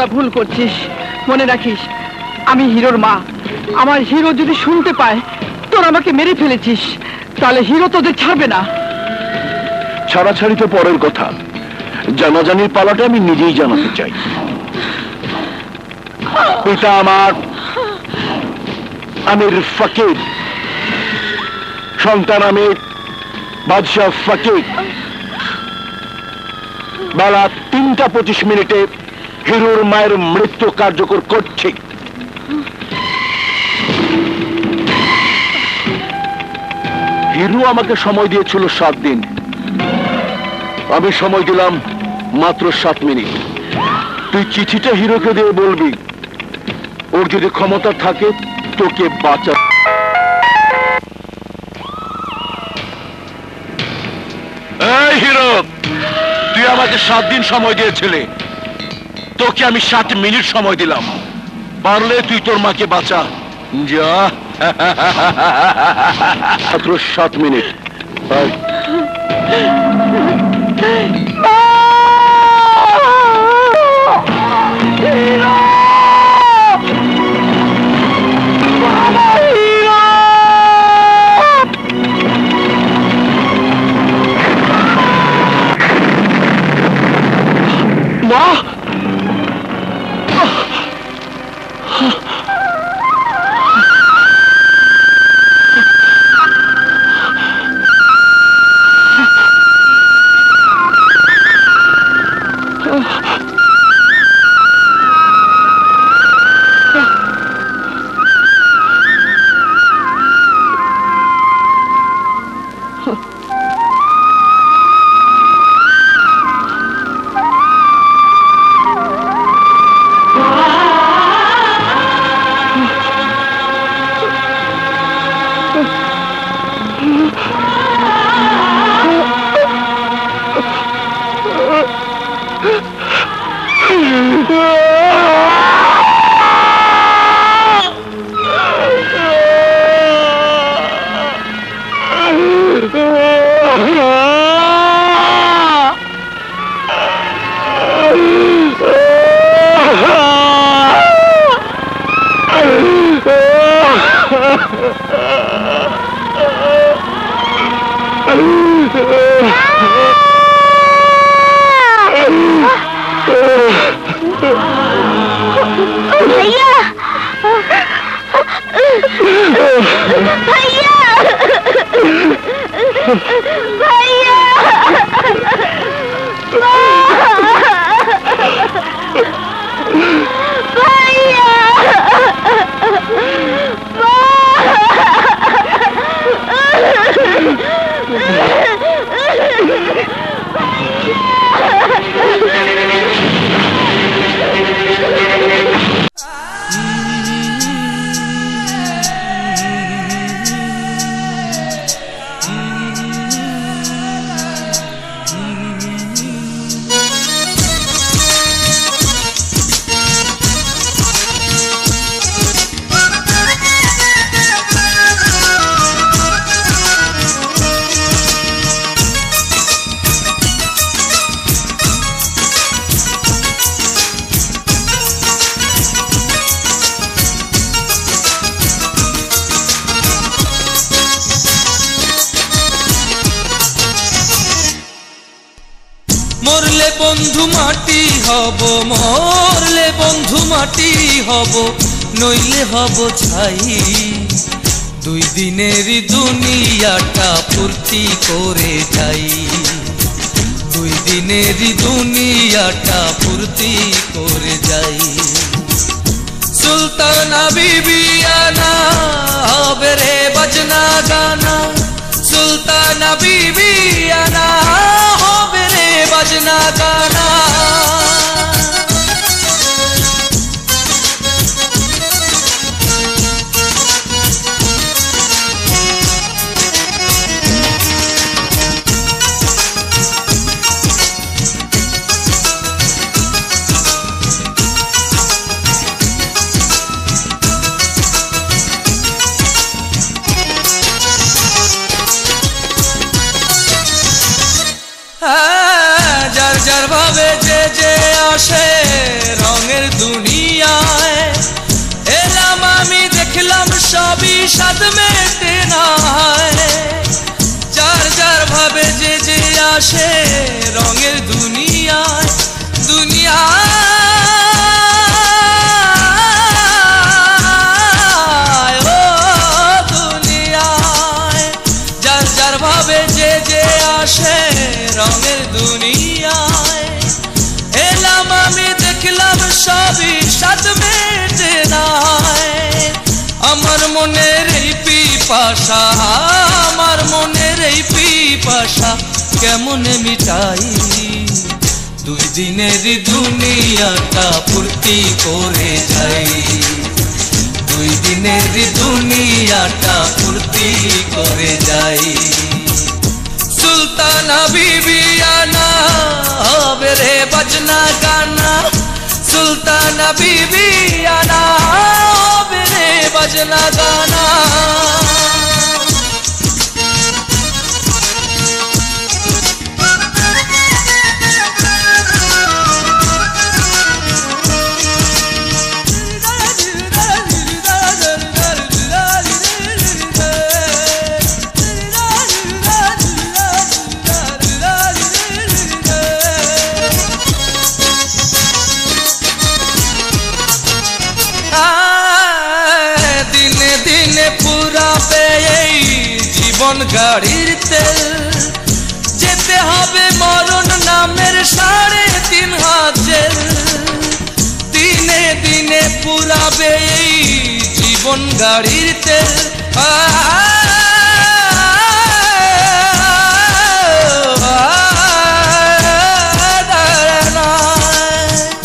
তোরা ভুল করছিস, মনে রাখিস আমি হিরোর মা। আমার হিরো যদি শুনতে পায় তোরা আমাকে মেরে ফেলেছিস, তাহলে হিরো তোদের ছাড়বে না। ছাড়াছাড়ি তো পরের কথা, জানাজানির পালাটা আমি নিজেই জানাতে চাই। পিতা আমার আমির ফকির, সন্তান আমি বাদশাহ ফকির। বেলা তিনটা পঁচিশ মিনিটে হিরোর মায়ের মৃত্যু কার্যকর করছি। হিরো আমাকে সময় দিয়েছিল সাত দিন, আমি সময় দিলাম মাত্র সাত মিনিট। তুই চিঠিটা হিরোকে দিয়ে বলবি, ওর যদি ক্ষমতা থাকে তোকে বাঁচা। এই হিরো, তুই আমাকে সাত দিন সময় দিয়েছিলি, তোকে আমি সাত মিনিট সময় দিলাম। পারলে তুই তোর মাকে বাঁচা। যা, মাত্র সাত মিনিট। মা, নইলে হব ছাই। দুই দিনের দুনিয়াটা পূর্তি করে যাই, দুই দিনের দুনিয়াটা পূর্তি করে যাই। সুলতানা বিবি আনা হবে রে বাজনা গানা, সুলতানা বিবি আনা হবে রে বাজনা গানা। সে রঙের দুনিয়ায় দুনিয়া ও আমার মনের এই পিপাসা, আমার মনের এই পিপাসা কেমনে মিটাই? দুই দিনের দুনিয়াটা ফুর্তি করে যাই, দুই দিনের দুনিয়াটা ফুর্তি করে যাই। সুলতানা বিবি আনা হবে রে বাজনা গানা, সুলতানা বিবি আনা হবে রে বাজনা গানা। গাড়ির তেল যেতে হবে মরণ নামের সাড়ে তিন হাত জেল। দিনে দিনে পুরাবে এই জীবন গাড়ির তেল।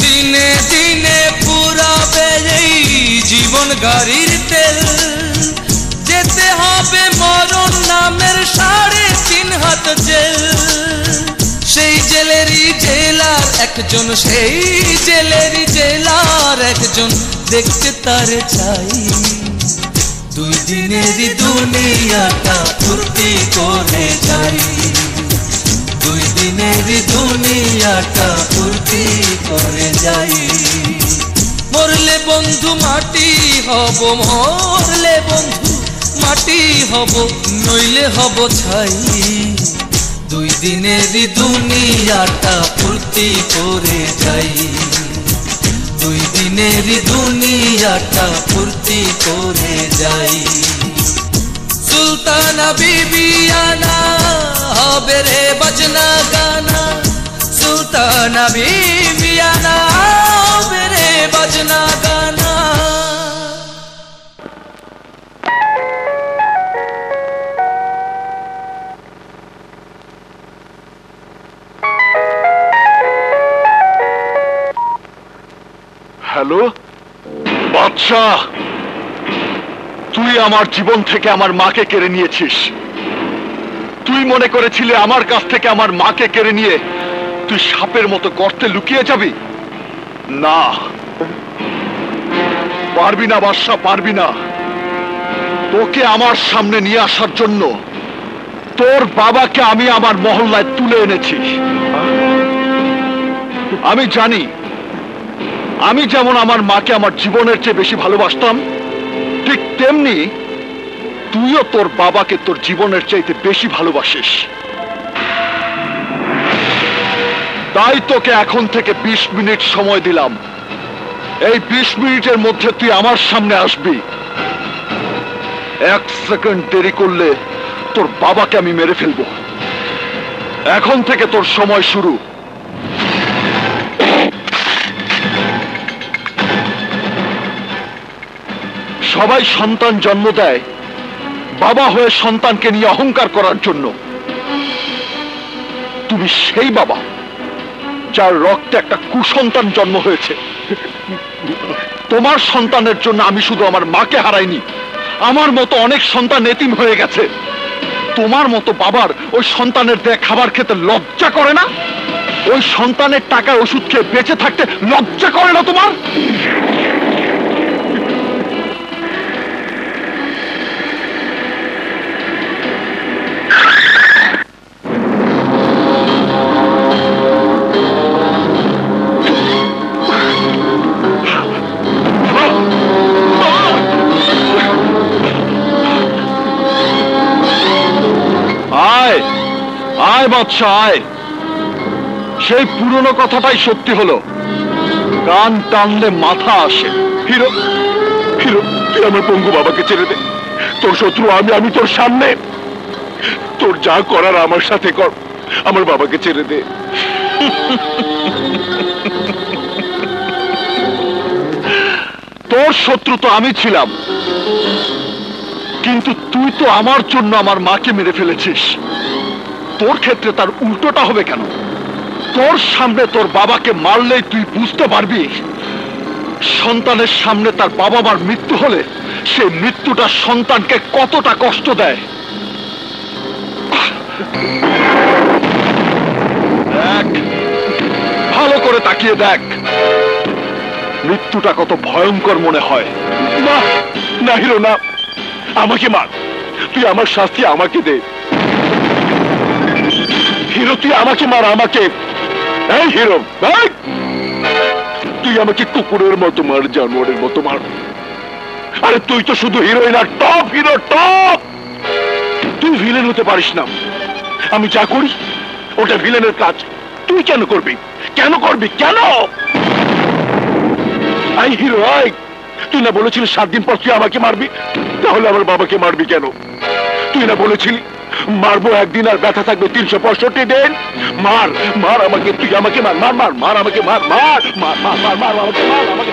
দিনে দিনে পুরাবে এই জীবন গাড়ির তেল, যেতে হবে মরণ নামের সাড়ে তিন হাত জেল। সেই জেলেরই জেলার একজন, সেই জেলেরই জেলার একজন দেখতে তার চাই। দুই দিনের দুনিয়াটা ফুর্তি করে যাই, দুই দিনের দুনিয়াটা ফুর্তি করে যাই। মরলে বন্ধু মাটি হব, মরলে বন্ধু মাটি হব, নইলে হব ছাই। দুই দিনের দুনিয়াটা ফুর্তি করে যাই, দুই দিনের দুনিয়াটা ফুর্তি করে যাই। সুলতানা বিবি আনা হবে রে বাজনা গানা, সুলতানা বিবি আনা হবে রে বাজনা গানা। হ্যালো বাদশা, তুই আমার জীবন থেকে আমার মাকে কেড়ে নিয়েছিস। তুই মনে করেছিলি আমার কাছ থেকে আমার মাকে কেড়ে নিয়ে তুই সাপের মতো গর্তে লুকিয়ে যাবি? না, পারবি না বাদশা, পারবি না। তোকে আমার সামনে নিয়ে আসার জন্য তোর বাবাকে আমি আমার মহল্লায় তুলে এনেছি। আমি জানি আমি যেমন আমার মাকে আমার জীবনের চেয়ে বেশি ভালোবাসতাম, ঠিক তেমনি তুইও তোর বাবাকে তোর জীবনের চাইতে বেশি ভালোবাসিস। তাই তোকে এখন থেকে বিশ মিনিট সময় দিলাম। এই বিশ মিনিটের মধ্যে তুই আমার সামনে আসবি। এক সেকেন্ড দেরি করলে তোর বাবাকে আমি মেরে ফেলব। এখন থেকে তোর সময় শুরু। সবাই সন্তান জন্ম দেয় বাবা হয়ে সন্তানকে নিয়ে অহংকার করার জন্য। তুমি সেই বাবা যার রক্তে একটা কুসন্তান জন্ম হয়েছে। তোমার সন্তানের জন্য আমি শুধু আমার মাকে হারাইনি, আমার মতো অনেক সন্তান এতিম হয়ে গেছে। তোমার মতো বাবার ওই সন্তানের দেয়া খাবার খেতে লজ্জা করে না? ওই সন্তানের টাকা ওষুধ খেয়ে বেঁচে থাকতে লজ্জা করে না তোমার? সেই পুরনো কথাটাই সত্যি হলো, কান টানলে মাথা আসে। হিরো, হিরো, তুই আমার পঙ্গু বাবাকে ছেড়ে দে। তোর শত্রু আমি, আমি তোর সামনে। তোর যা করার আমার সাথে কর, আমার বাবাকে ছেড়ে দে। তোর শত্রু তো আমি ছিলাম, কিন্তু তুই তো আমার জন্য আমার মাকে মেরে ফেলেছিস। তোর ক্ষেত্রে তার উল্টোটা হবে কেন? তোর সামনে তোর বাবাকে মারলেই তুই বুঝতে পারবি সন্তানের সামনে তার বাবা মার মৃত্যু হলে সেই মৃত্যুটা সন্তানকে কতটা কষ্ট দেয়। দেখ, ভালো করে তাকিয়ে দেখ মৃত্যুটা কত ভয়ঙ্কর মনে হয়। না না হিরো, না, আমাকে মার, তুই আমার শাস্তি আমাকে দে। হিরো তুই আমাকে মার, আমাকে। এই হিরো, এই তুই আমাকে কুকুরের মতো মার, জানোয়ারের মতো মার। আরে তুই তো শুধু হিরোই না, টপ হিরো, টপ। তুই ভিলেন হতে পারিস না। আমি যা করি ওটা ভিলেনের কাজ, তুই কেন করবি? কেন করবি কেন? আই হিরো, আই, তুই না বলেছিলি সাত দিন পর তুই আমাকে মারবি, তাহলে আমার বাবাকে মারবি কেন? তুই না বলেছিলি মারবো একদিন আর ব্যথা থাকবে তিনশো পঁয়ষট্টি দিন। মার, মার আমাকে, তুই আমাকে মার, মার মার মার আমাকে, মার মার মার মার মার মার আমাকে, মার আমাকে।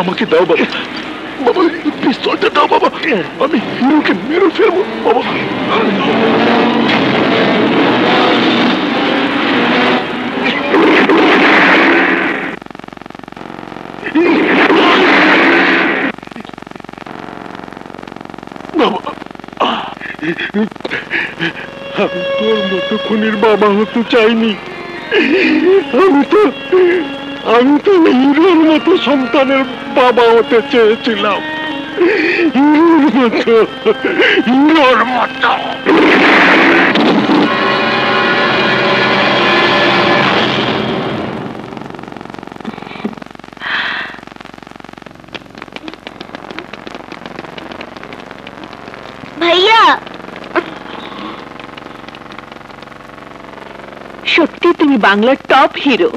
আমাকে দাও বাবা, বাবা পিস্তলটা দাও বাবা, আমি হিরোকে মেরে ফেলবো বাবা। আমি তোর মতো খুনির বাবা হতে চাইনি, আমি তো আমি তো হিরোর মতো সন্তানের বাবা হতে চেয়েছিলাম। হিরোর মতো, হিরোর মতো। ভাইয়া সত্যি তুমি বাংলার টপ হিরো।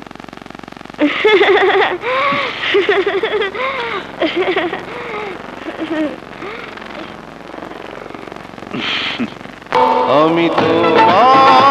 আমি তো